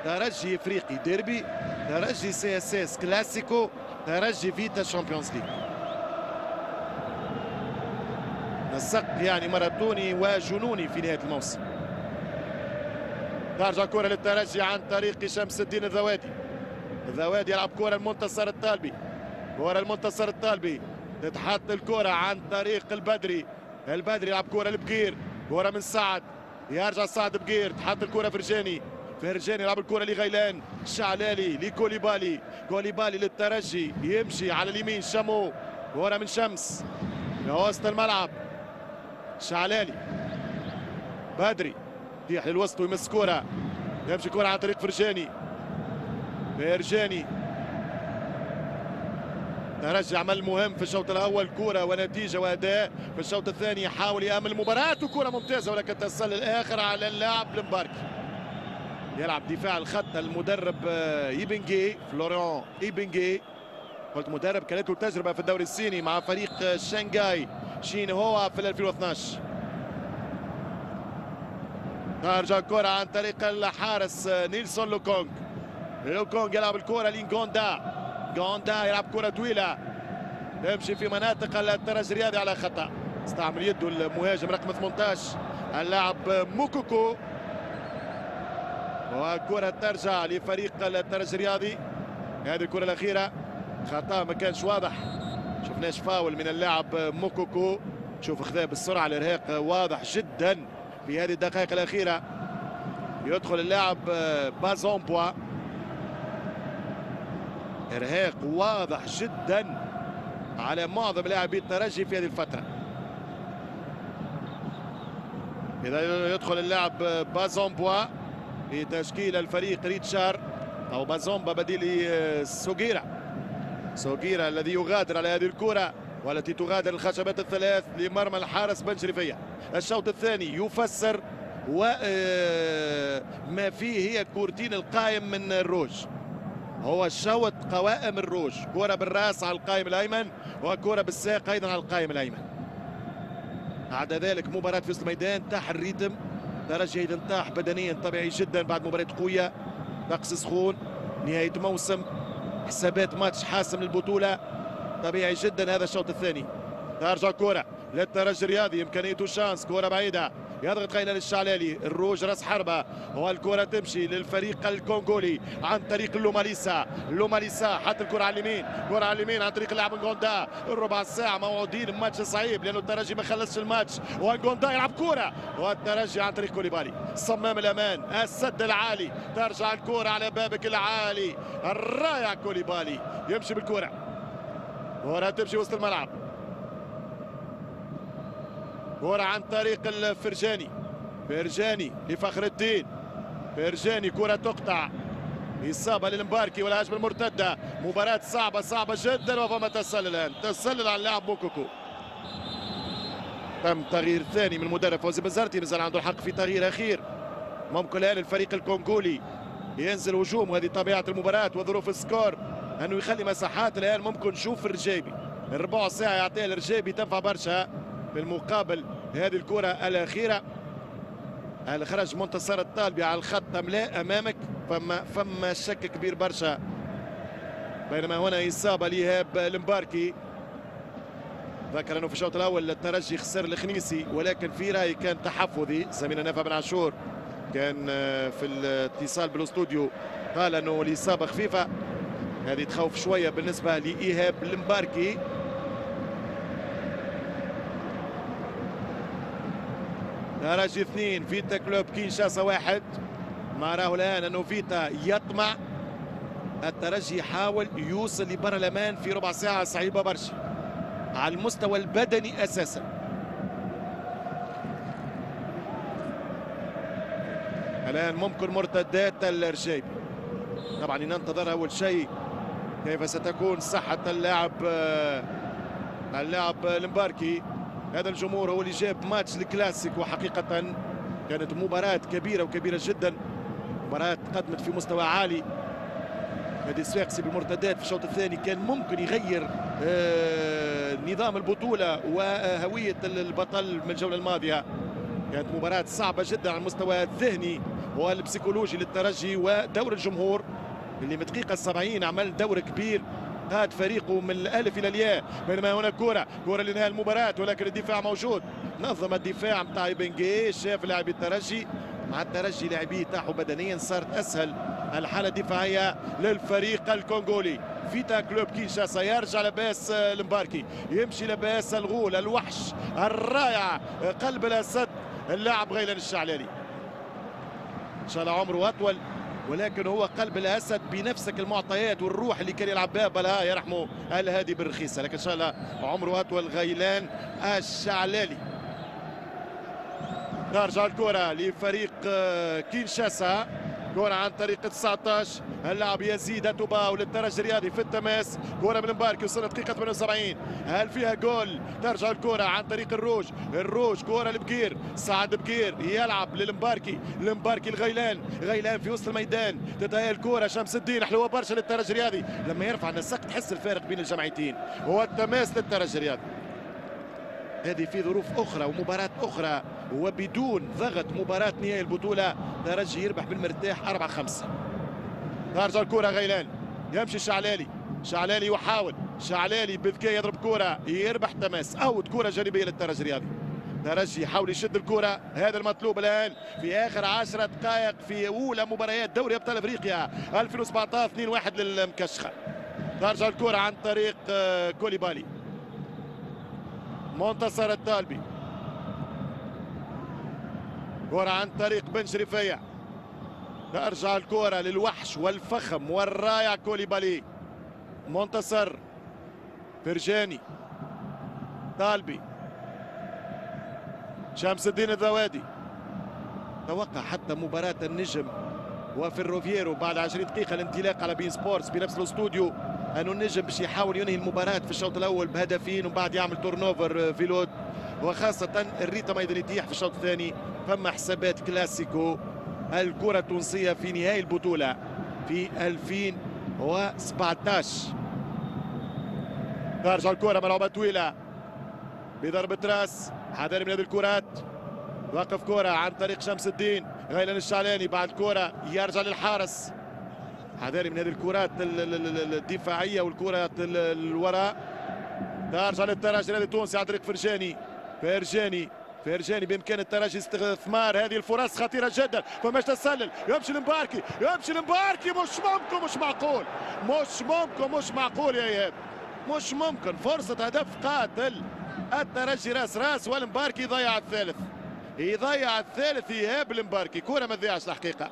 ترجي افريقي ديربي، ترجي سي اس اس كلاسيكو، ترجي فيتا شامبيونز ليج. نسق يعني ماراثوني وجنوني في نهاية الموسم. ترجع كرة للترجي عن طريق شمس الدين الذوادي. الذوادي يلعب كرة لمنتصر الطالبي. كرة لمنتصر الطالبي. تتحط الكرة عن طريق البدري. البدري يلعب كرة لبقير. كرة من سعد. يرجع سعد بقير. تحط الكرة فرجاني. فرجاني يلعب الكرة لغيلان. شعلالي لكوليبالي. كوليبالي للترجي. يمشي على اليمين شمو. كرة من شمس. في وسط الملعب. شعلالي. بدري. يطيح للوسط ويمس كرة، يمشي كرة عن طريق فرجاني. فرجاني ترجع عمل مهم في الشوط الأول، كرة ونتيجة وأداء. في الشوط الثاني يحاول يأمن المباراة وكرة ممتازة ولكن تصل الآخر على اللاعب المباركي. يلعب دفاع الخط المدرب إيبنجي، فلوران إيبنجي. قلت مدرب كانت له تجربة في الدوري الصيني مع فريق شانغاي شين هوا في 2012. ترجع الكرة عن طريق الحارس نيلسون لوكونغ. لوكونغ يلعب الكرة لينغوندا. غوندا يلعب كرة طويلة تمشي في مناطق الترجي الرياضي على خطأ. استعمل يده المهاجم رقم 18 اللاعب موكوكو. وكرة ترجع لفريق الترجي الرياضي. هذه الكرة الأخيرة خطأ ما كانش واضح. شفناش فاول من اللاعب موكوكو. شوف خذاه بالسرعة، الإرهاق واضح جدا في هذه الدقائق الأخيرة. يدخل اللاعب بازومبوا، إرهاق واضح جدا على معظم لاعبي الترجي في هذه الفترة. إذا يدخل اللاعب بازومبوا في تشكيل الفريق ريتشار أو بازومبا بديل سوغيرا. سوغيرا الذي يغادر على هذه الكرة والتي تغادر الخشبات الثلاث لمرمى الحارس بن شريفية. الشوط الثاني يفسر وما فيه هي كورتين القائم من الروج. هو الشوط قوائم الروج، كرة بالراس على القائم الأيمن وكرة بالساق أيضا على القائم الأيمن. بعد ذلك مباراة في وسط الميدان، تاح الريتم، درجة إذا طاح بدنيا طبيعي جدا بعد مباراة قوية، طقس سخون، نهاية موسم، حسابات ماتش حاسم للبطولة، طبيعي جدا هذا الشوط الثاني. ترجع كرة للترجي الرياضي، إمكانيته شانس، كرة بعيدة يضغط غيلان الشعلالي، الروج راس حربه والكره تمشي للفريق الكونغولي عن طريق اللوماليسا. اللوماليسا حط الكره على اليمين، كره على اليمين عن طريق اللاعب نغوندا. الربع ساعه موعودين بماتش صعيب لانه الترجي ما خلصش الماتش، ونغوندا يلعب كره والترجي عن طريق كوليبالي. صمام الامان، السد العالي، ترجع الكره على بابك العالي الرائع. كوليبالي يمشي بالكره، كره تمشي وسط الملعب، كرة عن طريق الفرجاني. فرجاني لفخر الدين، فرجاني كرة تقطع، إصابة للمباركي والهجمة المرتدة. مباراة صعبة صعبة جدا، وفما تسلل الآن، تسلل على اللاعب بوكوكو. تم تغيير ثاني من المدرب فوزي بنزرتي، مازال عنده الحق في تغيير أخير. ممكن الآن الفريق الكونغولي ينزل هجوم، وهذه طبيعة المباراة وظروف السكور، أنه يخلي مساحات. الآن ممكن نشوف الرجابي، الربع ساعة يعطيها الرجابي تنفع برشا. بالمقابل هذه الكرة الأخيرة، هل خرج منتصر الطالبي على الخط أم لا؟ أمامك فما شك كبير برشا. بينما هنا إصابة لإيهاب المباركي. ذكر أنه في الشوط الأول الترجي خسر الخنيسي، ولكن في رأيي كان تحفظي. زميلنا نافع بن عاشور كان في الاتصال بالاستوديو قال أنه الإصابة خفيفة، هذه تخوف شوية بالنسبة لإيهاب المباركي. ترجي 2 فيتا كلوب كينشاسا 1. ما راه الان انه فيتا يطمع، الترجي يحاول يوصل لبر الامان في ربع ساعه صعيبه برشا على المستوى البدني اساسا. الان ممكن مرتدات الرجيبي، طبعا ننتظر اول شيء كيف ستكون صحه اللاعب المباركي. هذا الجمهور هو اللي جاب ماتش الكلاسيك، وحقيقة كانت مباراة كبيرة وكبيرة جدا، مباراة قدمت في مستوى عالي. هادي السواقسي بالمرتدات في الشوط الثاني كان ممكن يغير نظام البطولة وهوية البطل من الجولة الماضية. كانت مباراة صعبة جدا على المستوى الذهني والبسيكولوجي للترجي، ودور الجمهور اللي من دقيقة 70 عمل دور كبير، قاد فريقه من الالف الى الياء. بينما هنا كرة لانهاء المباراة، ولكن الدفاع موجود. نظم الدفاع نتاع بنجي، شاف لاعبي الترجي مع الترجي لاعبيه تاعو بدنيا، صارت اسهل الحالة الدفاعية للفريق الكونغولي. فيتا كلوب كينشاسا يرجع لباس المباركي، يمشي لباس الغول الوحش الرائع قلب الاسد اللاعب غيلان الشعلالي. ان شاء الله عمره اطول، ولكن هو قلب الاسد بنفسك المعطيات والروح اللي كان يلعب بها بلها يرحمه الهادي بالرخيصه. لكن ان شاء الله عمره اطول غيلان الشعلالي. ترجع الكره لفريق كينشاسا، كره عن طريق 19 اللاعب يزيد اتوبا، وللترجي الرياضي في التماس. كره من مباركي وصلت دقيقه 78، هل فيها جول؟ ترجع الكره عن طريق الروج، الروج كره لبكير، سعد بكير يلعب للمباركي، المباركي لغيلان، غيلان في وسط الميدان، تتهيأ الكره شمس الدين حلوه برشا للترجي الرياضي. لما يرفع النسق تحس الفارق بين الجمعيتين، هو التماس للترجي الرياضي. هذه في ظروف اخرى ومباراه اخرى وبدون ضغط مباراه نهائي البطوله، ترجي يربح بالمرتاح 4-5. ترجع الكره غيلان، يمشي الشعلالي، شعلالي يحاول، شعلالي بذكاء يضرب كره يربح تماس، او كره جانبيه للترجي الرياضي. ترجي يحاول يشد الكره، هذا المطلوب الان في اخر 10 دقائق في اولى مباريات دوري ابطال افريقيا 2017. 2-1 للمكشخه. ترجع الكره عن طريق كوليبالي، منتصر الطالبي، كرة عن طريق بن شريفية. ترجع الكرة للوحش والفخم والرائع كوليبالي، منتصر، فرجاني، طالبي، شمس الدين الذوادي. توقع حتى مباراة النجم وفي الروفييرو بعد 20 دقيقة الانطلاق على بين سبورتس بنفس الاستوديو، أنه النجم باش يحاول ينهي المباراة في الشوط الأول بهدفين ومن بعد يعمل تورنوفر في لود، وخاصة الريتم أيضا يتيح في الشوط الثاني. فما حسابات كلاسيكو الكرة التونسية في نهائي البطولة في 2017. ترجع الكرة ملعوبة طويلة بضربة راس، حذر من هذه الكرات. وقف كرة عن طريق شمس الدين، غيلان الشعلاني بعد كرة يرجع للحارس، حذاري من هذه الكرات الدفاعيه والكرات الوراء. ترجع للترجي الرياضي التونسي عن طريق فرجاني، فرجاني فرجاني بامكان الترجي استثمار هذه الفرص خطيره جدا، فماش تسلل، يمشي المباركي، يمشي المباركي، مش ممكن، مش معقول، مش ممكن، مش معقول يا اياد، مش ممكن. فرصه هدف قاتل، الترجي راس راس والمباركي ضيع الثالث، يضيع الثالث ايهاب المباركي. كوره ما تضيعش الحقيقه،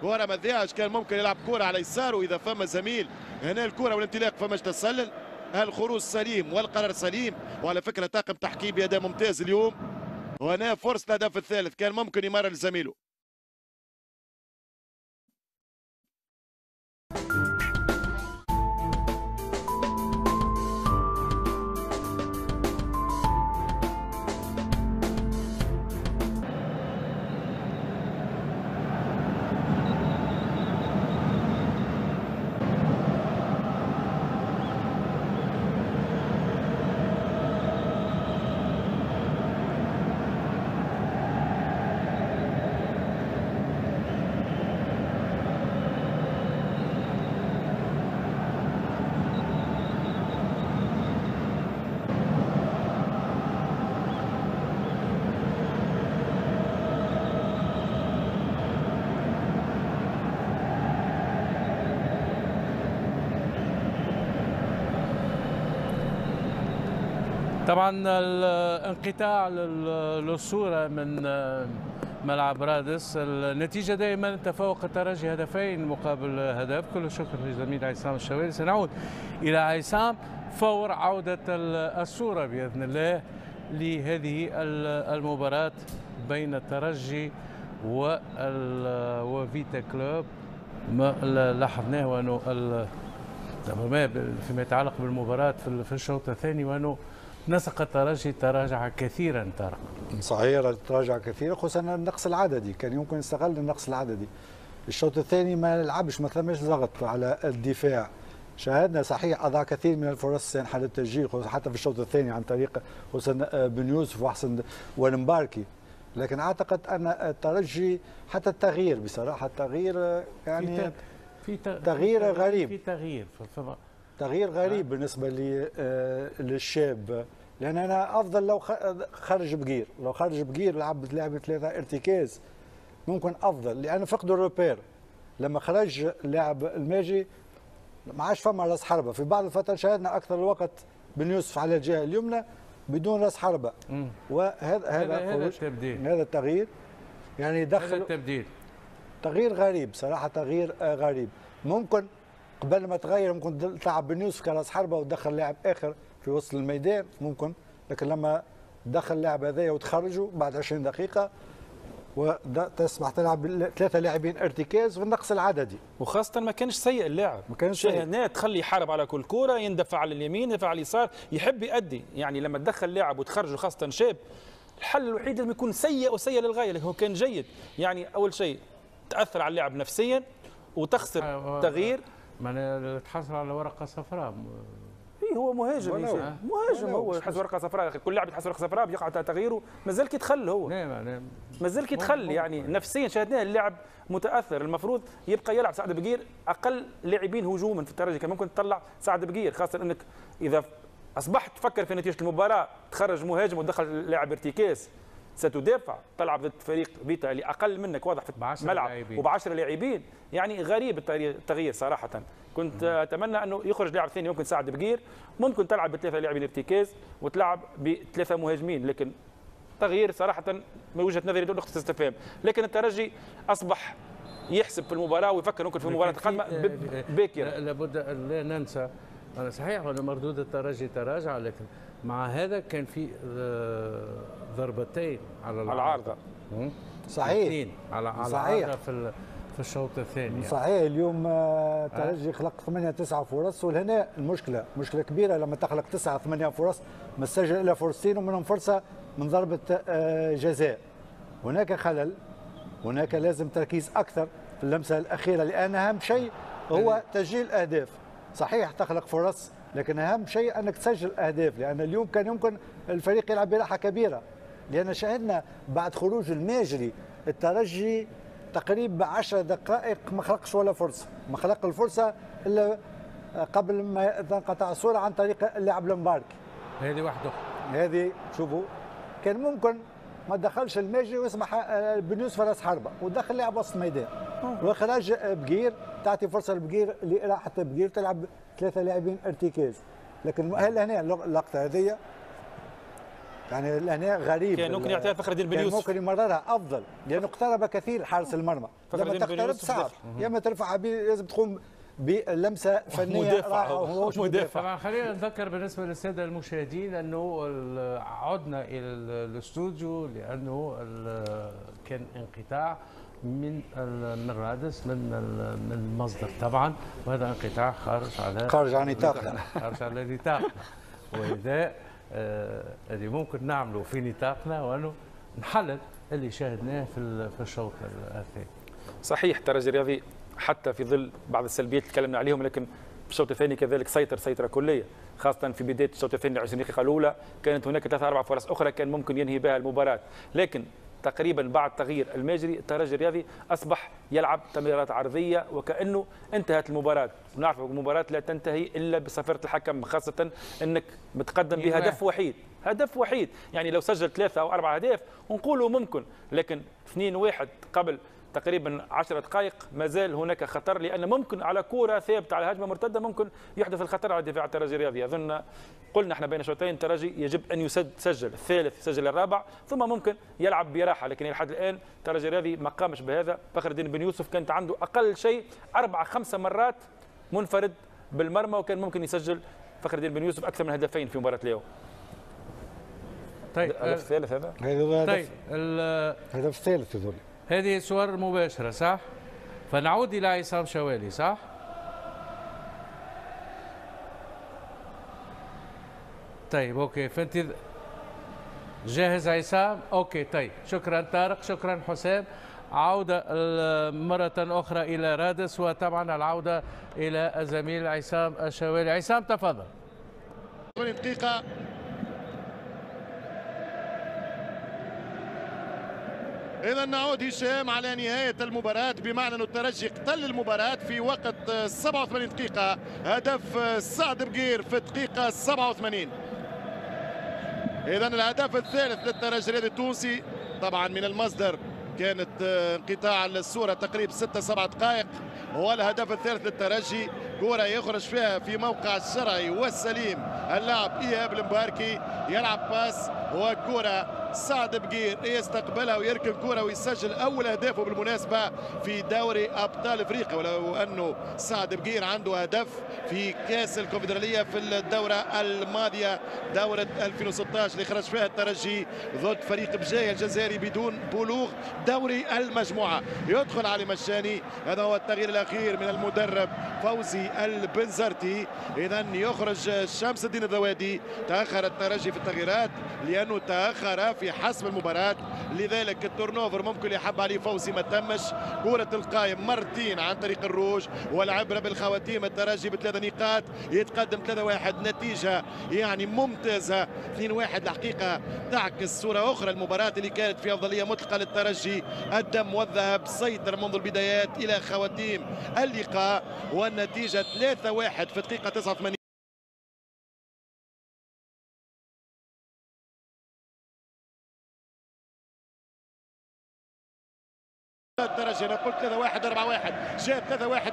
كوره ما تضيعش، كان ممكن يلعب كوره على يساره اذا فما زميل. هنا الكوره والانطلاق فماش تسلل، الخروج سليم والقرار سليم، وعلى فكره طاقم تحكيم بأداء ممتاز اليوم. وهنا فرصه الهدف الثالث كان ممكن يمرر لزميله. طبعا الانقطاع للصوره من ملعب رادس، النتيجه دائما تفوق الترجي هدفين مقابل هدف. كل الشكر للزميل عصام الشوالي. سنعود الى عصام فور عوده الصوره باذن الله لهذه المباراه بين الترجي وفيتا كلوب. ما لاحظناه وانه فيما يتعلق بالمباراه في الشوط الثاني، وانه نسق الترجي تراجع كثيرا. ترى صحيح تراجع كثيرا، خصوصا النقص العددي، كان يمكن يستغل النقص العددي. الشوط الثاني ما لعبش، ما ثماش ضغط على الدفاع. شاهدنا صحيح اضاع كثير من الفرص عن حال التسجيل حتى في الشوط الثاني عن طريق خصوصا بن يوسف وحسن والمباركي، لكن اعتقد ان الترجي حتى التغيير بصراحه، التغيير يعني تغيير غريب، في تغيير تغيير غريب بالنسبه للشاب، لان انا افضل لو خرج بقير، لو خرج بقير لعب ثلاثه ارتكاز ممكن افضل، لان فقدوا الروبير. لما خرج لاعب الماجي ما عادش فما راس حربه، في بعض الفترات شاهدنا اكثر الوقت بن يوسف على الجهه اليمنى بدون راس حربه، وهذا التبديل، هذا التغيير يعني دخل، هذا التبديل تغيير غريب صراحه، تغيير غريب. ممكن قبل ما تغير ممكن تلعب بن يوسف كراس حربه ودخل لاعب اخر في وسط الميدان ممكن، لكن لما دخل اللاعب هذايا وتخرجوا بعد 20 دقيقه وتصبح تلعب ثلاثه لاعبين ارتكاز والنقص العددي. وخاصه ما كانش سيء اللاعب، ما كانش سيء، تخلي يحارب على كل كوره، يندفع على اليمين، يندفع على اليسار، يحب يأدي. يعني لما تدخل لاعب وتخرجوا خاصه شاب، الحل الوحيد لازم يكون سيء وسيء للغايه، لكن هو كان جيد. يعني اول شيء تاثر على اللاعب نفسيا وتخسر تغيير، معناها تحصل على ورقه صفراء. اي هو مهاجم، مهاجم هو يحصل ورقه صفراء، كل لاعب يحصل ورقه صفراء بيقع تغييره، مازال كيتخل هو، مازال كيتخل. يعني نفسيا شاهدناه اللاعب متاثر، المفروض يبقى يلعب. سعد بقير اقل لاعبين هجوما في الترجي، كان ممكن تطلع سعد بقير، خاصه انك اذا اصبحت تفكر في نتيجه المباراه، تخرج مهاجم وتدخل لاعب ارتكاز، ستدافع، تلعب ضد فريق فيتا اللي اقل منك واضح في الملعب وب10 لاعبين. يعني غريب التغيير صراحه، كنت اتمنى انه يخرج لاعب ثاني ممكن سعد بقير، ممكن تلعب بثلاثه لاعبين ارتكاز وتلعب بثلاثه مهاجمين، لكن تغيير صراحه من وجهه نظري نقطه استفهام. لكن الترجي اصبح يحسب في المباراه ويفكر ممكن في المباراه القادمه باكرا. لابد لا ننسى أنا صحيح أن مردود الترجي تراجع، لكن مع هذا كان في ضربتين على العارضة. صحيح على في الشوط الثاني. صحيح اليوم الترجي خلق 8-9 فرص، وهنا المشكلة مشكلة كبيرة لما تخلق 9-8 فرص ما تسجل إلا فرصتين ومنهم فرصة من ضربة جزاء. هناك خلل، هناك لازم تركيز أكثر في اللمسة الأخيرة، لأن أهم شيء هو تسجيل أهداف. صحيح تخلق فرص، لكن اهم شيء انك تسجل اهداف، لان اليوم كان يمكن الفريق يلعب براحه كبيره، لان شاهدنا بعد خروج الماجري الترجي تقريبا 10 دقائق ما خلقش ولا فرصه، ما خلق الفرصه الا قبل ما تنقطع الصوره عن طريق اللاعب المباركي. هذه واحده، هذه شوفوا كان ممكن ما دخلش المجري واسمه بنيوس فرس حربه، ودخل لعب وسط ميدان وخرج بقير، تعطي فرصه لبقير اللي راح حتى بقير تلعب ثلاثه لاعبين ارتكاز. لكن هنا اللقطه هذه يعني لهنا غريب، كان ممكن يعطيها فخر الدين بن يوسف، ممكن يمررها افضل لانه اقترب كثير حارس المرمى. لما تقترب صعب، يا اما ترفعها لازم تقوم بلمسه فنيه مدافع. خلينا نذكر بالنسبه للساده المشاهدين انه عدنا الى الاستوديو لانه كان انقطاع من رادس من مصدر طبعا، وهذا انقطاع خارج عن نطاقنا وإذا اللي ممكن نعمله في نطاقنا وانه نحلل اللي شاهدناه في الشوط الثاني. صحيح الترجي الرياضي حتى في ظل بعض السلبيات اللي تكلمنا عليهم، لكن الشوط الثاني كذلك سيطره كليه، خاصه في بدايه الشوط الثاني 20 دقيقه الاولى كانت هناك 3-4 فرص اخرى كان ممكن ينهي بها المباراه، لكن تقريبا بعد تغيير الماجري الترجي الرياضي اصبح يلعب تمريرات عرضيه وكانه انتهت المباراه، ونعرف المباراه لا تنتهي الا بصفيره الحكم، خاصه انك متقدم بهدف وحيد، هدف وحيد، يعني لو سجل 3 أو 4 اهداف ونقولوا ممكن، لكن 2-1 قبل تقريبا 10 دقائق ما زال هناك خطر، لان ممكن على كره ثابته على هجمه مرتده ممكن يحدث الخطر على دفاع الترجي الرياضي. اظن قلنا احنا بين شوطين الترجي يجب ان يسجل الثالث، يسجل الرابع، ثم ممكن يلعب براحه، لكن لحد الان الترجي الرياضي ما قامش بهذا. فخر الدين بن يوسف كانت عنده اقل شيء 4-5 مرات منفرد بالمرمى، وكان ممكن يسجل فخر الدين بن يوسف اكثر من هدفين في مباراه اليوم. طيب الهدف الثالث هذا؟ طيب الهدف الثالث هذول هذه صور مباشرة صح؟ فنعود إلى عصام شوالي صح؟ طيب أوكي، فأنت جاهز عصام؟ أوكي طيب، شكرا طارق، شكرا حسام. عودة مرة أخرى إلى رادس، وطبعا العودة إلى الزميل عصام الشوالي. عصام تفضل. 20 دقيقة إذا نعود هشام على نهاية المباراة، بمعنى أن الترجي اقتل المباراة في وقت 87 دقيقة، هدف سعد بقير في الدقيقة 87. إذا الهدف الثالث للترجي الرياضي التونسي طبعا من المصدر، كانت انقطاع الصورة تقريبا 6-7 دقائق، والهدف الثالث للترجي كرة يخرج فيها في موقع الشرعي والسليم اللاعب إيهاب المباركي، يلعب باس وكرة سعد بقير يستقبلها ويركن كرة ويسجل أول أهدافه بالمناسبة في دوري أبطال أفريقيا، ولو أنه سعد بقير عنده هدف في كأس الكونفدرالية في الدورة الماضية دورة 2016 اللي خرج فيها الترجي ضد فريق بجاية الجزائري بدون بلوغ دوري المجموعة. يدخل علي مشاني، هذا هو التغيير الأخير من المدرب فوزي البنزرتي. إذا يخرج شمس الدين الذوادي، تأخر الترجي في التغييرات لأنه تأخر في حسم المباراة، لذلك التورنوفر ممكن يحب عليه فوزي ما تمش. كرة القائم مرتين عن طريق الروج، والعبرة بالخواتيم، الترجي ب3 نقاط، يتقدم 3-1، نتيجة يعني ممتازة. 2-1 الحقيقة تعكس صورة أخرى المباراة اللي كانت في أفضلية مطلقة للترجي، الدم والذهب سيطر منذ البدايات إلى خواتيم اللقاء، والنتيجة 3-1 في الدقيقة 89. الترجي انا قلت 3-1 4-1، جاب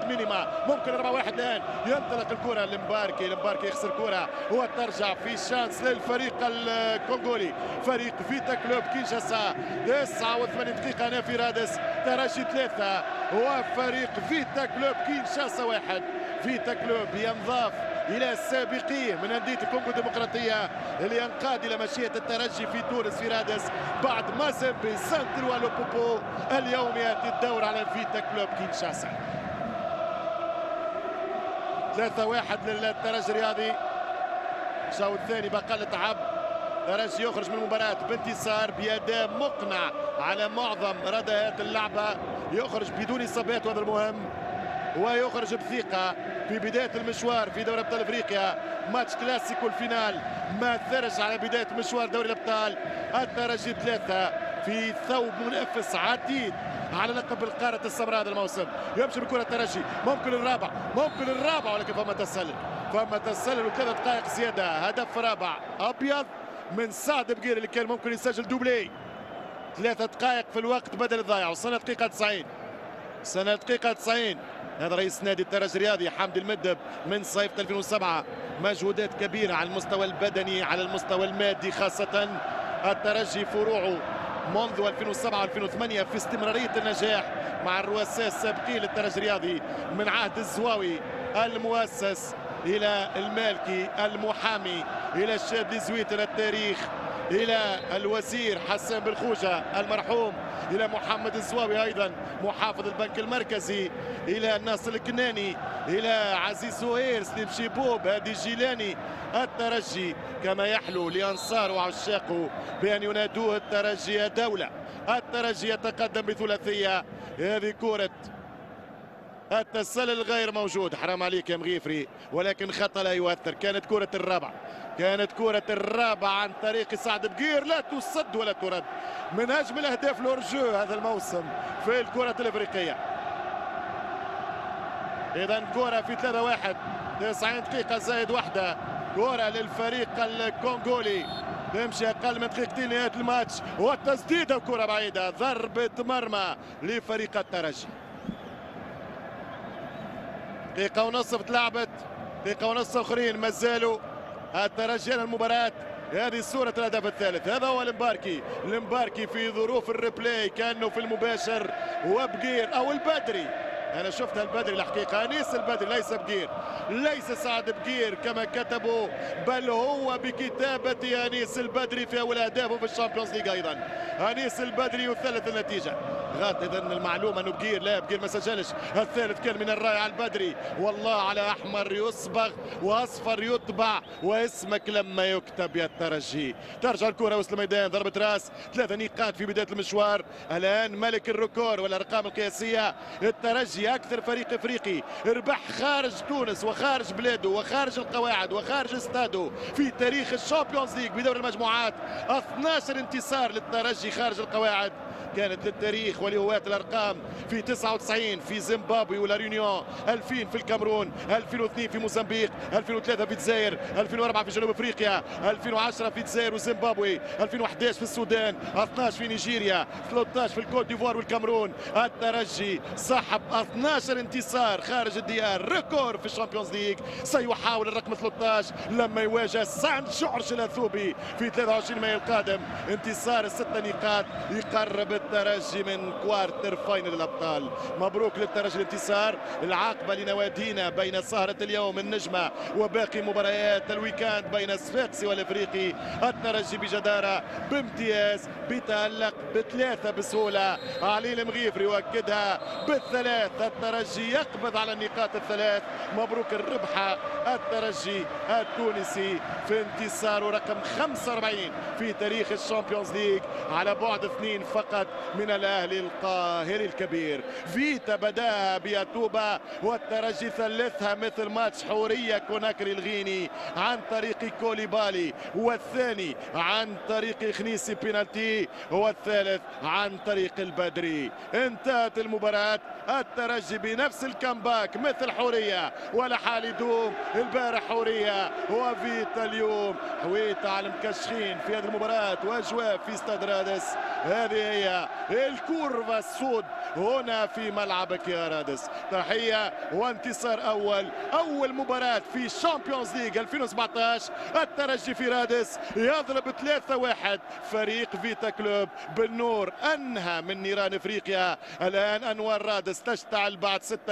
3-1 مينيما، ممكن 4-1 الان. ينطلق الكره لمباركي، لمباركي يخسر كره وترجع في شانس للفريق الكونغولي، فريق فيتا كلوب كينشاسا. 89 دقيقه هنا في رادس، ترجي 3 وفريق فيتا كلوب كينشاسا 1. فيتا كلوب ينضاف إلى السابقين من أندية الكونغو الديمقراطية اللي ينقاد إلى مشيئة الترجي في تونس في رادس بعد ما سب سانتر والو بوبو. اليوم يأتي الدور على فيتا كلوب كينشاسا. 3-1 للترجي الرياضي. الشوط الثاني بقى للتعب، الترجي يخرج من المباراة بانتصار بأداء مقنع على معظم رداءات اللعبة، يخرج بدون إصابات وهذا المهم، ويخرج بثقة في بداية المشوار في دوري أبطال أفريقيا. ماتش كلاسيكو الفينال ما أثرش على بداية مشوار دوري الأبطال. الترجي 3 في ثوب منافس عتيد على لقب القارة السمراء هذا الموسم. يمشي بكرة الترجي، ممكن الرابع، ممكن الرابع، ولكن فما تسلل وكذا دقائق زيادة. هدف رابع أبيض من سعد بقير اللي كان ممكن يسجل دوبلي. 3 دقائق في الوقت بدل الضايع، وصلنا دقيقة 90. سنة دقيقة 90. هذا رئيس نادي الدرج الرياضي حامد المندب من صيف 2007، مجهودات كبيرة على المستوى البدني، على المستوى المادي، خاصة الترجي فروعه منذ 2007 و2008 في استمرارية النجاح مع الرؤساء السابقين للدرج الرياضي من عهد الزواوي المؤسس إلى المالكي المحامي إلى الشاب لزويت إلى التاريخ إلى الوزير حسان بالخوجة المرحوم إلى محمد الزواوي أيضا محافظ البنك المركزي إلى ناصر الكناني إلى عزيز زهير سليم شيبوب هادي جيلاني. الترجي كما يحلو لأنصار وعشاقه بأن ينادوه الترجي دولة. الترجي يتقدم بثلاثية، هذه كرة التسلل غير موجود، حرام عليك يا مغيفري، ولكن خطأ لا يؤثر. كانت كرة الرابع، كانت كرة الرابع عن طريق سعد بقير، لا تصد ولا ترد، من هجم الأهداف الأرجو هذا الموسم في الكرة الأفريقية. إذا كرة في 3-1، 90 دقيقة زائد واحدة، كرة للفريق الكونغولي، تمشي أقل من دقيقتين نهاية الماتش، والتسديدة وكرة بعيدة، ضربة مرمى لفريق الترجي. دقيقة ونصف تلعبت، دقيقة ونصف اخرين مازالوا الترجي المباراة. هذه صورة الهدف الثالث، هذا هو المباركي. المباركي في ظروف الريبلاي كانه في المباشر، وبقير او البدري، انا شفتها البدري الحقيقة، انيس البدري ليس بقير، ليس سعد بقير كما كتبوا، بل هو بكتابة انيس البدري في اول اهدافه في الشامبيونز ليغ ايضا، انيس البدري يثلث النتيجة. غلط اذا المعلومه انه بقير، لا بقير ما سجلش، الثالث كان من الرائع البدري. والله على احمر يصبغ واصفر يطبع واسمك لما يكتب يا الترجي. ترجع الكره وسط الميدان، ضربه راس، 3 نقاط في بدايه المشوار، الان ملك الركور والارقام القياسيه. الترجي اكثر فريق افريقي ربح خارج تونس وخارج بلاده وخارج القواعد وخارج استاده في تاريخ الشامبيونز ليغ بدور المجموعات، 12 انتصار للترجي خارج القواعد، كانت للتاريخ ولهواة الارقام في 99 في زيمبابوي ولا ريونيون، 2000 في الكامرون، 2002 في موزمبيق، 2003 في الجزائر، 2004 في جنوب افريقيا، 2010 في الجزائر وزيمبابوي، 2011 في السودان، 12 في نيجيريا، 13 في الكوت ديفوار والكامرون. الترجي صاحب 12 انتصار خارج الديار، ريكور في الشامبيونز ليغ، سيحاول الرقم 13 لما يواجه سعد شعرش الاثوبي في 23 مايو القادم. انتصار 6 نقاط يقرب الترجي من كوارتر فاينل الابطال. مبروك للترجي الانتصار، العاقبه لنوادينا بين سهره اليوم النجمه وباقي مباريات الويكاند بين الصفاقسي والافريقي. الترجي بجداره بامتياز، بيتالق ب3 بسهوله. علي المغيفري يؤكدها ب3، الترجي يقبض على النقاط ال3. مبروك الربحه الترجي التونسي في انتصاره رقم 45 في تاريخ الشامبيونز ليغ، على بعد 2 فقط من الاهلي القاهري الكبير. فيتا بداها بياتوبا والترجي ثلثها مثل ماتش حوريه كوناكري الغيني عن طريق كوليبالي، والثاني عن طريق خنيسي بينالتي، والثالث عن طريق البدري. انتهت المباراه، الترجي بنفس الكمباك مثل حوريه، ولا حال يدوم البارح حوريه وفيتا اليوم. حويت على المكشخين في هذه المباراه واجواء في استاد رادس، هذه هي الكورفا السود هنا في ملعبك يا رادس. تحية وانتصار أول مباراة في الشامبيونز ليغ 2017، الترجي في رادس يضرب 3-1 فريق فيتا كلوب. بالنور أنهى من نيران إفريقيا، الآن أنوار رادس تشتعل بعد 6